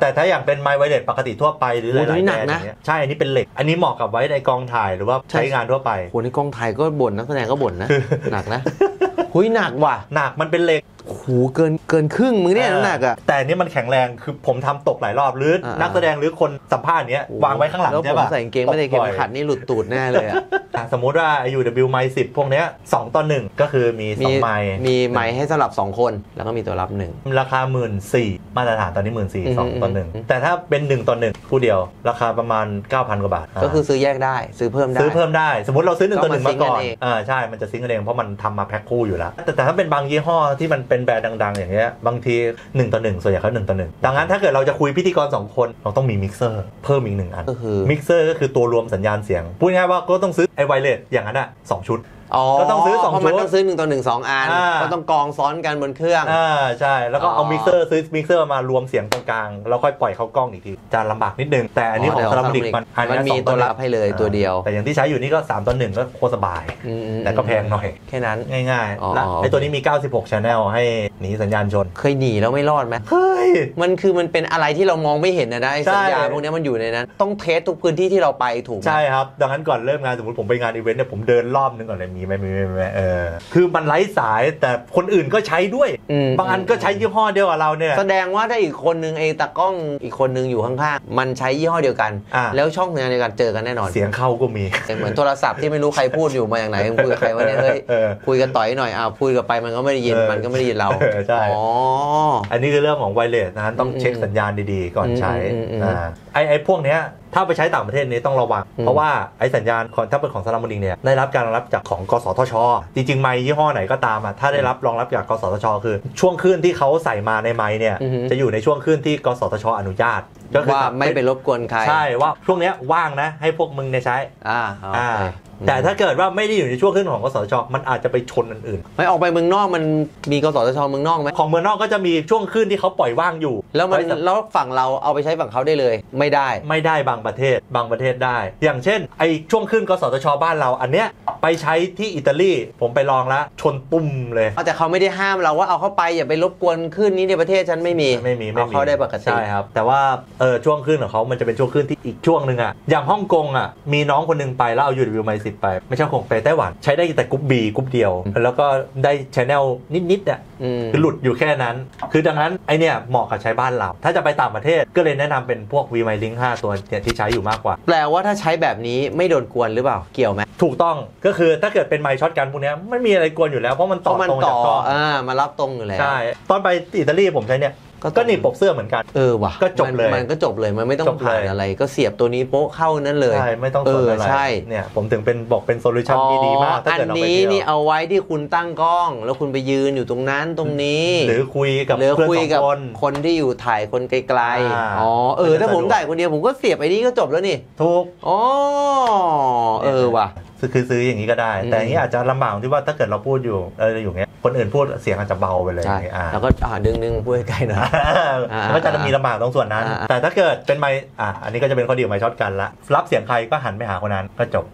บแต่ถ้าอย่างเป็นไมค์ไวเลสปกติทั่วไปหรืออะไรแบบนี้ใช่อันนี้เป็นเหล็กอันนี้เหมาะกับไว้ในกองถ่ายหรือว่าใช้งานทั่วไปโหในกองถ่ายก็บ่นนักแสดงก็บ่นนะหนักนะหุยหนักว่ะหนักมันเป็นเหล็กโอ้โหเกินเกินครึ่งมึงเนี่ยน้ำหนักอะแต่นี่มันแข็งแรงคือผมทำตกหลายรอบหรือนักแสดงหรือคนสัมภาษณ์เนี้ยวางไว้ข้างหลังใช่ป่ะใส่กางเกงไม่ได้เข็มขัดนี่หลุดตูดแน่เลยอะสมมุติว่า ยู ดับเบิลยู ไมค์สิบพวกเนี้ยสองต่อหนึ่งก็คือมีสองไมค์มีไมค์ให้สำหรับสองคนแล้วก็มีตัวรับหนึ่งราคา หนึ่งหมื่นสี่พัน มาตรฐานตอนนี้ หนึ่งหมื่นสี่พัน สองต่อหนึ่งแต่ถ้าเป็นหนึ่งต่อหนึ่งคู่เดียวราคาประมาณ เก้าพัน กว่าบาทก็คือซื้อแยกได้ซื้อเพิ่มได้ซื้อเพิ่มได้สมมติเราซื้อหนึ่งต่อหนึ่งมาก่อนอ่าใช่มันจะซิงค์กันเองเพราะมันทำมาแพ็คคู่อยู่แล้วแต่ถ้าเป็นบางยี่ห้อที่มันเป็นแบรนด์ดังๆอย่างเงี้ยบางทีหนึ่งต่อหนึ่งส่วนใหญ่เขาหนึ่งต่อหนึ่งดังนั้นถ้าเกิดเราจะคุยพิธีกรสองคนเราต้องมีมิกเซอร์เพิ่มอีกหนึ่งอันมิกเซอร์ก็คือตัวรวมสัญญาณเสียงพูดง่ายว่าก็ต้องซื้อไอ้ไวเลสอย่างนั้นอ่ะสองชุดก็ต้องซื้อสองชุดเพราะมันต้องซื้อหนึ่งต่อหนึ่ง สองอันก็ต้องกองซ้อนกันบนเครื่องอ่าใช่แล้วก็เอามิกเซอร์ซื้อมิกเซอร์มารวมเสียงตรงกลางแล้วค่อยปล่อยเข้ากล้องอีกทีจะลำบากนิดนึงแต่อันนี้ของซาลาโมนิกมันอันนี้มีตัวรับให้เลยตัวเดียวแต่อย่างที่ใช้อยู่นี่ก็สามต่อหนึ่งก็โคตรสบายแต่ก็แพงหน่อยแค่นั้นง่ายๆแล้วไอ้ตัวนี้มีเก้าสิบหก channel ให้หนีสัญญาณชนเคยหนีแล้วไม่รอดไหมเฮ้ยมันคือมันเป็นอะไรที่เรามองไม่เห็นนะได้สัญญาณพวกนี้มันอยู่ในนั้นต้องเทสทุกพื้นที่ที่เราไปถูกใช่ครับดังนั้นก่อนเริ่มงานสมมติผมไปงานอีเวนต์เนี่ยผมเดินรอบนึงก่อนเลยมีไหมมีไหมเออคือมันไร้สายแต่คนอื่นก็ใช้ด้วยบางอันก็ใช้ยี่ห้อเดียวกับเราเนี่ยแสดงว่าถ้าอีกคนนึงไอ้ตากล้องอีกคนนึงอยู่ข้างๆมันใช้ยี่ห้อเดียวกันแล้วช่องงานเดียวกันเจอกันแน่นอนเสียงเข้าก็มีเหมือนโทรศัพท์ที่ไม่รู้ใครพูดอยู่มาอย่างไหนคุยกับใครวะเนี่ยเฮ้ยคุยกันต่อยหน่อยอ้าวคุยกันไปมันก็ไม่ได้ยินมันก็ไม่ได้ยินเราใช่อ๋ออันนี้คือเรื่องของไวเลสนะต้องเช็คสัญญาณดีๆก่อนใช้ไอ้ไอ้พวกเนี้ยถ้าไปใช้ต่างประเทศนี้ต้องระวังเพราะว่าไอ้สัญญาณถ้าเป็นของซาลาโมนิกเนี่ยได้รับการรองรับจากของกสทช.จริงๆไมค์ยี่ห้อไหนก็ตามอ่ะถ้าได้รับรองรับจากกสทช.คือช่วงคลื่นที่เขาใส่มาในไมค์เนี่ยจะอยู่ในช่วงคลื่นที่กสทช.อนุญาตก็คือไม่ไปรบกวนใครใช่ว่าช่วงเนี้ยว่างนะให้พวกมึงเนี่ยใช้อ่าอ่าแต่ถ้าเกิดว่าไม่ได้อยู่ในช่วงขึ้นของกสทช.มันอาจจะไปชนอันอื่นไม่ออกไปเมืองนอกมันมีกสทช.เมืองนอกไหมของเมืองนอกก็จะมีช่วงขึ้นที่เขาปล่อยว่างอยู่แล้วมันแล้วฝั่งเราเอาไปใช้ฝั่งเขาได้เลยไม่ได้ไม่ได้บางประเทศบางประเทศได้อย่างเช่นไอช่วงขึ้นกสทช.บ้านเราอันเนี้ยไปใช้ที่อิตาลีผมไปลองแล้วชนปุ่มเลยแต่เขาไม่ได้ห้ามเราว่าเอาเข้าไปอย่าไปรบกวนขึ้นนี้ในประเทศฉันไม่มีไม่มีเอาเข้าได้ปกติใช่ครับแต่ว่าเออช่วงขึ้นของเขามันจะเป็นช่วงขึ้นที่อีกช่วงหนึ่งอะอย่างฮ่องกงอะมีน้องคนนึงไปแล้วเอาอยู่รีวิวไมค์สิบไปไม่ใช่ของไปไต้หวันใช้ได้แต่กรุ๊ป B กรุ๊ปเดียวแล้วก็ได้ชแนลนิดๆอ่ะคือหลุดอยู่แค่นั้นคือดังนั้นไอเนี่ยเหมาะกับใช้บ้านเราถ้าจะไปต่างประเทศก็เลยแนะนำเป็นพวก V ีไมลิงห้าตัวที่ใช้อยู่มากกว่าแปลว่าถ้าใช้แบบนี้ไม่โดนกวนหรือเปล่าเกี่ยวไหมถูกต้องก็คือถ้าเกิดเป็นไมช็อตกันพวกนี้ไม่มีอะไรกวนอยู่แล้วเพราะมันต่อตรงจากต่ออ่ามารับตรงอยู่แล้วใช่ตอนไปอิตาลีผมใช้เนี่ยก็หนีบปกเสื้อเหมือนกันเออว่ะก็จบเลยมันก็จบเลยมันไม่ต้องผ่านอะไรก็เสียบตัวนี้โป๊ะเข้านั่นเลยใช่ไม่ต้องสนอะไรเนี่ยผมถึงเป็นบอกเป็นโซลูชันที่ดีมากถ้าเกิดเราไปเที่ยวอันนี้นี่เอาไว้ที่คุณตั้งกล้องแล้วคุณไปยืนอยู่ตรงนั้นตรงนี้หรือคุยกับเพื่อนสองคนคนที่อยู่ถ่ายคนไกลๆอ๋อเออถ้าผมถ่ายคนเดียวผมก็เสียบไอ้นี่ก็จบแล้วนี่ถูกอ๋อเออว่ะคือซื้ออย่างนี้ก็ได้แต่อย่างนี้อาจจะลำบากที่ว่าถ้าเกิดเราพูดอยู่เอออยู่เงี้ยคนอื่นพูดเสียงอาจจะเบาไปเลยแล้วก็ดึงดึงพูดใกล้หน่อยก็จะมีลำบากตรงส่วนนั้นแต่ถ้าเกิดเป็นไมค์อ่ะอันนี้ก็จะเป็นข้อดีของไมค์ช็อตกันละรับเสียงใครก็หันไปหาคนนั้นก็จบ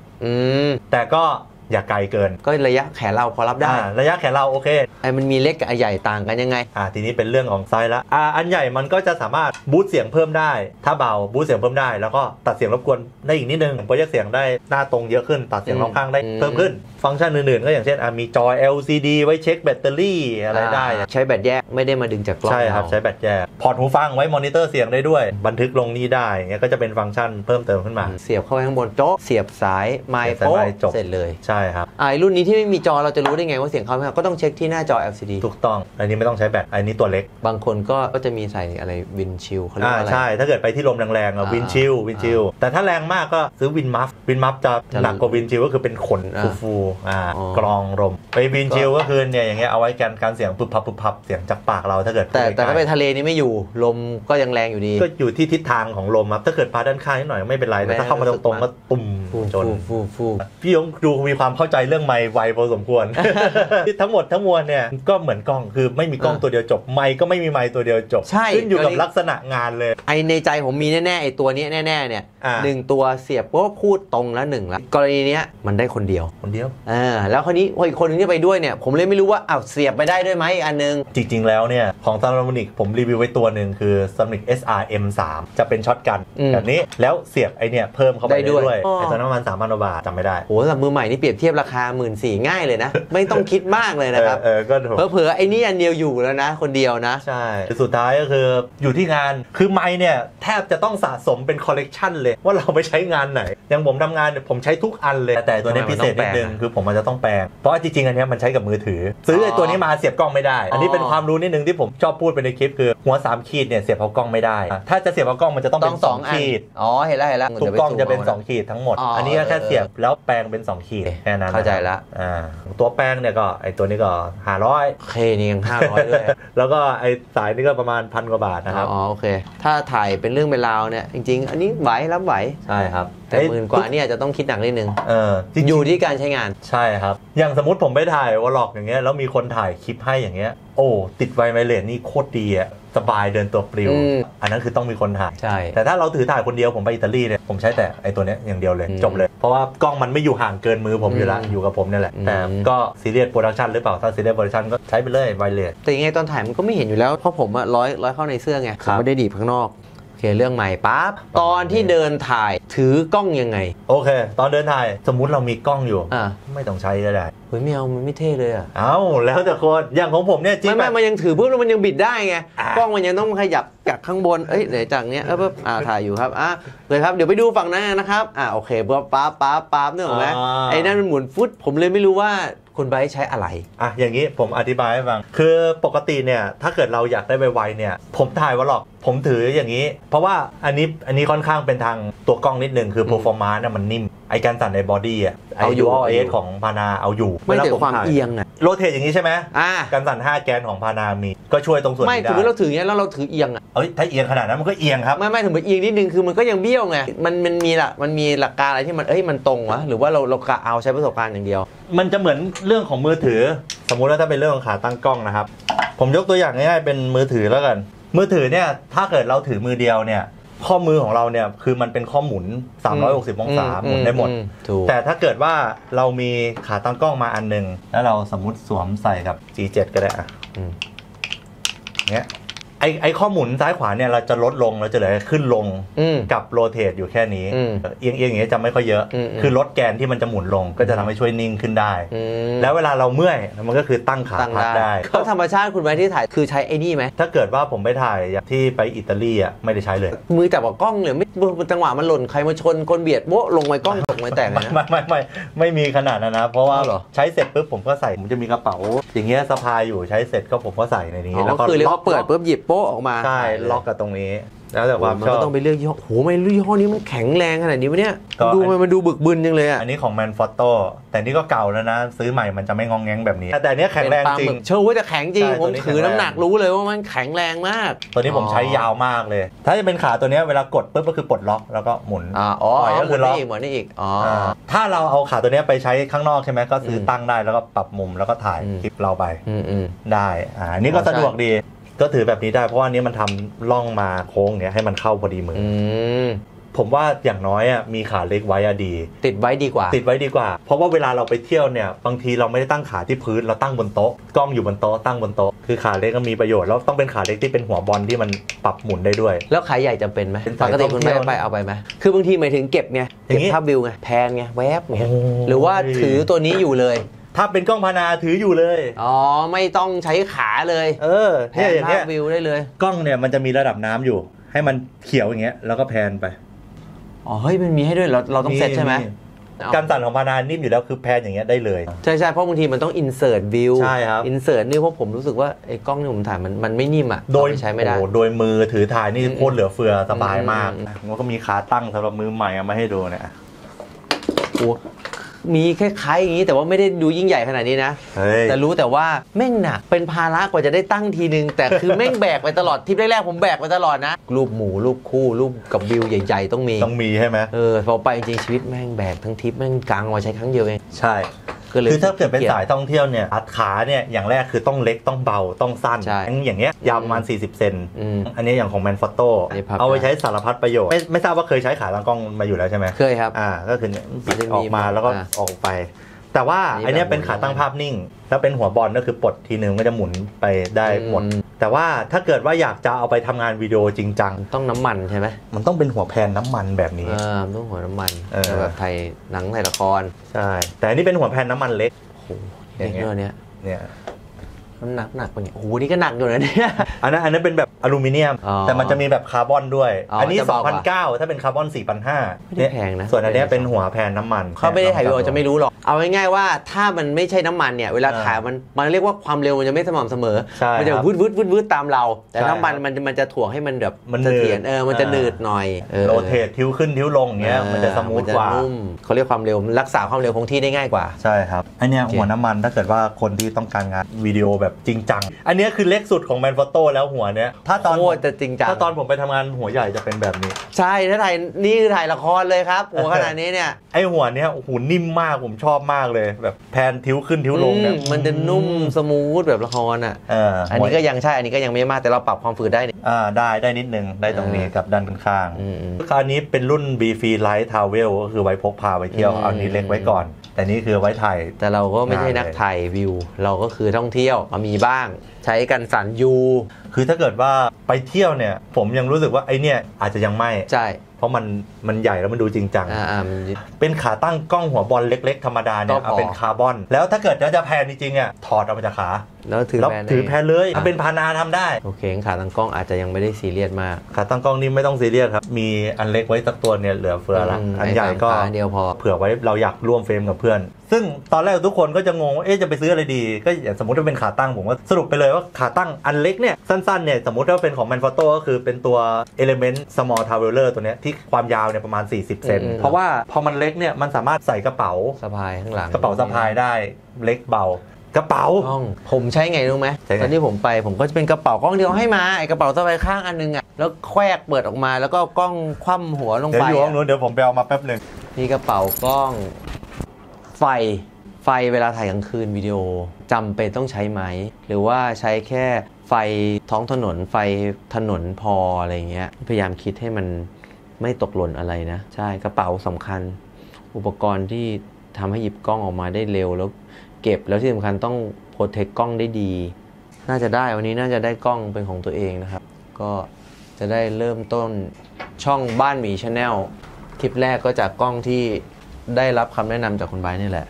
แต่ก็ อย่าไกลเกินก็ระยะแขนเราพอรับได้ระยะแขนเราโอเคไอ้มันมีเล็กกับใหญ่ต่างกันยังไงอ่าทีนี้เป็นเรื่องของไซส์ละอ่าอันใหญ่มันก็จะสามารถบูสต์เสียงเพิ่มได้ถ้าเบาบูสต์เสียงเพิ่มได้แล้วก็ตัดเสียงรบกวนได้อีกนิดนึงเพราะยักเสียงได้หน้าตรงเยอะขึ้นตัดเสียงรอบข้างได้เพิ่มขึ้นฟังก์ชันอื่นๆก็อย่างเช่นมีจอ แอล ซี ดี ไว้เช็คแบตเตอรี่อะไรได้ใช้แบตแยกไม่ได้มาดึงจากกล้องใช่ครับใช้แบตแยกพอร์ตหูฟังไว้มอนิเตอร์เสียงได้ด้วยบันทึกลงนี่ได้เงี้ยก็จะเป็นฟังก์ชันเพิ่มเติมขึ้นมาเสียบเข้าไปข้างบนโต๊ะเสียบสายไมค์โป๊ะเสร็จเลยใช่ครับไอรุ่นนี้ที่ไม่มีจอเราจะรู้ได้ไงว่าเสียงเข้าไม่เข้าก็ต้องเช็คที่หน้าจอ แอล ซี ดี ถูกต้องอันนี้ไม่ต้องใช้แบตอันนี้ตัวเล็กบางคนก็จะมีใส่อะไรวินชิลเขาเรียกอะไรใช่ถ้าเกิดไปที่ลมแรงๆอ่ะวินชิลวินชิลแต่ถ้าแรงมากก็ซื้อวินมัฟวินมัฟจะหนักกว่าวินชิลก็คือเป็นขนฟูๆอ่ากรองลมไปวินชิลก็คือเนี่ยอย่างเงี้ยเอาไว้กันการเสียงปุบพับปุบพับเสียงจากปากเราถ้าเกิดแต่แต่ถ้าไปทะเลนี่ไม่อยู่ลมก็ยังแรงอยู่ดีก็อยู่ที่ทิศทางของลมครับถ้าเกิดพาด้านข้างนิดหน่อยไม่เป็นไรแต่ถ้าเข้ามาตรงๆก็ตุ่มจนพี่ยงดูมีความเข้าใจเรื่องไมค์ไวพอสมควรที่ทั้งหมดทั้งมวลเนี่ยก็เหมือนกล้องคือไม่มีกล้องตัวเดียวจบไมค์ก็ไม่มีไมค์ตัวเดียวจบขึ้นอยู่กับลักษณะงานเลยไอในใจผมมีแน่ๆไอตัวนี้แน่ๆเนี่ยหนึ่งตัวเสียบก็พูดตรงแล้วหนึ่งละกรณีนี้มันได้คนเดียวคนเดียวอ่าแล้วคนนี้อีกคนนึงที่ไปด้วยเนี่ยผมเลยไม่รู้ว่าอ้าวเสียบไปได้ด้วยไหมอันนึงจริงๆแล้วเนี่ยของซัมซุงผมรีวิวไว้ตัวหนึ่งคือซัมซุง เอส อาร์ เอ็ม สาม จะเป็นช็อตกันแบบนี้แล้วเสียบไอเนี่ยเพิ่มเข้าไปได้ด้วยไอซัมซุงประมาณสามพันบาทจำไม่ได้โอ้สำหรับมือใหม่นี่เปรียบเทียบราคาหมื่นสี่ง่ายเลยนะไม่ต้องคิดมากเลยนะครับเออก็ถูกเผลอๆไอนี่อันเดียวอยู่แล้วนะคนเดียวนะใช่สุดท้ายก็คืออยู่ที่งานคือไมค์เนี่ยแทบจะต้องสะสมเป็นคอลเลกชันเลยว่าเราไปใช้งานไหนอย่างผมทำงานผมใช้ทุกอันเลยแต่ตัวนี้พิเศษนิดนึงคือผมอาจจะต้องแปลงเพราะจริงๆอันนี้มันใช้กับมือถือซื้อตัวนี้มาเสียบกล้องไม่ได้อันนี้เป็นความรู้นิดนึงที่ผมชอบพูดไปในคลิปคือหัวสามขีดเนี่ยเสียบเอากล้องไม่ได้ถ้าจะเสียบเอากล้องมันจะต้องเป็นสองขีดอ๋อเห็นแล้วเห็นแล้วทุกกล้องจะเป็นสองขีดทั้งหมดอันนี้แค่เสียบแล้วแปลงเป็นสองขีดแค่นั้นเข้าใจละอ่าตัวแปลงเนี่ยก็ไอตัวนี้ก็ห้าร้อยโอเคนี่ยังห้าร้อยด้วยแล้วก็ไอสายนี่ก็ประมาณพันกว่าบาทนะครับอ๋อโอเคถ้าถ่ายเป็นเรื่องเป็นราวเนี่ยจริงๆอันนี้ไหวรับไหวใช่ครับแต่หมื่นกว่านี่อาจจะต้องคิดหนักนิดนึงเอออยู่ที่การใช้งานใช่ครับอย่างสมมติผมไปถ่ายวอลล็อกอย่างเงี้ยแล้วมีคนถ่ายคลิปให้อย่างเงี้ยโอ้ติดไวไมเลสนี่โคตรดีอะสบายเดินตัวปลิวอันนั้นคือต้องมีคนถ่ายใช่แต่ถ้าเราถือถ่ายคนเดียวผมไปอิตาลีเนี่ยผมใช้แต่ไอตัวเนี้ยอย่างเดียวเลยจบเลยเพราะว่ากล้องมันไม่อยู่ห่างเกินมือผมอยู่ละอยู่กับผมนี่แหละแต่ก็ซีเรียสโปรดักชันหรือเปล่าถ้าซีเรียสโปรดักชันก็ใช้ไปเลยไวเลสแต่ยังไงตอนถ่ายมันก็ไม่เห็นอยู่แล้วเพราะผมอะร้อยร้อยเข้าในเสื้อไงผมไม่ได้ดีบข้างนอกโอเคเรื่องใหม่ปั๊บตอนที่เดินถ่ายถือกล้องยังไงโอเคตอนเดินถ่ายสมมุติเรามีกล้องอยู่ไม่ต้องใช้ก็ได้เฮ้ยไม่เอามันไม่เท่เลยอ่ะเอ้าแล้วแต่คนอย่างของผมเนี่ยจริงไม่มันยังถือปุ๊บแล้วมันยังบิดได้ไงกล้องมันยังต้องขยับจากข้างบนเอ้ยไหนจากเนี้ยเออปุ๊บอ่าถ่ายอยู่ครับอ่ะเลยครับเดี๋ยวไปดูฝั่งนั้นนะครับอ่าโอเคปั๊บปั๊บปั๊บปั๊บเนี่ยหรอไหมไอ้นั่นมันหมุนฟุตผมเลยไม่รู้ว่าคุณไบใช้อะไรอ่ะอย่างนี้ผมอธิบายให้ฟังคือปกติเนี่ยถ้าเกิดเราอยากได้ไวๆเนี่ยผมถ่ายวอลล็อกผมถืออย่างนี้เพราะว่าอันนี้อันนี้ค่อนข้างเป็นทางตัวกล้องนิดนึงคือ performance เนี่ยมันนิ่มไอการสั่นในบอดี้อ่ะไอ ยู เอส ของพานาเอาอยู่ไม่ได้ความเอียงอ่ะโรเทตอย่างนี้ใช่ไหมการสั่นห้าแกนของพานามีก็ช่วยตรงส่วนนี้ได้ไม่ถือเราถือเงี้ยแล้วเราถือเอียงอ่ะเอ้ยถ้าเอียงขนาดนั้นมันก็เอียงครับไม่ไม่ถึงแบบเอียงนิดนึงคือมันก็ยังเบี้ยวไงมันมันมีละมันมีหลักการอะไรที่มันเอ้ยมันตรงวะหรือว่าเราเรากะเอาใช้ประสบการณ์อย่างเดียวมันจะเหมือนเรื่องของมือถือสมมุติว่าถ้าเป็นเรื่องของขาตั้งกล้องนะครับผมยกตัวอย่างง่ายๆเป็นมือถือแล้วกันมือถือเนี่ยถ้าเกิดเราถือมือเดียวเนี่ยข้อมือของเราเนี่ยคือมันเป็นข้อหมุนสามร้อยหกสิบองศาหมุนได้หมดแต่ถ้าเกิดว่าเรามีขาตั้งกล้องมาอันนึงแล้วเราสมมุติสวมใส่กับ จี เจ็ด ก็ได้อ่ะเงี้ยไอไอข้อหมุนซ้ายขวาเนี่ยเราจะลดลงเราจะเหลือขึ้นลงกับโรเตทอยู่แค่นี้เอียงเอียงอย่างเงี้ยจะไม่ค่อยเยอะคือลดแกนที่มันจะหมุนลงก็จะทำให้ช่วยนิ่งขึ้นได้แล้วเวลาเราเมื่อยมันก็คือตั้งขาพักได้ก็ธรรมชาติคุณไว้ที่ถ่ายคือใช้ไอ้นี่ไหมถ้าเกิดว่าผมไปถ่ายอย่างที่ไปอิตาลีอ่ะไม่ได้ใช้เลยมือจับกับกล้องเลยไม่จังหวะมันหล่นใครมาชนคนเบียดโบ๊ะลงไปกล้องตกไปแตกไม่ไม่ไม่ไม่มีขนาดนั้นนะเพราะว่าใช้เสร็จปุ๊บผมก็ใส่ผมจะมีกระเป๋าอย่างเงี้ยสะพายอยู่ใช้เสร็จก็ผมก็ใส่ในนี้แล้วก็ล็อกเปิดปุ๊บหยิบโป๊ะออกมาใช่ล็อกกับตรงนี้แล้วแต่ว่ามันก็ต้องไปเลือกยี่ห้อโหไม่รู้ยี่ห้อนี้มันแข็งแรงขนาดนี้วะเนี่ยดูมันมันดูบึกบึนจังเลยอ่ะอันนี้ของแมนฟอตโต้แต่นี่ก็เก่าแล้วนะซื้อใหม่มันจะไม่งองแงงแบบนี้แต่เนี้ยแข็งแรงจริงเชื่อว่าจะแข็งจริงผมถือน้ำหนักรู้เลยว่ามันแข็งแรงมากตัวนี้ผมใช้ยาวมากเลยถ้าจะเป็นขาตัวนี้เวลากดปุ๊บก็คือปลดล็อกแล้วก็หมุนอ๋อก็คือล็อกเหมือนนี่อีกอ๋อถ้าเราเอาขาตัวนี้ไปใช้ข้างนอกใช่ไหมก็ซื้อตั้งได้แล้วก็ปรับมุมแล้วก็ถ่ายคลิปเราไปได้อ่านี่ก็สะดวกดีก็ถือแบบนี้ได้เพราะว่านี้มันทำล่องมาโค้งเนี้ยให้มันเข้าพอดีมือ ผมว่าอย่างน้อยอ่ะมีขาเล็กไว้อะดีติดไว้ดีกว่าติดไว้ดีกว่าเพราะว่าเวลาเราไปเที่ยวเนี่ยบางทีเราไม่ได้ตั้งขาที่พื้นเราตั้งบนโต๊ะกล้องอยู่บนโต๊ะตั้งบนโต๊ะคือขาเล็กก็มีประโยชน์แล้วต้องเป็นขาเล็กที่เป็นหัวบอลที่มันปรับหมุนได้ด้วยแล้วขาใหญ่จำเป็นไหมปกติคุณไม่ไปเอาไปไหมคือบางทีหมายถึงเก็บไงเก็บภาพวิวไงแพนไงแวบไงหรือว่าถือตัวนี้อยู่เลยถ้าเป็นกล้องพานาถืออยู่เลยอ๋อไม่ต้องใช้ขาเลยเออแพนภาพวิวได้เลยกล้องเนี่ยมันจะมีระดับน้ำอยู่ให้มันเขียวอย่างเงี้ยแล้วก็แพนไปอ๋อเฮ้ยมันมีให้ด้วยเราเราต้องเซตใช่ไหมการตัดของพานานิ่มอยู่แล้วคือแพนอย่างเงี้ยได้เลยใช่ใช่เพราะบางทีมันต้อง insert view ใช่ครับ insert นี่เพราะผมรู้สึกว่าไอ้กล้องที่ผมถ่ายมันมันไม่นิ่มอ่ะโดยใช้ไม่ได้โดยมือถือถ่ายนี่โคตรเหลือเฟือสบายมากแล้วก็มีขาตั้งสำหรับมือใหม่เอามาให้ดูเนี่ยมีคล้ายๆอย่างนี้แต่ว่าไม่ได้ดูยิ่งใหญ่ขนาดนี้นะแต่รู้แต่ว่าแม่งหนักเป็นภาระกว่าจะได้ตั้งทีนึงแต่คือแม่งแบกไปตลอดทริปแรกๆผมแบกไปตลอดนะรูปหมูรูปคู่รูปกับวิวใหญ่ๆต้องมีต้องมีใช่ไหมเออพอไปจริงชีวิตแม่งแบกทั้งทริปแม่งกลางเอาใช้ครั้งเดียวเองใช่คือถ้าเกิดเป็นสายท่องเที่ยวเนี่ยอัดขาเนี่ยอย่างแรกคือต้องเล็กต้องเบาต้องสั้นอย่างเงี้ยยาวประมาณสี่สิบเซนอันนี้อย่างของแมนฟอตโต้เอาไปใช้สารพัดประโยชน์ไม่ทราบว่าเคยใช้ขาตั้งกล้องมาอยู่แล้วใช่ไหมเคยครับอ่าก็คือปิดออกมาแล้วก็ออกไปแต่ว่าอันนี้เป็นขาตั้งภาพนิ่งแล้วเป็นหัวบอลก็คือปลดทีนึงก็จะหมุนไปได้หมดแต่ว่าถ้าเกิดว่าอยากจะเอาไปทำงานวิดีโอจริงจังต้องน้ำมันใช่ไหมมันต้องเป็นหัวแพนน้ำมันแบบนี้อ่าต้องหัวน้ำมันแบบไทยหนังไทยละครใช่แต่อันนี้เป็นหัวแพนน้ำมันเล็กโอ้โหเล็กเนี้ยเนี่ยมันหนักหนักกว่านี้โอ้โหนี่ก็หนักอยู่นะเนี่ยอันนั้นอันนั้นเป็นแบบอลูมิเนียมแต่มันจะมีแบบคาร์บอนด้วยอันนี้ สองพันเก้าร้อย ถ้าเป็นคาร์บอน สี่พันห้าร้อย เนี่ยแพงนะส่วนอันนี้เป็นหัวแพนน้ำมันเขาไม่ได้ถ่ายวิดีโอจะไม่รู้หรอกเอาง่ายๆว่าถ้ามันไม่ใช่น้ำมันเนี่ยเวลาถ่ายมันมันเรียกว่าความเร็วมันจะไม่สม่ำเสมอมันจะวืดวืดวืดวืดตามเราแต่น้ำมันมันมันจะถ่วงให้มันแบบมันเถียนเออมันจะหนืดหน่อยโรเตททิ้วขึ้นทิ้วลงเงี้ยมันจะสมูทกว่าเขาเรียกความเร็วรักษาความเร็วคงที่ได้ง่ายกว่าใช่ครับไอเนี่ยหัวน้ำมันถ้าเกิดว่าคนที่ต้องการงานวิดีโอแบบจริงจังอันนี้คือเล็กสุดของแมนฟอตโต้แล้วหัวเนี้ยถ้าตอนจะจริงจังถ้าตอนผมไปทำงานหัวใหญ่จะเป็นแบบนี้ใช่ถ้าถ่ายนี่คือถ่ายละครเลยครับหัวขนาดนี้เนี่ยไอหัวเนี้ยหูนิ่มมากผมชอบมากเลยแบบแพนทิ้วขึ้นทิ้วลงเนี่ยมันจะนุ่มสมูทแบบละครอ่ะอันนี้ก็ยังใช่อันนี้ก็ยังไม่มากแต่เราปรับความฝืดได้อ่าได้ได้นิดนึงได้ตรงนี้กับด้านข้างคราวนี้เป็นรุ่น บี เอฟ ไลท์ทาวเวลก็คือไว้พกพาไว้เที่ยวเอานี้เล็กไว้ก่อนแต่นี่คือไว้ถ่ายแต่เราก็ไม่ใช่นักถ่ายวิวเราก็คือท่องเที่ยวมีบ้างใช้กันสั่นยูคือถ้าเกิดว่าไปเที่ยวเนี่ยผมยังรู้สึกว่าไอเนี่ยอาจจะยังไม่ใช่เพราะมันมันใหญ่แล้วมันดูจริงจังเป็นขาตั้งกล้องหัวบอลเล็กๆธรรมดาเนี่ยเอาเป็นคาร์บอนแล้วถ้าเกิดจะแพนจริงๆอ่ะถอดออกมาจากขาแล้วถือถือแพนเลยเป็นพานาทำได้โอเคขาตั้งกล้องอาจจะยังไม่ได้ซีเรียสมากขาตั้งกล้องนี่ไม่ต้องซีเรียสครับมีอันเล็กไว้สักตัวเนี่ยเหลือเฟือละอันใหญ่ก็เดียวพอเผื่อไว้เราอยากร่วมเฟรมกับเพื่อนซึ่งตอนแรกทุกคนก็จะงงว่าเอ๊ะจะไปซื้ออะไรดีก็อย่างสมมติว่าเป็นขาตั้งผมก็สรุปไปเลยว่าขาตั้งอันเล็กเนี่ยสั้นๆเนี่ยสมมติว่าเป็นของแมนฟอตโต้ก็คือเป็นตัว Element Small Traveler ตัวเนี้ยที่ความยาวเนี่ยประมาณสี่สิบเซนเพราะว่าพอมันเล็กเนี่ยมันสามารถใส่กระเป๋าสะพายข้างหลังกระเป๋าสะพายได้เล็กเบากระเป๋าผมใช้ไงรู้ไหมตอนที่ผมไปผมก็จะเป็นกระเป๋ากล้องเดียวให้มาไอกระเป๋าสะพายข้างอันนึงอ่ะแล้วแควกเปิดออกมาแล้วก็กล้องคว่ำหัวลงไปเดี๋ยวอยู่ห้องนู้นเดี๋ยวผมไปเอามาแป๊บนึงมีกระเป๋ากล้องไฟไฟเวลาถ่ายกลางคืนวิดีโอจำเป็นต้องใช้ไหมหรือว่าใช้แค่ไฟท้องถนนไฟถนนพออะไรเงี้ยพยายามคิดให้มันไม่ตกหล่นอะไรนะใช่กระเป๋าสำคัญอุปกรณ์ที่ทำให้หยิบกล้องออกมาได้เร็วแล้วเก็บแล้วที่สำคัญต้องโปรเทคกล้องได้ดีน่าจะได้วันนี้น่าจะได้กล้องเป็นของตัวเองนะครับก็จะได้เริ่มต้นช่องบ้านหมีชาแนลคลิปแรกก็จากกล้องที่ได้รับคำแนะนำจากคุณไบร์ทนี่แหละ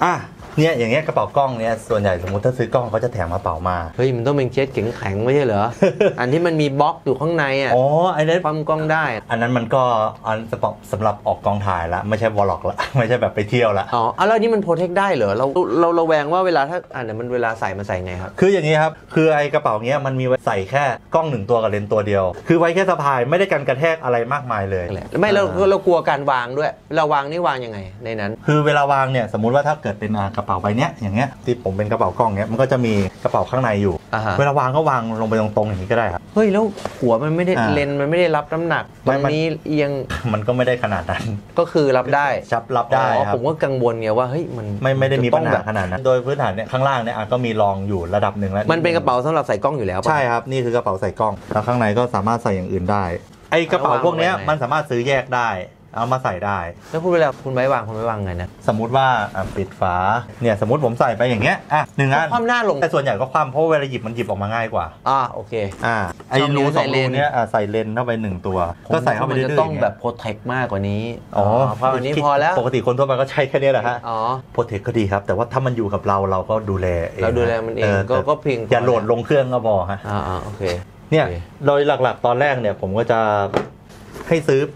อ่ะเนี่ยอย่างเงี้ยกระเป๋ากล้องเนี่ยส่วนใหญ่สมมติถ้าซื้อกล้องเขาจะแถมกระเป๋ามาเฮ้ยมันต้องเป็นเคสแข็งๆไม่ใช่เหรอ อันที่มันมีบล็อกอยู่ข้างในอ่ะอ๋อไอ้นั้นปั๊มกล้องได้อันนั้นมันก็อันสำหรับออกกองถ่ายละไม่ใช่วอลล็อกละไม่ใช่แบบไปเที่ยวละอ๋อเอาแล้วนี่มันโปรเทคได้เหรอเราเราระแวงว่าเวลาถ้าอันนั้นมันเวลาใส่มันใส่ไงครับคืออย่างนี้ครับคือไอ้กระเป๋าเงี้ยมันมีไว้ใส่แค่กล้องหนึ่งตัวกับเลนตัวเดียวคือไว้แค่สะพายไม่ได้กันกระแทกอะไรมากมายเลยไม่เราเรากลัวการวางด้วยเราวางนี่วางยังไงในนั้นคือเวลาวางเนี่ยสมมุติว่าถ้าเกิดเป็นกระเป๋าใบเนี้ยอย่างเงี้ยที่ผมเป็นกระเป๋ากล้องเนี้ยมันก็จะมีกระเป๋าข้างในอยู่เวลาวางก็วางลงไปตรงๆอย่างนี้ก็ได้ครับเฮ้ยแล้วหัวมันไม่ได้เลนมันไม่ได้รับน้ำหนักตรงนี้เอียงมันก็ไม่ได้ขนาดนั้นก็คือรับได้ชับรับได้ครับผมก็กังวลไงว่าเฮ้ยมันไม่ไม่ได้มีปัญหาขนาดนั้นโดยพื้นฐานเนี้ยข้างล่างเนี้ยก็มีรองอยู่ระดับหนึ่งแล้วมันเป็นกระเป๋าสำหรับใส่กล้องอยู่แล้วใช่ครับนี่คือกระเป๋าใส่กล้องแล้วข้างในก็สามารถใส่อย่างอื่นได้ไอ กระเป๋าพวกนี้มันสามารถซื้อแยกได้เอามาใส่ได้แล้วพูดเวลาคุณไว้วางคุณไว้วางไงนะสมมุติว่าปิดฝาเนี่ยสมมติผมใส่ไปอย่างเงี้ยอ่ะหนึ่งอันคว่ำหน้าลงแต่ส่วนใหญ่ก็คว่ำเพราะเวลาหยิบมันหยิบออกมาง่ายกว่าอ่าโอเคอ่าไอ้รูสองรูเนี้ยอ่ะใส่เลนเข้าไปหนึ่งตัวก็ใส่เข้าไปเรื่อยๆต้องแบบโปรเทคมากกว่านี้อ๋อเพราะอันนี้พอแล้วปกติคนทั่วไปก็ใช้แค่นี้แหละฮะอ๋อโปรเทคก็ดีครับแต่ว่าถ้ามันอยู่กับเราเราก็ดูแลเองเราดูแลมันเองก็เพียงอย่าโหลดลงเครื่องก็พอฮะอ่าโอเคเนี่ยโดยหลักๆตอนแรกเนี่ยผมก็จะให้ซื้อ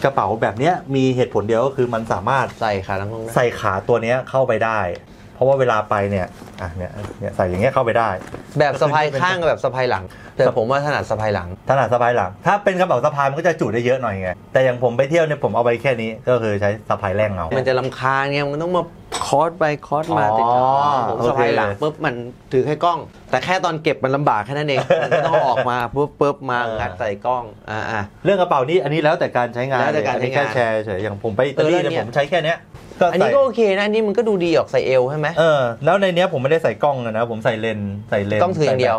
กระเป๋าแบบนี้มีเหตุผลเดียวก็คือมันสามารถใส่ขาทั้งใส่ขาตัวนี้เข้าไปได้เพราะว่าเวลาไปเนี่ยอ่ะเนี่ยเนี่ยใส่อย่างเงี้ยเข้าไปได้แบบสะพายข้างแบบสะพายหลังแต่ผมว่าถนัดสะพายหลังถนัดสะพายหลังถ้าเป็นกระเป๋าสะพายมันก็จะจุได้เยอะหน่อยไงแต่อย่างผมไปเที่ยวเนี่ยผมเอาไปแค่นี้ก็คือใช้สะพายแร่งเอามันจะลำคาญไงมันต้องมาคอสไปคอสมาติดกับผมสะพายหลังปุ๊บมันถือแค่กล้องแต่แค่ตอนเก็บมันลำบากแค่นั้นเองมันก็ต้องออกมาปุ๊บปุ๊บมางัดใส่กล้องอ่าเรื่องกระเป๋านี่อันนี้แล้วแต่การใช้งานแล้วแต่การใช้งานแชร์เฉยอย่างผมไปอิตาลีเนี่ยผมใช้แค่นี้อันนี้ก็โอเคนะอันนี้มันก็ดูดีออกใส่เอวใช่ไหมเออแล้วในเนี้ยผมไม่ได้ใส่กล้องนะผมใส่เลนใส่เลนกล้องถืออย่างเดียว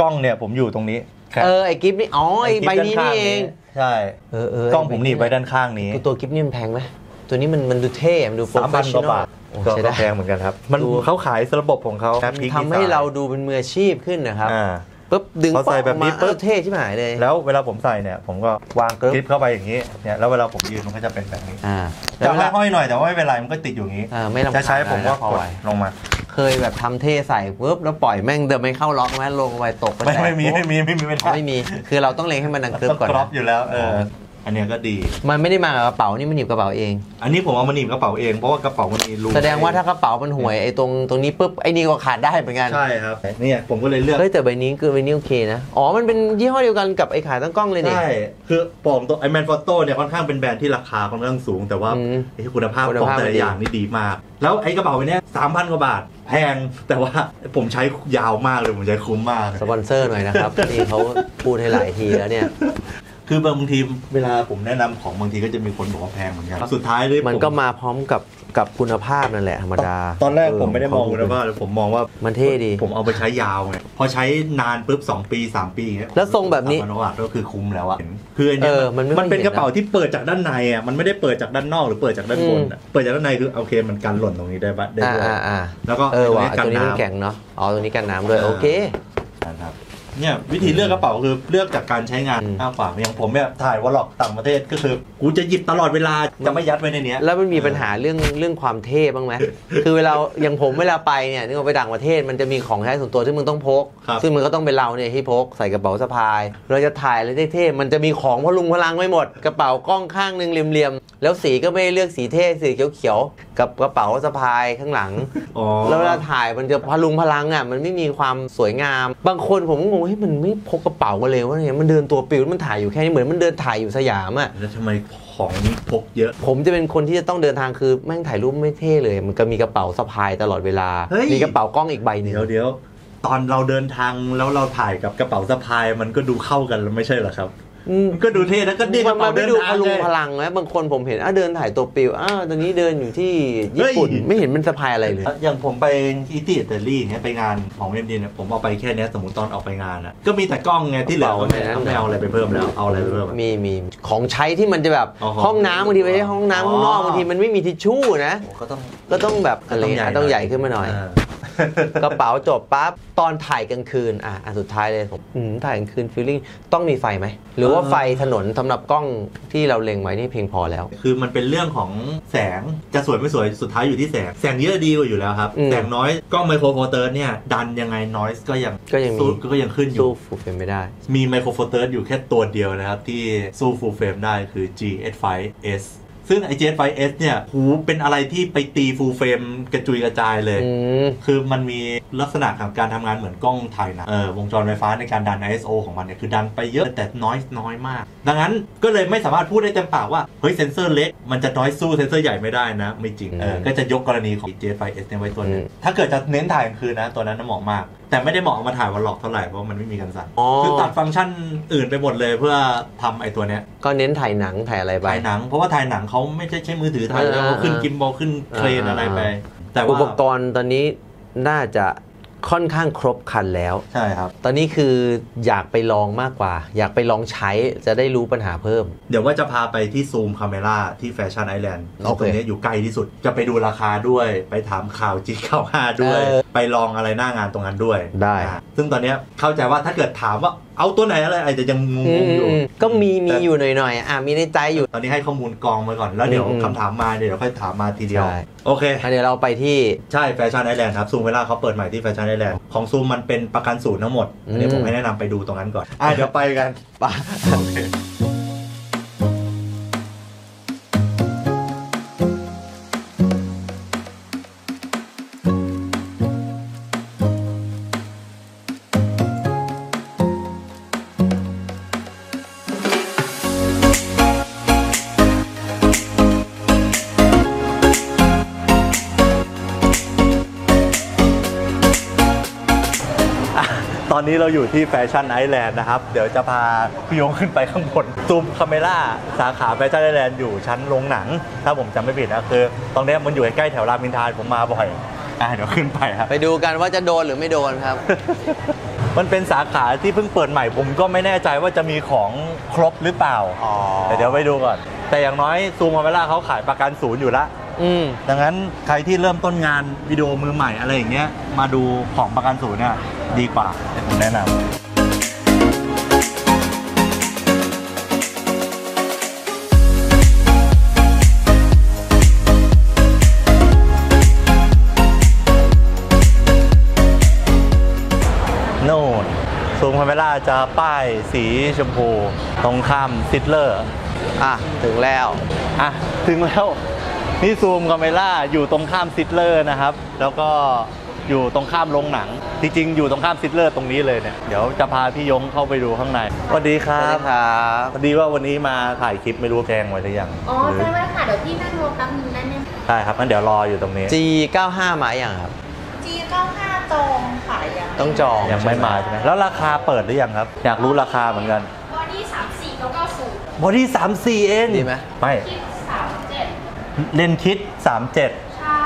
กล้องเนี่ยผมอยู่ตรงนี้เออไอ้กิฟต์นี่อ๋อไอ้ใบนี้นี่เองใช่เออเออกล้องผมหนีบไว้ด้านข้างนี้ตัวกิฟต์นี่มันแพงไหมตัวนี้มันมันดูเท่มันดูโปรเฟสชั่นอลก็แพงเหมือนกันครับมันเขาขายระบบของเขาทำให้เราดูเป็นมืออาชีพขึ้นนะครับปุ๊บดึงออกมาเท่ที่หายเลยแล้วเวลาผมใส่เนี่ยผมก็วางคลิปเข้าไปอย่างนี้เนี่ยแล้วเวลาผมยืนมันก็จะเป็นแบบนี้จะห้อยหน่อยแต่ว่าไม่เป็นไรมันก็ติดอยู่อย่างนี้จะใช้ผมก็กดลงมาเคยแบบทำเท่ใส่ปุ๊บแล้วปล่อยแม่งเดินไม่เข้าล็อกแม่งลงไปตกไม่ไม่มีไม่มีไม่มีไม่มีคือเราต้องเล็งให้มันดังคลิปก่อนครอบอยู่แล้วเอออันนี้ก็ดีมันไม่ได้มากับกระเป๋านี่มันหนีบกระเป๋าเองอันนี้ผมเอามาหนีบกระเป๋าเองเพราะว่ากระเป๋ามันมีรูแสดงว่าถ้ากระเป๋ามันห่วยไอ้ตรงตรงนี้ปุ๊บไอ้นี่ก็ขาดได้เหมือนกันใช่ครับเนี่ยผมก็เลยเลือกเฮ้ยแต่ใบนี้คือใบนี้โอเคนะอ๋อมันเป็นยี่ห้อเดียวกันกับไอ้ขาตั้งกล้องเลยเนี่ยใช่คือปอมตัวไอแมนฟอโต้เนี่ยค่อนข้างเป็นแบรนด์ที่ราคาค่อนข้างสูงแต่ว่าคุณภาพของแต่ละอย่างนี่ดีมากแล้วไอ้กระเป๋าใบนี้สามพันกว่าบาทแพงแต่ว่าผมใช้ยาวมากเลยผมใช้คุ้มมากสปอนเซอร์หน่อยนะครับนี่เขาพูดให้หลายทีแล้วเนี่ยคือบางทีเวลาผมแนะนำของบางทีก็จะมีคนบอกว่าแพงเหมือนกันสุดท้ายเลยมันก็มาพร้อมกับกับคุณภาพนั่นแหละธรรมดาตอนแรกผมไม่ได้มองคุณภาพผมมองว่ามันเท่ดีผมเอาไปใช้ยาวไงพอใช้นานปุ๊บสองปีสามปีแล้วทรงแบบนี้ก็คือคุ้มแล้วอ่ะคืออันนี้มันเป็นกระเป๋าที่เปิดจากด้านในอ่ะมันไม่ได้เปิดจากด้านนอกหรือเปิดจากด้านบนเปิดจากด้านในคือโอเคมันกันหล่นตรงนี้ได้บ้างได้ด้วยแล้วก็ตัวนี้มันแข็งเนาะอ๋อตัวนี้กันน้ำด้วยโอเคครับเนี่ยวิธีเลือกกระเป๋าคือเลือกจากการใช้งานมากกว่าอย่างผมเนี่ยถ่ายวอลล็อกต่างประเทศก็คือกูจะหยิบตลอดเวลาจะไม่ยัดไว้ในนี้แล้วมันมีปัญหาเรื่องเรื่องความเท่บ้างไหมคือเวลาอย่างผมเวลาไปเนี่ยนี่เราไปต่างประเทศมันจะมีของใช้ส่วนตัวที่มึงต้องพกซึ่งมันก็ต้องเป็นเราเนี่ยที่พกใส่กระเป๋าสะพายเราจะถ่ายอะไรเท่ๆมันจะมีของพลุงพลังไม่หมดกระเป๋ากล้องข้างนึงเรียมๆแล้วสีก็ไม่เลือกสีเท่สีเขียวๆกับกระเป๋าสะพายข้างหลังแล้วเวลาถ่ายมันจะพลุงพลังอ่ะมันไม่มีความสวยงามบางคนผมงงให้มันไม่พกกระเป๋ามาเลยวะเนี่ยมันเดินตัวปิวมันถ่ายอยู่แค่นี้เหมือนมันเดินถ่ายอยู่สยามอ่ะแล้วทำไมของนี้พกเยอะผมจะเป็นคนที่จะต้องเดินทางคือแม่งถ่ายรูปไม่เท่เลยมันก็มีกระเป๋าสะพายตลอดเวลามีกระเป๋ากล้องอีกใบหนึ่งเดี๋ยวตอนเราเดินทางแล้วเราถ่ายกับกระเป๋าสะพายมันก็ดูเข้ากันแล้วไม่ใช่เหรอครับก็ดูเท่แล้วก็ดีมันไม่ดูพลุงพลังนะบางคนผมเห็นอ่ะเดินถ่ายตัวปิวอ่ะตอนนี้เดินอยู่ที่ญี่ปุ่นไม่เห็นมันสะพายอะไรเลยอย่างผมไปอิตาลีเนี่ยไปงานของเอ็มดีเนี่ยผมเอาไปแค่นี้สมมติตอนออกไปงานนะก็มีแต่กล้องไงที่เหลือไม่เอาอะไรไปเพิ่มแล้วเอาอะไรไปเพิ่มมีมีของใช้ที่มันจะแบบห้องน้ำบางทีไปใช้ห้องน้ำข้างนอกบางทีมันไม่มีทิชชู่นะก็ต้องก็ต้องแบบต้องใหญ่ต้องใหญ่ขึ้นมาหน่อยกระเป๋าจบปั๊บตอนถ่ายกลางคืนอ่ะอันสุดท้ายเลยผมถ่ายกลางคืนฟีลลิ่งต้องมีไฟไหมหรือว่าไฟถนนสำหรับกล้องที่เราเล็งไว้นี่เพียงพอแล้วคือมันเป็นเรื่องของแสงจะสวยไม่สวยสุดท้ายอยู่ที่แสงแสงเยอะดีกว่าอยู่แล้วครับแสงน้อยกล้องไมโครโฟเตอร์เนี่ยดันยังไงน้อยก็ยังก็ยังสู้ก็ยังขึ้นอยู่สู้ฟูลเฟรมไม่ได้มีไมโครโฟเตอร์อยู่แค่ตัวเดียวนะครับที่สู้ฟูลเฟรมได้คือ จี เอช ไฟ เอสซึ่งไอ จี เอช ไฟ เอส เนี่ยหูเป็นอะไรที่ไปตีฟูลเฟรมกระจุยกระจายเลยคือมันมีลักษณะของการทำงานเหมือนกล้องถ่ายหนังเออวงจรไฟฟ้าในการดัน ไอ เอส โอ ของมันเนี่ยคือดันไปเยอะแต่น้อยน้อยมากดังนั้นก็เลยไม่สามารถพูดได้เต็มปากว่าเฮ้ยเซนเซอร์เล็กมันจะน้อยสู้เซนเซอร์ใหญ่ไม่ได้นะไม่จริงเออก็จะยกกรณีของ จี เอช ไฟ เอส เนี่ยไว้ตัวนึงถ้าเกิดจะเน้นถ่ายกลางคืนนะตัวนั้นเหมาะมากแต่ไม่ได้เหมาะมาถ่ายวอลล็อกเท่าไหร่เพราะมันไม่มีกันสั่นคือตัดฟังก์ชันอื่นไปหมดเลยเพื่อทำไอตัวเนี้ยก็เน้นถ่ายหนังถ่ายอะไรไปถ่ายหนังเพราะว่าถ่ายหนังเขาไม่ใช่ใช้มือถือถ่ายแล้วขึ้นกิมบอลขึ้นเครนอะไรไปแต่อุปกรณ์ตอนนี้น่าจะ ค่อนข้างครบคันแล้วใช่ครับตอนนี้คืออยากไปลองมากกว่าอยากไปลองใช้จะได้รู้ปัญหาเพิ่มเดี๋ยวว่าจะพาไปที่ซูมคาเมล่าที่แฟชั่นไอแลนด์ตรงนี้อยู่ใกล้ที่สุดจะไปดูราคาด้วยไปถามข่าว จี เก้าสิบห้า ด้วยไปลองอะไรหน้างานตรงนั้นด้วยได้ซึ่งตอนนี้เข้าใจว่าถ้าเกิดถามว่าเอาตัวไหนอะไรอาจจะยังงงอยู่ก็มีมีอยู่หน่อยๆอ่ะมีในใจอยู่ตอนนี้ให้ข้อมูลกองมาก่อนแล้วเดี๋ยวคำถามมาเดี๋ยวค่อยถามมาทีเดียวโอเคเดี๋ยวเราไปที่ใช่แฟชั่นไอแลนด์ครับซูมเวลาเขาเปิดใหม่ที่แฟชั่นไอแลนด์ของซูมมันเป็นประกันศูนย์ทั้งหมดอันนี้ผมให้แนะนำไปดูตรงนั้นก่อนอ่ะเดี๋ยวไปกันป่ะโอเคตอนนี้เราอยู่ที่แฟชั่นไอแลนด์นะครับเดี๋ยวจะพาพี่ยงขึ้นไปข้างบนซูมคาเมล่าสาขาแฟชั่นไอแลนด์อยู่ชั้นโรงหนังถ้าผมจำไม่ผิดนะคือตรงนี้มันอยู่ใกล้แถวรามอินทราผมมาบ่อยอ่ะเดี๋ยวขึ้นไปครับไปดูกันว่าจะโดนหรือไม่โดนครับ มันเป็นสาขาที่เพิ่งเปิดใหม่ผมก็ไม่แน่ใจว่าจะมีของครบหรือเปล่าแต่เดี๋ยวไปดูก่อนแต่อย่างน้อยซูมคาเมล่าเขาขายประกันศูนย์อยู่ละดังนั้นใครที่เริ่มต้นงานวิดีโอมือใหม่อะไรอย่างเงี้ยมาดูของประกันศูนย์เนี่ยดีกว่าผมแนะนำซูมคาเมล่าจะป้ายสีชมพูตรงข้ามซิตเลอร์อ่ะถึงแล้วอ่ะถึงแล้วนี่ซูมคาเมล่าอยู่ตรงข้ามซิตเลอร์นะครับแล้วก็อยู่ตรงข้ามโรงหนังจริงๆอยู่ตรงข้ามซิตเลอร์ตรงนี้เลยเนี่ยเดี๋ยวจะพาพี่ยงเข้าไปดูข้างในสวัสดีครับครับพอดีว่าวันนี้มาถ่ายคลิปไม่รู้แจ้งไว้หรือยังอ๋อแจ้งไว้ค่ะเดี๋ยวพี่นั่งรอแป๊บนึงได้ไหมใช่ครับงั้นเดี๋ยวรออยู่ตรงนี้ จี เก้าสิบห้า มาอย่างครับ จี เก้าสิบห้า จองค่ะยังต้องจองยังไม่มาใช่ไหมแล้วราคาเปิดหรือยังครับอยากรู้ราคาเหมือนกันบอดี้สามสี่เก้าศูนย์บอดี้สามสี่เองดีไหมไม่คิดสามเจ็ดเลนคิดสามเจ็ด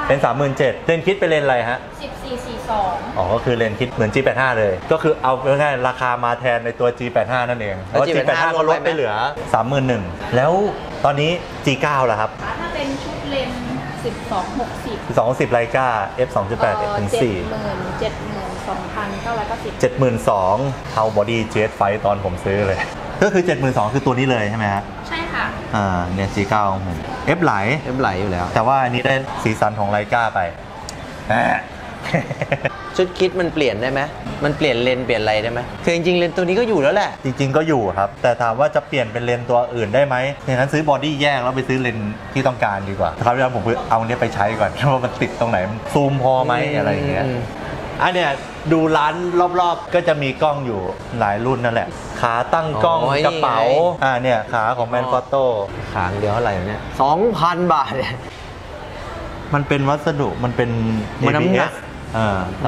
เป็นสามหมื่นเจ็ดเลนคิดเป็นเลนอะไรฮะสิบสี่สี่สองอ๋อก็คือเลนคิดเหมือน จี แปดสิบห้า เลยก็คือเอาง่ายๆราคามาแทนในตัว จี แปดสิบห้า นั่นเองเพราะ จี แปดสิบห้า ก็ลดไปเหลือสามหมื่นหนึ่งแล้วตอนนี้ จี เก้า ล่ะครับถ้าเป็นชุดเลนสิบสอง หกสิบ ไลกา เอฟ สอง จุด แปด เอฟ สี่ เจ็ดหมื่น เจ็ดหมื่นสองพันเก้าร้อยเก้าสิบ เจ็ดหมื่นสองพัน เท่าบอดี้ จี เอส ไฟว์ ตอนผมซื้อเลยก็คือ เจ็ดหมื่นสองพัน คือตัวนี้เลยใช่ไหมฮะใช่ค่ะอ่าเนี่ย จี เก้า ของผม F ไหล F ไหลอยู่แล้วแต่ว่าอันนี้ได้สีสันของไลกาไปชุดคิดมันเปลี่ยนได้ไหมมันเปลี่ยนเลนเปลี่ยนอะไรได้ไหมคือจริงๆเลนตัวนี้ก็อยู่แล้วแหละจริงๆก็อยู่ครับแต่ถามว่าจะเปลี่ยนเป็นเลนตัวอื่นได้ไหมอย่างนั้นซื้อบอดี้แยกแล้วไปซื้อเลนที่ต้องการดีกว่าครับแล้วผมเอาเนี้ยไปใช้ก่อนว่ามันติดตรงไหนซูมพอไหมอะไรอย่างเงี้ยอันเนี้ยดูร้านรอบๆก็จะมีกล้องอยู่หลายรุ่นนั่นแหละขาตั้งกล้องกระเป๋าอ่าเนี่ยขาของแมนฟอตโต้ขาเดียวเท่าไหร่เนี่ยสองพันบาทเนี่ยมันเป็นวัสดุมันเป็น เอ พี เอส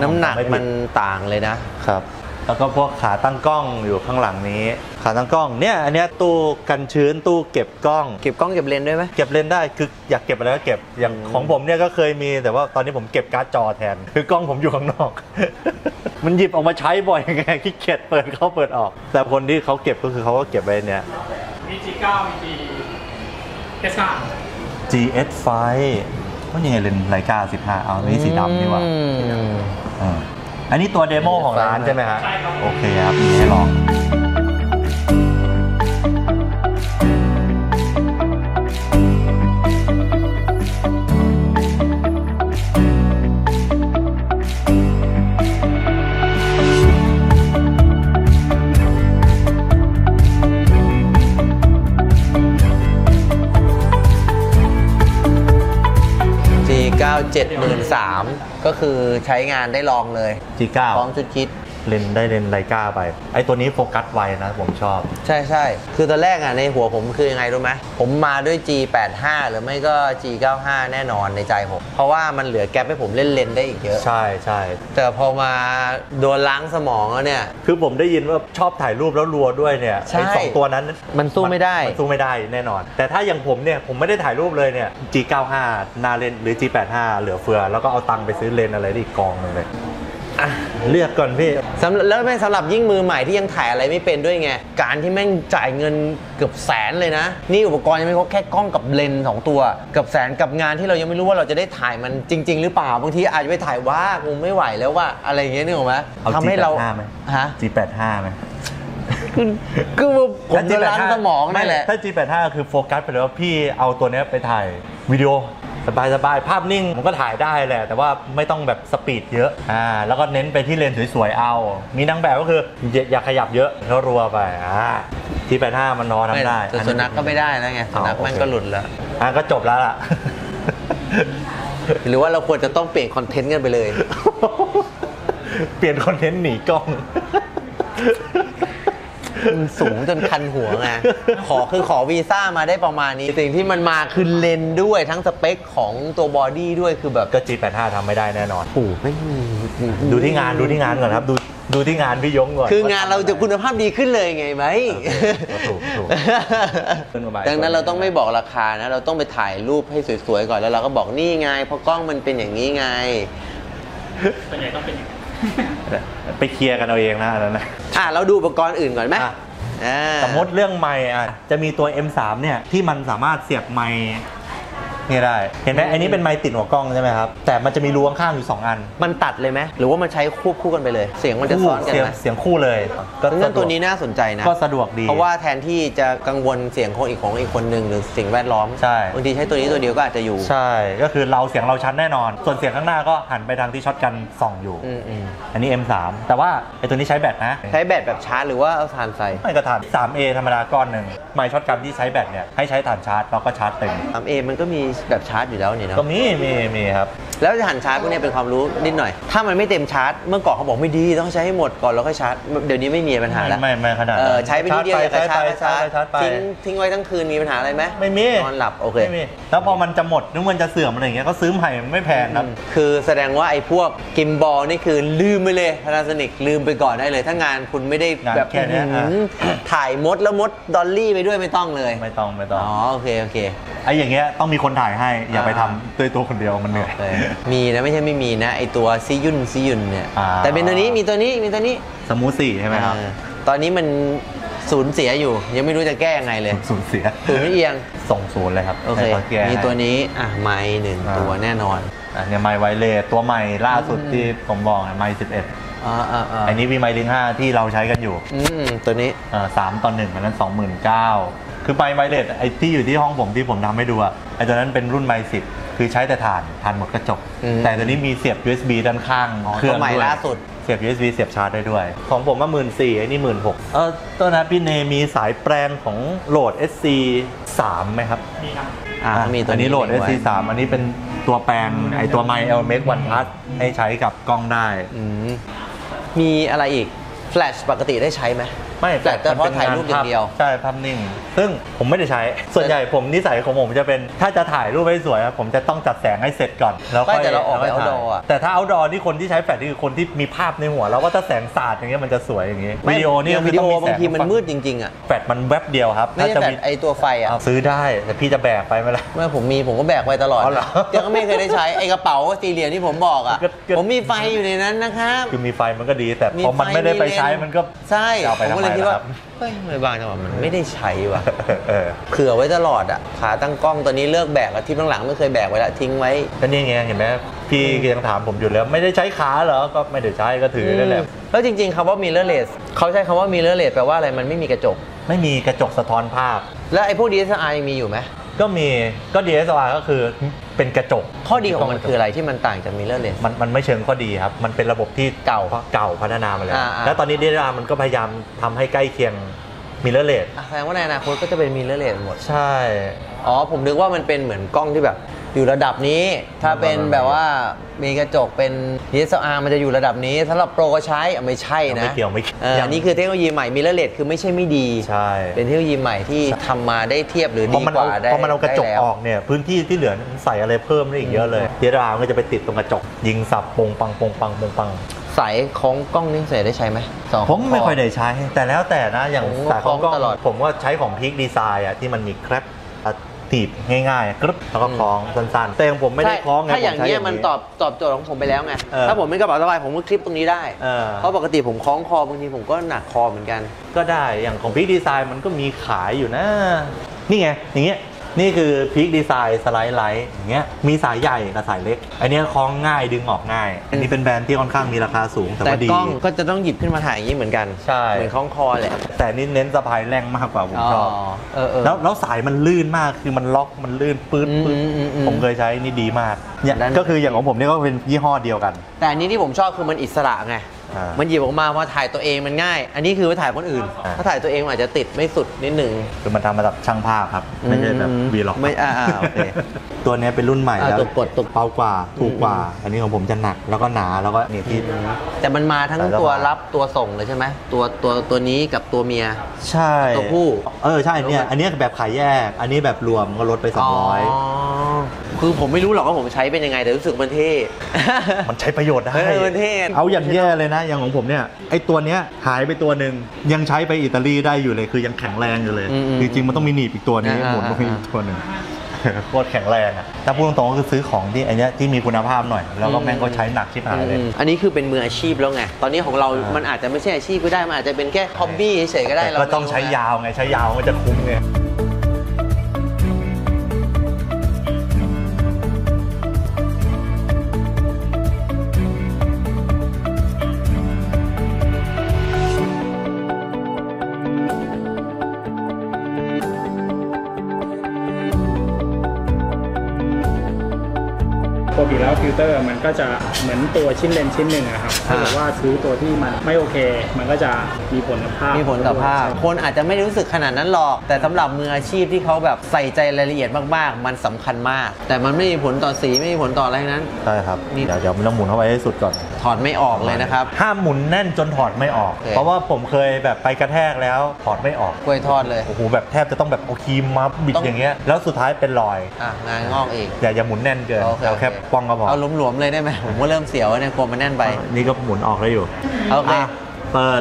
น้ำหนักมันต่างเลยนะครับแล้วก็พวกขาตั้งกล้องอยู่ข้างหลังนี้ขาตั้งกล้องเนี่ยอันนี้ตู้กันชื้นตู้เก็บกล้องเก็บกล้องเก็บเลนด้วยไหมเก็บเลนได้คืออยากเก็บอะไรก็เก็บอย่างของผมเนี่ยก็เคยมีแต่ว่าตอนนี้ผมเก็บการ์ดจอแทนคือกล้องผมอยู่ข้างนอกมันหยิบออกมาใช้บ่อยไงขี้เกียจเปิดเข้าเปิดออกแต่คนที่เขาเก็บก็คือเขาก็เก็บไว้เนี่ยมี จี เก้า มี จี เอส ไฟว์ จี เอส ไฟว์ว่ายังไงเลนไลกาสิบห้าเอานี่สีดำดีกว่าอันนี้ตัวเดโมของร้านใช่ไหมฮะโอเคครับมีให้ลองเจ็ดหมื่นสามพัน ก็คือใช้งานได้ลองเลย จี เก้า พร้อมจุดคิดเลนได้เลนไลกาไปไอตัวนี้โฟกัสไวนะผมชอบใช่ใช่คือตอนแรกอะในหัวผมคือยังไงรู้ไหมผมมาด้วย จี แปดสิบห้า หรือไม่ก็ จี เก้าสิบห้า แน่นอนในใจผมเพราะว่ามันเหลือแก๊ปให้ผมเล่นเลนได้อีกเยอะใช่ใช่แต่พอมาโดนล้างสมองแล้วเนี่ยคือผมได้ยินว่าชอบถ่ายรูปแล้วรัวด้วยเนี่ยไอสองตัวนั้นมันสู้ไม่ได้มันสู้ไม่ได้แน่นอนแต่ถ้าอย่างผมเนี่ยผมไม่ได้ถ่ายรูปเลยเนี่ย จี เก้าสิบห้า นาเลนหรือ จี แปดสิบห้า เหลือเฟือแล้วก็เอาตังค์ไปซื้อเลนอะไรอีกกองนึงเลย อ่ะเลือกก่อนพี่แล้วไม่สำหรับยิ่งมือใหม่ที่ยังถ่ายอะไรไม่เป็นด้วยไงการที่แม่งจ่ายเงินเกือบแสนเลยนะนี่อุปกรณ์ยังไม่ครบแค่กล้องกับเลนส์สองตัวเกือบแสนกับงานที่เรายังไม่รู้ว่าเราจะได้ถ่ายมันจริงๆหรือเปล่าบางทีอาจจะไปถ่ายว่ากูไม่ไหวแล้วว่าอะไรอย่างเงี้ยนึกออกไหมทำให้เราฮะ จี แปดสิบห้า ไหมก็ผมจะล้างสมองนั่นแหละถ้า จี แปดสิบห้า คือโฟกัสไปแล้วพี่เอาตัวนี้ไปถ่ายวิดีโอสบายๆภาพนิ่งมันก็ถ่ายได้แหละแต่ว่าไม่ต้องแบบสปีดเยอะอ่าแล้วก็เน้นไปที่เลนสวยๆเอามีนางแบบก็คืออย่าขยับเยอะแล้วรัวไปอ่าที่แปดห้ามันนอนทำได้สุนัขก็ไม่ได้แล้วไงสุนัขมันก็หลุดแล้วอ่าก็จบแล้วล่ะหรือว่าเราควรจะต้องเปลี่ยนคอนเทนต์กันไปเลยเปลี่ยนคอนเทนต์หนีกล้องสูงจนคันหัวไงขอคือขอวีซ่ามาได้ประมาณนี้สิ่งที่มันมาคือเลนด้วยทั้งสเปคของตัวบอดี้ด้วยคือแบบก็ จี แปดสิบห้า ทำไม่ได้แน่นอนโอ้ไม่มีดูที่งานดูที่งานก่อนครับดูดูที่งานพี่ยงก่อนคืองานเราจะคุณภาพดีขึ้นเลยไงไหมถูกถูกดังนั้นเราต้องไม่บอกราคานะเราต้องไปถ่ายรูปให้สวยๆก่อนแล้วเราก็บอกนี่ไงเพราะกล้องมันเป็นอย่างนี้ไงส่วนใหญ่ต้องเป็นไปเคลียร์กันเอาเองนะอันนั้นนะอ่ะเราดูอุปกรณ์อื่นก่อนไหมสมมติเรื่องไมค์อ่ะจะมีตัว เอ็ม สาม เนี่ยที่มันสามารถเสียบไมค์นี่ได้เห็นไหมอันนี้เป็นไมค์ติดหัวกล้องใช่ไหมครับแต่มันจะมีรูข้างอยู่สองอันมันตัดเลยไหมหรือว่ามันใช้ควบคู่กันไปเลยเสียงมันจะซ้อนกันไหมเสียงคู่เลยก็เรื่องตัวนี้น่าสนใจนะก็สะดวกดีเพราะว่าแทนที่จะกังวลเสียงคนอีกของอีกคนหนึ่งหรือเสียงแวดล้อมใช่บางทีใช้ตัวนี้ตัวเดียวก็อาจจะอยู่ใช่ก็คือเราเสียงเราชัดแน่นอนส่วนเสียงข้างหน้าก็หันไปทางที่ช็อตกันส่องอยู่อันนี้ เอ็ม สาม แต่ว่าไอตัวนี้ใช้แบตนะใช้แบตแบบชาร์จหรือว่าเอาถ่านใส่ไม่กระถ่าน สาม เอ ธรรมดาก้อนหนึ่งไมค์ช็อตกันที่ใช้แบตเนี่ยให้ใช้ถ่านชาร์จแล้วก็ชาร์จเต็ม สาม เอ มันก็มีแบบชาร์จอยู่แล้วนี่เนาะก็มีมีมีครับแล้วจะหันชาร์จพวกนี้เป็นความรู้นิดหน่อยถ้ามันไม่เต็มชาร์จเมื่อก่อนเขาบอกไม่ดีต้องใช้ให้หมดก่อนแล้วค่อยชาร์จเดี๋ยวนี้ไม่มีปัญหาแล้วไม่ไม่ขนาดใช้ไปนิดเดียวใช้ไปชาร์จไปทิ้งทิ้งไว้ทั้งคืนมีปัญหาอะไรไหมไม่มีนอนหลับโอเคไม่มีแล้วพอมันจะหมดนึกมันจะเสื่อมอะไรอย่างเงี้ยก็ซื้อใหม่ไม่แพงครับคือแสดงว่าไอ้พวกกิมบอลนี่คือลืมไปเลยพานาโซนิกลืมไปก่อนได้เลยถ้างานคุณไม่ได้แบบแค่นี้ถ่ายมดแล้วมดดอลลี่ไปด้วยไม่ต้องเลยไม่ต้องไม่ต้องอ๋อโอเคโอเคไอ้อย่างเงี้ยต้องมีคนถ่ายให้อย่าไปทำตัวตัวคนเดียวมันเหนื่อยมีนะไม่ใช่ไม่มีนะไอตัวซียุนซียุนเนี่ยแต่เป็นตัวนี้มีตัวนี้มีตัวนี้สมูซี่ใช่ไหมครับตอนนี้มันสูญเสียอยู่ยังไม่รู้จะแก้ยังไงเลยสูญเสียสูญไม่เอียงส่งศูนย์เลยครับโอเคมีตัวนี้อ่ะไม้หนึ่งตัวแน่นอนอันนี้ไม้ไวเลสตัวใหม่ล่าสุดที่ผมบอกไม้สิบเอ็ดอันนี้วีไมลินห้าที่เราใช้กันอยู่ตัวนี้สามตอนหนึ่งอันนั้นสองหมื่นเก้าคือไมค์ไวเลสไอที่อยู่ที่ห้องผมที่ผมทำให้ดูอะไอตัวนั้นเป็นรุ่นไมค์สิบคือใช้แต่ถ่านถ่านหมดกระจกแต่ตัวนี้มีเสียบ ยู เอส บี ด้านข้างเครื่องด้วยเสียบ ยู เอส บี เสียบชาร์จได้ด้วยของผมว่าหมื่นสี่ไอ้นี่หมื่นหกเออตัวนั้นพี่เนมีสายแปลนของโหลด เอส ซี สาม ไหมครับมีครับอ่ามีตัวนี้โหลด เอส ซี สาม อันนี้เป็นตัวแปลนไอตัวไมค์ แอล เอ็ม เอ็กซ์ วัน พลัส ให้ใช้กับกล้องได้มีอะไรอีกแฟลชปกติได้ใช้ไหมไม่แฟลชแต่เพราะถ่ายรูปอย่างเดียวใช่ภาพนิ่งซึ่งผมไม่ได้ใช้ส่วนใหญ่ผมนิสัยของผมจะเป็นถ้าจะถ่ายรูปให้สวยผมจะต้องจัดแสงให้เสร็จก่อนแล้วค่อยจะเราออกไปเอาดอแต่ถ้าเอาดอที่คนที่ใช้แฟลชนี่คือคนที่มีภาพในหัวแล้วว่าถ้าแสงสาดอย่างเงี้ยมันจะสวยอย่างเงี้ยวิดีโอนี่วิดีโอบางทีมันมืดจริงๆอ่ะแฟลชมันแวบเดียวครับไม่ใช่แฟลชไอตัวไฟอ่ะซื้อได้แต่พี่จะแบกไปไหมล่ะไม่ผมมีผมก็แบกไปตลอดยังไม่เคยได้ใช้ไอกระเป๋าสี่เหลี่ยมที่ผมบอกอ่ะผมมีไฟอยู่ในนั้นนะครับคือมีไฟมันก็ดีแต่พอมันไม่ได้ไปใช้มันก็ใช่ผมเลยคิดว่าเฮ้ยบางจังหวะมันไม่ได้ใช้ว่ะเผื่อไว้ตลอดอ่ะขาตั้งกล้องตัวนี้เลิกแบกแล้วที่หลังๆไม่เคยแบกไว้ละทิ้งไว้ก็นี่ไงเห็นไหมพี่ยังถามผมอยู่แล้วไม่ได้ใช้ขาเหรอก็ไม่ได้ใช้ก็ถือนั่นแหละแล้วจริงๆคำว่า mirrorless เขาใช้คำว่า mirrorless แปลว่าอะไรมันไม่มีกระจกไม่มีกระจกสะท้อนภาพแล้วไอ้พวก ดี เอส แอล อาร์ ยังมีอยู่ไหมก็มีก็ ดี เอส แอล อาร์ ก็คือเป็นกระจกข้อดีของมันคืออะไรที่มันต่างจาก mirrorless มันมันไม่เชิงข้อดีครับมันเป็นระบบที่เก่าเก่าพัฒนามาแล้วแล้วตอนนี้ ดี เอส แอล อาร์ มันก็พยายามทำให้ใกล้เคียง mirrorless แสดงว่าในอนาคตก็จะเป็น mirrorless หมดใช่อ๋อผมนึกว่ามันเป็นเหมือนกล้องที่แบบอยู่ระดับนี้ถ้าเป็นแบบว่ามีกระจกเป็น ดี เอส แอล อาร์ มันจะอยู่ระดับนี้สำหรับโปรก็ใช้ไม่ใช่นะไม่เกี่ยวไม่เกี่ยวอย่างนี้คือเทคโนโลยีใหม่ mirrorless คือไม่ใช่ไม่ดีใช่เป็นเทคโนโลยีใหม่ที่ทำมาได้เทียบหรือดีกว่าได้พอมันเอากระจกออกเนี่ยพื้นที่ที่เหลือใส่อะไรเพิ่มได้อีกเยอะเลย ดี เอส แอล อาร์ มันจะไปติดตรงกระจกยิงสับปงปังปงปังปงปังสายของกล้องนี่ใส่ได้ใช้ไหมสองผมไม่ค่อยได้ใช้แต่แล้วแต่นะอย่างสายของกล้องผมว่าใช้ของPeak Designอ่ะที่มันมีแคลป ถีบง่ายๆกรึ๊บแล้วก็คล้องสั้นๆแต่ของผมไม่ได้คล้องไงถ้าอย่างนี้มันตอบตอบโจทย์ของผมไปแล้วไงถ้าผมไม่กระเป๋าสะพายผมก็คลิปตรงนี้ได้เพราะปกติผมคล้องคอบางทีผมก็หนักคอเหมือนกันก็ได้อย่างของPeak Designมันก็มีขายอยู่นะนี่ไงอย่างเงี้ยนี่คือ Peak Design สไลด์ไลท์อย่างเงี้ยมีสายใหญ่กับสายเล็กอันนี้คล้องง่ายดึงออกง่ายอันนี้เป็นแบรนด์ที่ค่อนข้างมีราคาสูงแต่ว่าดีแต่กล้องก็จะต้องหยิบขึ้นมาถ่ายอย่างนี้เหมือนกันใช่เหมือนคล้องคอแหละแต่นี่เน้นสะพายแรงมากกว่าผมชอบแล้วแล้วสายมันลื่นมากคือมันล็อกมันลื่นปื๊ดปื๊ดผมเคยใช้นี่ดีมากเนี่ยก็คืออย่างของผมนี่ก็เป็นยี่ห้อเดียวกันแต่อันนี้ที่ผมชอบคือมันอิสระไงมันหยิบออกมาว่าถ่ายตัวเองมันง่ายอันนี้คือไปถ่ายคนอื่นถ้าถ่ายตัวเองอาจจะติดไม่สุดนิดหนึ่งคือมันทำมาจากช่างภาพครับไม่ใช่แบบวีล็อกไม่อ่าโอเคตัวนี้เป็นรุ่นใหม่แล้วตัวกดตัวเบากว่าถูกกว่าอันนี้ของผมจะหนักแล้วก็หนาแล้วก็นี่ที่แต่มันมาทั้งตัวรับตัวส่งเลยใช่ไหมตัวตัวตัวนี้กับตัวเมียใช่ตัวผู้เออใช่เนี่ยอันนี้แบบขายแยกอันนี้แบบรวมก็ลดไปสองร้อยคือผมไม่รู้หรอกว่าผมใช้เป็นยังไงแต่รู้สึกมันเท่มันใช้ประโยชน์ได้มันเท่เอาอย่างแย่เลยนะอย่างของผมเนี่ยไอตัวเนี้ยหายไปตัวหนึ่งยังใช้ไปอิตาลีได้อยู่เลยคือยังแข็งแรงอยู่เลยจริงๆมันต้องมีหนีบอีกตัวนี้หมุนต้องมีอีกตัวหนึ่งโคตรแข็งแรงอ่ะแต่พูดตรงๆก็คือซื้อของที่อันนี้ที่มีคุณภาพหน่อยแล้วก็แม่งก็ใช้หนักชิบหายเลยอันนี้คือเป็นมืออาชีพแล้วไงตอนนี้ของเรามันอาจจะไม่ใช่อาชีพก็ได้มันอาจจะเป็นแค่ฮอบบี้เฉยๆก็ได้เราต้องใช้ยาวไงใช้ยาวมันจะคุ้มไงปกติแล้วฟิลเตอร์มันก็จะเหมือนตัวชิ้นเลนชิ้นหนึ่งนะครับถ้าเกิดว่าซื้อตัวที่มันไม่โอเคมันก็จะมีผลกับภาพมีผลกับภาพคนอาจจะไม่รู้สึกขนาดนั้นหรอกแต่สำหรับมืออาชีพที่เขาแบบใส่ใจรายละเอียดมากๆมันสำคัญมากแต่มันไม่มีผลต่อสีไม่มีผลต่ออะไรนั้นใช่ครับนี่เดี๋ยวไม่ต้องหมุนเข้าไปให้สุดก่อนถอดไม่ออกเลยนะครับห้ามหมุนแน่นจนถอดไม่ออกเพราะว่าผมเคยแบบไปกระแทกแล้วถอดไม่ออกกล้วยทอดเลยโอ้โหแบบแทบจะต้องแบบเอาครีมมาบิดอย่างเงี้ยแล้วสุดท้ายเป็นรอยอ่ะงานงอกอีกอย่าอย่าหมุนแน่นเกินเอาแค่ป้องก็พอเอาหลวมๆเลยได้ไหมผมก็เริ่มเสียวเนี่ยกลัวมันแน่นไปนี่ก็หมุนออกแล้วอยู่โอเคเปิด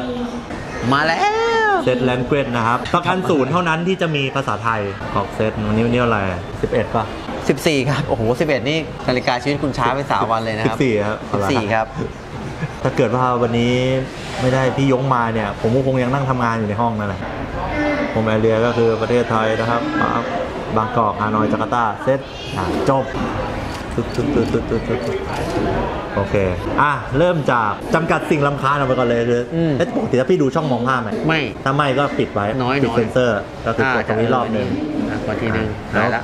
มาแล้วเซตแลนเกจนะครับประกันศูนย์เท่านั้นที่จะมีภาษาไทยออกเซตวันนี้วันนี้อะไรสิบเอ็ดป่ะสิบสี่ครับโอ้โหสิบเอ็ดนี่นาฬิกาชีวิตคุณช้าไปสามวันเลยนะครับสิบสี่ครับสิบสี่ครับถ้าเกิดว่าวันนี้ไม่ได้พี่ยงมาเนี่ยผมก็คงยังนั่งทำงานอยู่ในห้องนั่นแหละผมแอร์เรียก็คือประเทศไทยนะครับบางกอกฮานอยจาการ์ตาเซตจบโอเคอ่ะเริ่มจากจำกัดสิ่งรำคาญเอาไปก่อนเลยคือแล้วปกติถ้าพี่ดูช่องมองภาพไหมไม่ถ้าไม่ก็ปิดไว้ปิดเซนเซอร์ก็คือกดตรงนี้รอบนึงกดทีนึงได้ละ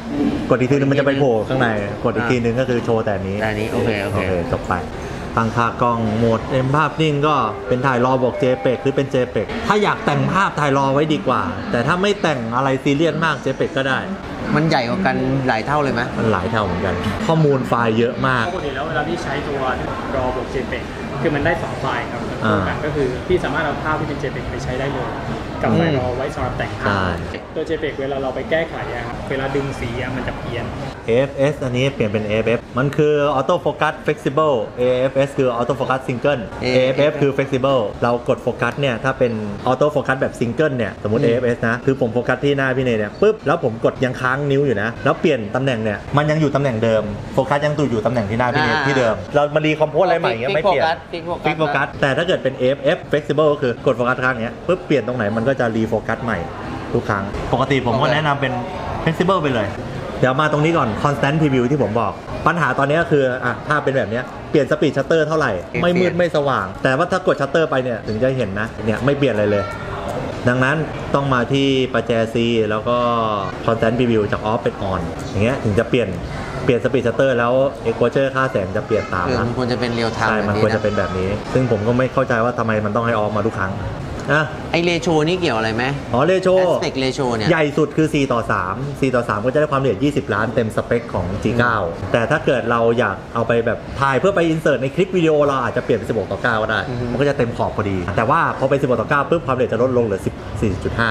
กดอีกทีนึงมันจะไปโผล่ข้างในกดอีกทีนึงก็คือโชว์แต่นี้แต่นี้โอเคโอเคจบไปตั้งค่ากล้องโหมดเอ็มภาพนิ่งก็เป็นถ่ายรอบอก เจ พี อี จี หรือเป็น เจ พี อี จี ถ้าอยากแต่งภาพถ่ายรอไว้ดีกว่าแต่ถ้าไม่แต่งอะไรซีเรียสมาก เจ พี อี จี ก็ได้มันใหญ่กว่ากันหลายเท่าเลยไหมมันหลายเท่าเหมือนกันข้อมูลไฟล์เยอะมากปกติแล้วเวลาที่ใช้ตัวรอบก เจ พี อี จี คือมันได้สองไฟล์ครับก็คือพี่สามารถเอาภาพที่เป็น เจ พี อี จี ไปใช้ได้เลยกับไฟล์รอไว้สำหรับแต่งภาพตัว เจ พี อี จี เวลาเราไปแก้ไขครับเวลาดึงสีมันจะเพี้ยน เอ เอฟ เอส อันนี้เปลี่ยนเป็น เอ เอฟ เอฟ มันคือ Auto Focus Flexible เอ เอฟ เอส คือ Auto Focus Single เอ เอฟ เอฟ คือ Flexible เรากดโฟกัสเนี่ยถ้าเป็น Auto Focus แบบ Single เนี่ยสมมติ เอ เอฟ เอส นะคือผมโฟกัสที่หน้าพี่เนยเนี่ยปึ๊บแล้วผมกดยังค้างนิ้วอยู่นะแล้วเปลี่ยนตำแหน่งเนี่ยมันยังอยู่ตำแหน่งเดิมโฟกัสยังอยู่ตำแหน่งที่หน้าพี่เนยที่เดิมเรามารีคอมโพสอะไรใหม่เงี้ยไม่เปลี่ยนฟิกโฟกัสแต่ถ้าเกิดเป็น เอ เอฟ เอฟ Flexible ก็คือกดโฟกัสครั้งเนี้ยปึ๊บเปลี่ยนตรงไหนมันก็จะรีโฟกัสใหม่ทุกครั้งปกติผมก็แนะนำเป็น Flexible ไปเลยเดี๋ยวมาตรงนี้ก่อน constant preview ที่ผมบอกปัญหาตอนนี้ก็คืออ่ะภาพเป็นแบบนี้เปลี่ยนสปีดชัตเตอร์เท่าไหร่ไม่มืดไม่สว่างแต่ว่าถ้ากดชัตเตอร์ไปเนี่ยถึงจะเห็นนะเนี่ยไม่เปลี่ยนอะไรเลยดังนั้นต้องมาที่ประแจ C แล้วก็ constant preview จาก off เป็น on อย่างเงี้ยถึงจะเปลี่ยนเปลี่ยนสปีดชัตเตอร์แล้ว exposure ค่าแสงจะเปลี่ยนตามนะมันควรจะเป็นเรียลไทม์ใช่มันควรจะเป็นแบบนี้ซึ่งผมก็ไม่เข้าใจว่าทำไมมันต้องให้ออฟมาทุกครั้งนะไอเรโชนี่เกี่ยวอะไรไหมอ๋อเรโช aspect ratio เนี่ยใหญ่สุดคือ สี่ต่อสาม สี่ต่อสามก็จะได้ความละเอียดยี่สิบล้านเต็มสเปคของ จี เก้า แต่ถ้าเกิดเราอยากเอาไปแบบถ่ายเพื่อไป insert ในคลิปวิดีโอเราอาจจะเปลี่ยนเป็นสิบหกต่อเก้าก็ได้มันก็จะเต็มขอบพอดีแต่ว่าพอเป็นสิบหกต่อเก้าปุ๊บความละเอียดจะลดลงเหลือ สี่จุดห้า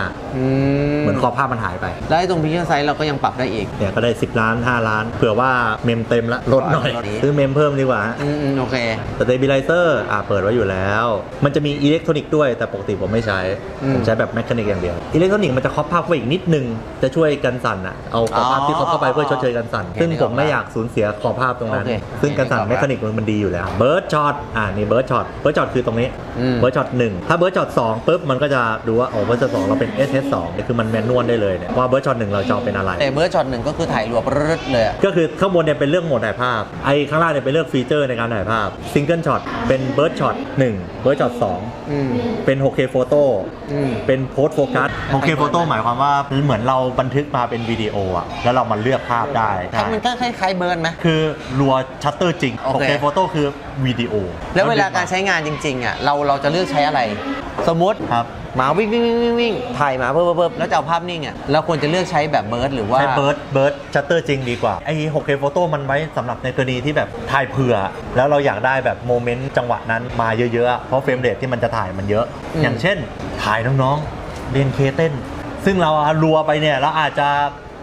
เหมือนขอบภาพมันหายไปแล้วตรงพิกเซลไซส์เราก็ยังปรับได้อีกเนี่ยก็ได้สิบล้านห้าล้านเผื่อว่าเมมเต็มละลดหน่อยซื้อเมมเพิ่มดีกว่าอืมโอเคสเตบิไลเซอร์อ่ะเปิดไว้อยู่แล้วมันจะมีอิเล็กทรอนิกส์ด้วยแต่ปกติผมไม่ใช้ผมใช้แบบแมคานิกอย่างเดียวอิเล็กทรอนิกส์มันจะครอบภาพไว้อีกนิดนึงจะช่วยกันสั่นอ่ะเอาขอบภาพที่เขาเข้าไปเพื่อชดเชยกันสั่นซึ่งผมไม่อยากสูญเสียขอบภาพตรงนั้นซึ่งกันสั่นแมคานิกมันดีอยู่แล้วเบิร์ดช็อตอ่านี่เบิร์ดช็อตเบิร์ดช็อตคือตรงนี้เบิร์ดช็อตหนึ่งถ้าเบิร์ดช็อตสองปุ๊บมันก็จะดูว่าอ๋อเบิร์ดช็อตสองเราเป็น เอส เอส สอง คือมันแมนนวลได้เลยเนี่ยว่าเบิร์ดช็อตหนึ่งเราจะเป็นอะไรแต่เบิร์ดช็อตหนึ่งก็คือถ่ายรวมเลยก็คือข้างบนเนี่ยเป็นเรื่องโหมดถ่ายภาพไอ้ข้างล่างเนี่ยเป็นเรื่องฟีเจอร์ในการถ่ายภาพซิงเกิลช็อตเป็นเบิร์ดช็อตหนึ่งเบิร์ดช็อตสองเป็น โฟโต้ โฟโต้เป็นโพสต์โฟกัส โฟโต้ โฟโต้หมายความว่าเหมือนเราบันทึกมาเป็นวิดีโออะแล้วเรามาเลือกภาพได้มันก็คล้ายๆเบิร์นไหมคือรัวชัตเตอร์จริง โฟโต้ โฟโต้คือวิดีโอแล้วเวลาการใช้งานจริงๆอ่ะเราเราจะเลือกใช้อะไรสมมติครับหมาวิ่งวิ่งวิ่งวิ่งถ่ายหมาเพิ่มเพิ่มแล้วจะเอาภาพนิ่งอ่ะเราควรจะเลือกใช้แบบเบิร์ดหรือว่าใช้เบิร์ดเบิร์ดชัตเตอร์จริงดีกว่าไอ้ โฟโต้ โฟโต้มันไว้สำหรับในกรณีที่แบบถ่ายเผื่อแล้วเราอยากได้แบบโมเมนต์จังหวะนั้นมาเยอะๆเพราะเฟรมเรทที่มันจะถ่ายมันเยอะอย่างเช่นถ่ายน้องๆเล่นเคเต้นซึ่งเรารัวไปเนี่ยเราอาจจะ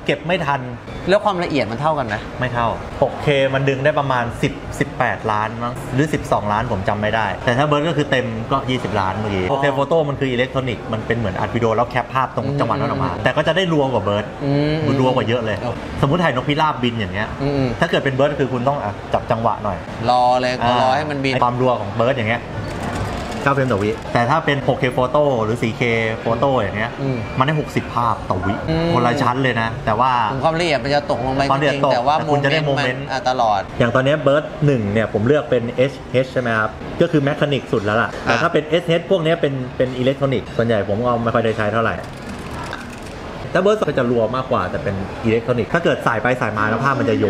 เก็บไม่ทันแล้วความละเอียดมันเท่ากันไหมไม่เท่า หกเค มันดึงได้ประมาณสิบ สิบแปดล้านมั้งหรือสิบสองล้านผมจำไม่ได้แต่ถ้าเบิร์ดก็คือเต็มก็ยี่สิบล้านเมื่อกี้ โฟโต้ โฟโต้มันคืออิเล็กทรอนิกส์มันเป็นเหมือนอัดวิดีโอแล้วแคปภาพตรงจังหวะนั้นออกมาแต่ก็จะได้รัวกว่าเบิร์ดรัวกว่าเยอะเลยสมมุติถ่ายนกพิราบบินอย่างเงี้ยถ้าเกิดเป็นเบิร์ดคือคุณต้องจับจังหวะหน่อยรอเลยรอให้มันบินความรัวของเบิร์ดอย่างเงี้ยเก้าเฟรมต่อวิแต่ถ้าเป็น โฟร์เค โฟโต้หรือ โฟร์เค โฟโต้อย่างเงี้ยมันได้หกสิบภาพต่อวิคนละชั้นเลยนะแต่ว่าความละเอียดมันจะตกลงไปจริงแต่ว่าคุณจะได้โมเมนต์ตลอดอย่างตอนนี้เบิร์ดหนึ่งเนี่ยผมเลือกเป็น เอช เอช ใช่ไหมครับก็คือแมคานิกสุดแล้วล่ะแต่ถ้าเป็น เอส เอช พวกนี้เป็นเป็นอิเล็กทรอนิกส่วนใหญ่ผมเอาไม่ค่อยได้ใช้เท่าไหร่แต่เบิร์ดก็จะรัวมากกว่าแต่เป็นอิเล็กทรอนิกถ้าเกิดสายไปสายมาแล้วภาพมันจะโย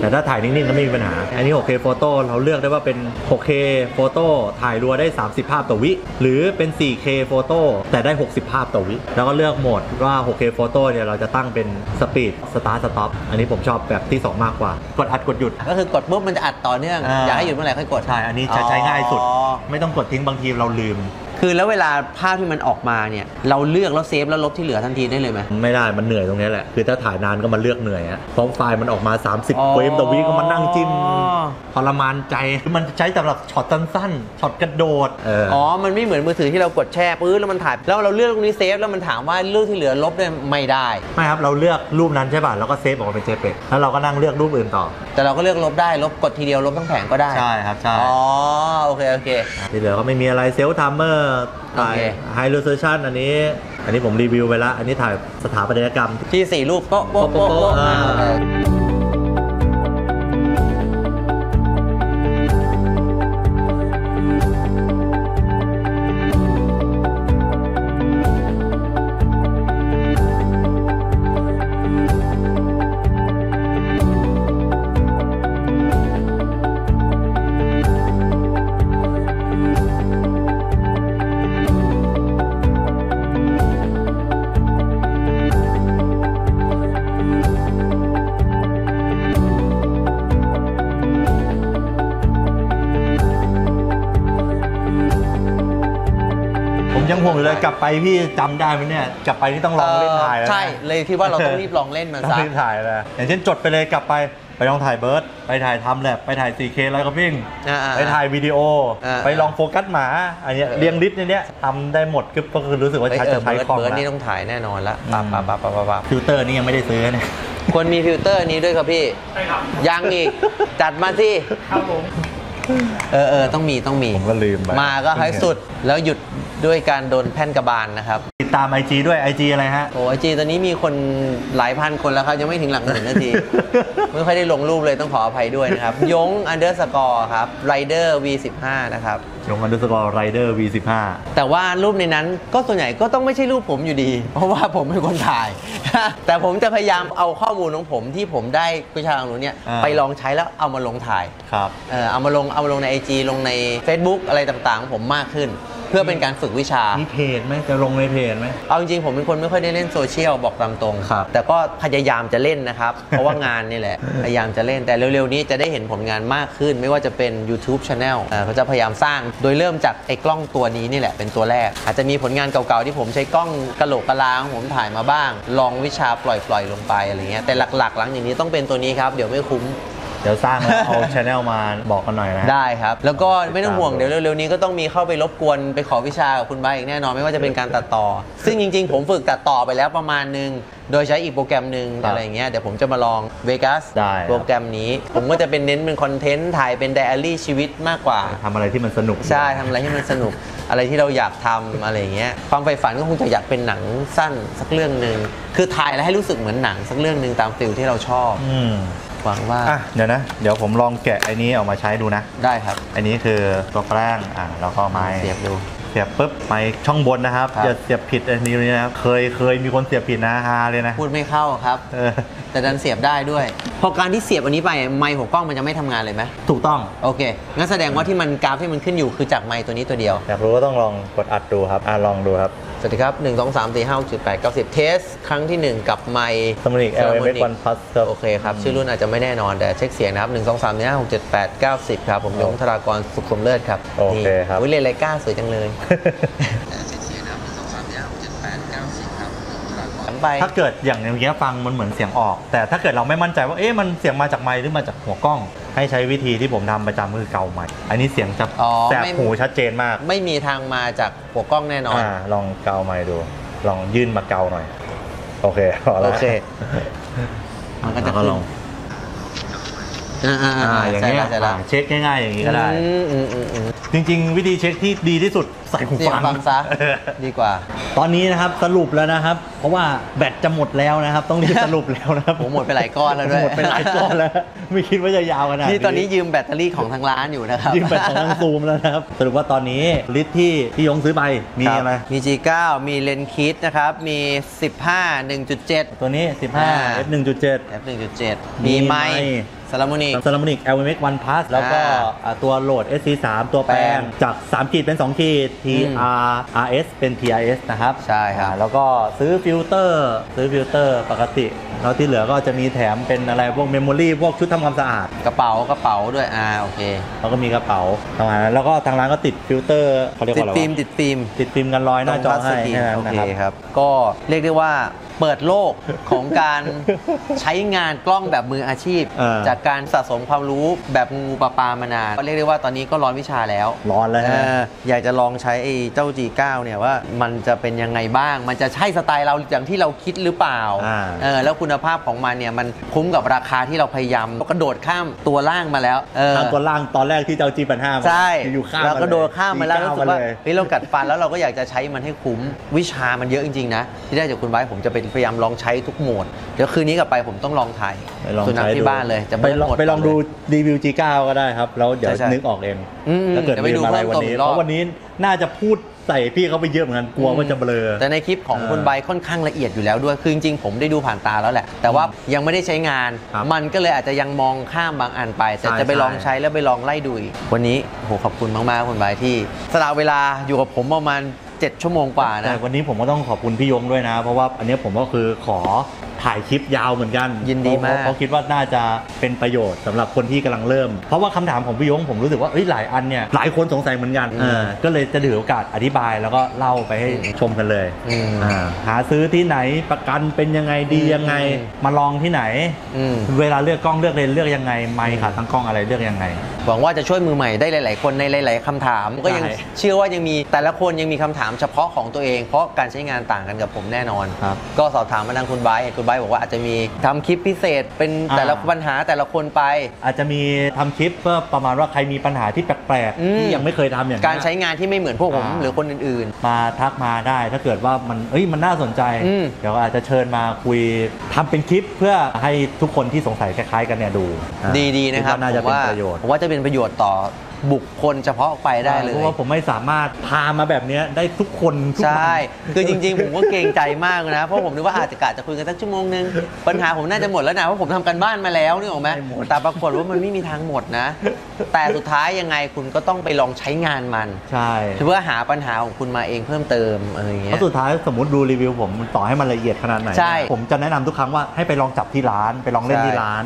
แต่ถ้าถ่ายนิ่งๆก็ไม่มีปัญหาอันนี้ โฟร์เค โฟโต้เราเลือกได้ว่าเป็น โฟร์เค โฟโต้ถ่ายรัวได้สามสิบภาพต่อวิหรือเป็น โฟร์เค โฟโต้แต่ได้หกสิบภาพต่อวิแล้วก็เลือกโหมดว่า โฟร์เค โฟโต้เนี่ยเราจะตั้งเป็นสปีดสตาร์ทสต็อปอันนี้ผมชอบแบบที่สองมากกว่ากดอัดกดหยุดก็คือกดปุ๊บมันจะอัดต่อเนื่องอยากให้หยุดเมื่อไหร่ค่อยกดใช่อันนี้ใช้ง่ายสุดไม่ต้องกดทิ้งบางทีเราลืมคือแล้วเวลาภาพที่มันออกมาเนี่ยเราเลือกแล้วเซฟแล้วลบที่เหลือทันทีได้เลยไหมไม่ได้มันเหนื่อยตรงนี้แหละคือถ้าถ่ายนานก็มาเลือกเหนื่อยอะเพราะไฟล์มันออกมาสามสิบเฟรมต่อวิก็มานั่งจิ้มทรมานใจมันใช้สำหรับช็อตสั้นๆช็อตกระโดดอ๋อมันไม่เหมือนมือถือที่เรากดแช่ปื้ดแล้วมันถ่ายแล้วเราเลือกตรงนี้เซฟแล้วมันถามว่าเลือกที่เหลือลบได้ไม่ได้ไม่ครับเราเลือกรูปนั้นใช่ป่ะแล้วก็เซฟออกมาเป็น เจ พี อี จี แล้วเราก็นั่งเลือกรูปอื่นต่อแต่เราก็เลือกลบได้ลบกดทีเดียวลบทั้งแผงก็ได้ใช่ครับใช่อ๋อโอเคโอเคที่เหลือก็ไม่มีอะไรเซลไทม์เมอร์ถ่าย High Resolution อันนี้อันนี้ผมรีวิวไปแล้วอันนี้ถ่ายสถาปัตยกรรมที่สี่รูปโป๊ะโป๊ะโป๊ะยังห่วงเลยกลับไปพี่จำได้ไหมเนี่ยกลับไปนี่ต้องลองเล่นถ่ายใช่เลยคิดว่าเราต้องรีบลองเล่นมันซะรีบถ่ายเลยอย่างเช่นจดไปเลยกลับไปไปลองถ่ายเบิร์ดไปถ่ายทำแลบไปถ่าย โฟร์เค ไลท์กราฟฟิกไปถ่ายวิดีโอไปลองโฟกัสหมาอันนี้เรียงลิสต์ในนี้ทำได้หมดก็คือรู้สึกว่าใช้จะใช้คอมเบิร์ดนี่ต้องถ่ายแน่นอนละปั๊บปั๊บปั๊บปั๊บปั๊บฟิลเตอร์นี่ยังไม่ได้ซื้อเนี่ยควรมีฟิลเตอร์นี้ด้วยครับพี่ใช่ครับยังอีกจัดมาสิครับผมเออเออต้องมีต้องมีผมก็ลืมไปมาก็ให้สุดแล้วหยุดด้วยการโดนแผ่นกระบาล น, นะครับติดตาม ไอ จี ด้วย ไอ จี อะไรฮะโอ้ ไอ จี ตอนนี้มีคนหลายพันคนแล้วครับยังไม่ถึงหลักหมื่นนาที ไม่ค่อยได้ลงรูปเลยต้องขออภัยด้วยนะครับ ยง underscore ครับ rider วี สิบห้า นะครับยง underscore rider วี สิบห้า แต่ว่ารูปในนั้นก็ส่วนใหญ่ก็ต้องไม่ใช่รูปผมอยู่ดีเพราะว่าผมเป็นคนถ่าย แต่ผมจะพยายามเอาข้อมูลของผมที่ผมได้วิชาของหนูเนี่ยไปลองใช้แล้วเอามาลงถ่ายครับ เออเอามาลงเอามาลงใน ไอ จี ลงใน Facebook อะไรต่างๆผมมากขึ้น เพื่อเป็นการฝึกวิชามีเพจไหมจะลงในเพจไหมเอาจริงๆผมเป็นคนไม่ค่อยได้เล่นโซเชียลบอกตามตรงแต่ก็พยายามจะเล่นนะครับเพราะว่างานนี่แหละพยายามจะเล่นแต่เร็วๆนี้จะได้เห็นผลงานมากขึ้นไม่ว่าจะเป็น YouTube Channel เขาจะพยายามสร้างโดยเริ่มจากไอ้กล้องตัวนี้นี่แหละเป็นตัวแรกอาจจะมีผลงานเก่าๆที่ผมใช้กล้องกะโหลกกะลาของผมถ่ายมาบ้างลองวิชาปล่อยๆลงไปอะไรเงี้ยแต่หลักๆหลังอย่างนี้ต้องเป็นตัวนี้ครับเดี๋ยวไม่คุ้มเดี๋ยวสร้างแล้วเอา channel มาบอกกันหน่อยนะได้ครับแล้วก็ไม่ต้องห่วงเดี๋ยวเร็วๆนี้ก็ต้องมีเข้าไปรบกวนไปขอวิชากับคุณไบอีกแน่นอนไม่ว่าจะเป็นการตัดต่อซึ่งจริงๆผมฝึกตัดต่อไปแล้วประมาณนึงโดยใช้อีกโปรแกรมหนึ่งอะไรเงี้ยเดี๋ยวผมจะมาลอง Vegas โปรแกรมนี้ผมก็จะเป็นเน้นเป็นคอนเทนต์ถ่ายเป็นไดอารี่ชีวิตมากกว่าทำอะไรที่มันสนุกใช่ทำอะไรที่มันสนุกอะไรที่เราอยากทำอะไรเงี้ยความใฝ่ฝันก็คงจะอยากเป็นหนังสั้นสักเรื่องนึงคือถ่ายแล้วให้รู้สึกเหมือนหนังสักเรื่องนึงตามฟิลที่เราชอบหวังว่าเดี๋ยวนะเดี๋ยวผมลองแกะไอ้นี้ออกมาใช้ดูนะได้ครับอันนี้คือตัวแป้งอ่ะแล้วก็ไม้เสียบดูเสียบปุ๊บไปช่องบนนะครับอย่าเสียบผิดอันนี้นะครับเคยเคยมีคนเสียบผิดนะฮาเลยนะพูดไม่เข้าครับแต่ดันเสียบได้ด้วยพอการที่เสียบอันนี้ไปไมค์หัวกล้องมันจะไม่ทำงานเลยไหมถูกต้องโอเคงั้นแสดงว่าที่มันกราฟที่มันขึ้นอยู่คือจากไมค์ตัวนี้ตัวเดียวอยากรู้ก็ต้องลองกดอัดดูครับอ่ะลองดูครับสวัสดีครับหนึ่งสองสามสี่ห้าหกเจ็ดแปดเก้าสิบเทสครั้งที่หนึ่งกับไมค์ซัมมิกเอลเอเมวันพัสโอเคครับชื่อรุ่นอาจจะไม่แน่นอนแต่เช็คเสียงนะครับหนึ่งสองสามสี่ห้าหกเจ็ดแปดเก้าสิบครับผมยงธารากรสุขสมเลิศครับโอเคครับวิเลไลก้าสวยจังเลยถ้าเกิดอย่างเงี้ยฟังมันเหมือนเสียงออกแต่ถ้าเกิดเราไม่มั่นใจว่าเอ๊ะมันเสียงมาจากไมค์หรือมาจากหัวกล้องให้ใช้วิธีที่ผมทำประจำคือเกาไมค์อันนี้เสียงจะแสบหูชัดเจนมากไม่มีทางมาจากหัวกล้องแน่นอนลองเกาไมค์ดูลองยื่นมาเกาหน่อยโอเคโอเคมันก็จะลองอย่างนี้เช็คง่ายๆอย่างนี้ก็ได้จริงๆวิธีเช็คที่ดีที่สุดใส่หูฟังซะดีกว่าตอนนี้นะครับสรุปแล้วนะครับเพราะว่าแบตจะหมดแล้วนะครับต้องรีบสรุปแล้วนะครับผมหมดไปหลายก้อนแล้วด้วยหมดไปหลายก้อนแล้วไม่คิดว่าจะยาวขนาดนี้ตอนนี้ยืมแบตเตอรี่ของทางร้านอยู่นะครับยืมแบตของทางซูมแล้วนะครับสรุปว่าตอนนี้ลิตรที่ที่ยงซื้อไปมีอะไรมี จี เก้า มีเลนส์คิดนะครับมีสิบห้า หนึ่งจุดเจ็ด ตัวนี้สิบห้า เอฟ หนึ่งจุดเจ็ด เอฟ หนึ่งจุดเจ็ด มีไมค์ซาลามอนิกซาลามอนิก แอล เอ็ม เอ็กซ์ วัน Plus แล้วก็ตัวโหลด เอส ซี สาม ตัวแปลงจากสามขีดเป็นสองขีด ที อาร์ อาร์ เอส เป็น ที อาร์ เอส นะครับใช่ครับแล้วก็ซื้อฟิลเตอร์ซื้อฟิลเตอร์ปกติแล้วที่เหลือก็จะมีแถมเป็นอะไรพวกเมมโมรี่พวกชุดทำความสะอาดกระเป๋ากระเป๋าด้วยอ่าโอเคแล้วก็มีกระเป๋าทำงานแล้วก็ทางร้านก็ติดฟิลเตอร์เขาเรียกว่าอะไรติดฟิล์มติดฟิล์มติดฟิล์มกันลอยหน้าจอให้นะครับก็เรียกได้ว่าเปิดโลกของการใช้งานกล้องแบบมืออาชีพจากการสะสมความรู้แบบงูปลาปลามานานก็เรียกได้ว่าตอนนี้ก็ร้อนวิชาแล้วร้อนแล้วนะอยากจะลองใช้ไอ้เจ้า จี เก้า เนี่ยว่ามันจะเป็นยังไงบ้างมันจะใช่สไตล์เราอย่างที่เราคิดหรือเปล่าเออแล้วคุณภาพของมันเนี่ยมันคุ้มกับราคาที่เราพยายามกระโดดข้ามตัวล่างมาแล้วข้ามตัวล่างตอนแรกที่เจ้า จี ห้าสิบห้า มาใช่เราก็โดดข้ามมาแล้วรู้สึกว่าเฮ้ยเรากัดฟันแล้วเราก็อยากจะใช้มันให้คุ้มวิชามันเยอะจริงๆนะที่ได้จากคุณไบร์ทผมจะเป็นพยายามลองใช้ทุกโหมดเดี๋ยวคืนนี้กลับไปผมต้องลองถ่ายสุนัขที่บ้านเลยจะไปลองไปลองดูรีวิว จี เก้า ก็ได้ครับแล้วเดี๋ยวนึกออกเองถ้าเกิดมีอะไรวันนี้เพราะวันนี้น่าจะพูดใส่พี่เขาไปเยอะเหมือนกันกลัวว่าจะเบลอแต่ในคลิปของคุณไบค่อนข้างละเอียดอยู่แล้วด้วยคือจริงๆผมได้ดูผ่านตาแล้วแหละแต่ว่ายังไม่ได้ใช้งานมันก็เลยอาจจะยังมองข้ามบางอันไปแต่จะไปลองใช้แล้วไปลองไล่ดูวันนี้โหขอบคุณมากๆคุณไบที่สละเวลาอยู่กับผมประมาณเจ็ดชั่วโมงกว่านะวันนี้ผมก็ต้องขอบคุณพี่ยงด้วยนะเพราะว่าอันนี้ผมก็คือขอถ่ายคลิปยาวเหมือนกันยินดีมากเพราะคิดว่าน่าจะเป็นประโยชน์สำหรับคนที่กำลังเริ่มเพราะว่าคำถามของพี่ยงผมรู้สึกว่าหลายอันเนี่ยหลายคนสงสัยเหมือนกันก็เลยจะถือโอกาสอธิบายแล้วก็เล่าไปให้ชมกันเลยหาซื้อที่ไหนประกันเป็นยังไงดียังไงมาลองที่ไหนเวลาเลือกกล้องเลือกเลนส์เลือกยังไงไมค์ขาตั้งกล้องอะไรเลือกยังไงหวังว่าจะช่วยมือใหม่ได้หลายๆคนในหลายๆคำถามก็ยังเชื่อว่ายังมีแต่ละคนยังมีคำถามเฉพาะของตัวเองเพราะการใช้งานต่างกันกับผมแน่นอนก็สอบถามมาทางคุณไบคุณบอกว่าอาจจะมีทำคลิปพิเศษเป็นแต่ละปัญหาแต่ละคนไปอาจจะมีทำคลิปเพื่อประมาณว่าใครมีปัญหาที่แปลกๆที่ยังไม่เคยทำอย่างการใช้งานที่ไม่เหมือนพวกผมหรือคนอื่นๆมาทักมาได้ถ้าเกิดว่ามันเอ้ยมันน่าสนใจเดี๋ยวอาจจะเชิญมาคุยทำเป็นคลิปเพื่อให้ทุกคนที่สงสัยคล้ายๆกันเนี่ยดูดีๆนะครับน่าจะเป็นประโยชน์ผมว่าจะเป็นประโยชน์ต่อบุคคลเฉพาะไปได้เลยเพราะว่าผมไม่สามารถพามาแบบนี้ได้ทุกคนใช่คือจริงๆผมก็เกรงใจมากนะเพราะผมนึกว่าอาจจะกะจะคุยกันสักชั่วโมงนึงปัญหาผมน่าจะหมดแล้วนะเพราะผมทำการบ้านมาแล้วนี่หรอไหมแต่ปรากฏว่ามันไม่มีทางหมดนะ แต่สุดท้ายยังไงคุณก็ต้องไปลองใช้งานมันใช่เพื่อหาปัญหาของคุณมาเองเพิ่มเติมอะไรอย่างเงี้ยเพราะสุดท้ายสมมติดูรีวิวผมต่อให้มันละเอียดขนาดไหนผมจะแนะนำทุกครั้งว่าให้ไปลองจับที่ร้านไปลองเล่นที่ร้าน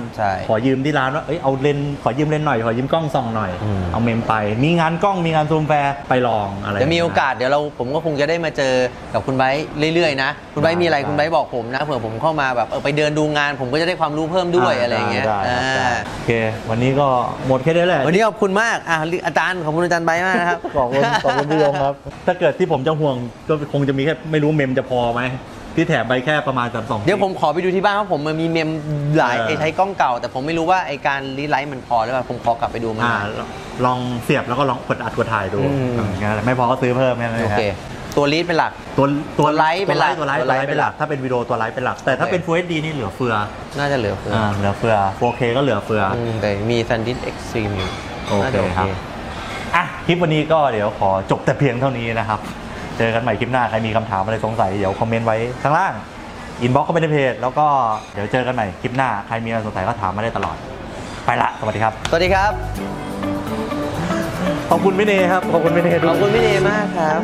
ขอยืมที่ร้านว่าเอ้ยเอาเลนขอยืมเลนหน่อยขอยืมกล้องส่องหน่อยเอาเมมไปมีงานกล้องมีงานซูมแฟร์ไปลองอะไรจะมีโอกาสเดี๋ยวเราผมก็คงจะได้มาเจอกับคุณไบค์เรื่อยๆนะคุณไบค์มีอะไรคุณไบค์บอกผมนะเผื่อผมเข้ามาแบบเออไปเดินดูงานผมก็จะได้ความรู้เพิ่มด้วยอะไรอย่างเงี้ยโอเควันนี้ก็หมดแค่นี้แหละวันนี้ขอบคุณมากอาจารย์ขอบคุณอาจารย์ไบค์มากนะครับขอบคุณขอบคุณพี่ยงครับถ้าเกิดที่ผมจะห่วงก็คงจะมีแค่ไม่รู้เมมจะพอไหมที่แถมไปแค่ประมาณสามสองเดี๋ยวผมขอไปดูที่บ้านเพราะผมมันมีเมมหลายไอ้ใช้กล้องเก่าแต่ผมไม่รู้ว่าไอ้การรีไลท์มันพอหรือเปล่าผมขอกลับไปดูมันลองเสียบแล้วก็ลองกดอัดกดถ่ายดูไม่พอก็ซื้อเพิ่มนั่นเองครับตัวรีดเป็นหลักตัวตัวไลท์เป็นหลักตัวไลท์เป็นหลักถ้าเป็นวิดีโอตัวไลท์เป็นหลักแต่ถ้าเป็น Full เอช ดี นี่เหลือเฟือน่าจะเหลือเฟือเหลือเฟือ โฟร์เค ก็เหลือเฟือแต่มีซันดิสเอ็กซ์ตรีมอยู่โอเคครับอ่ะคลิปวันนี้ก็เดี๋ยวขอจบแต่เพียงเท่านี้นะครับเจอกันใหม่คลิปหน้าใครมีคำถามอะไรสงสัยเดี๋ยวคอมเมนต์ไว้ข้างล่างอินบ็อกซ์เข้าไปในเพจแล้วก็เดี๋ยวเจอกันใหม่คลิปหน้าใครมีอะไรสงสัยก็ถามมาได้ตลอดไปละสวัสดีครับสวัสดีครับขอบคุณพี่เนยครับขอบคุณพี่เนยขอบคุณพี่เนยมากครับ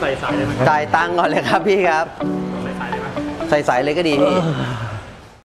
ใส่สายเลยไหมจ่ายตังก่อนเลยครับพี่ครับใส่สายเลยไหมใส่สายเลยก็ดีพี่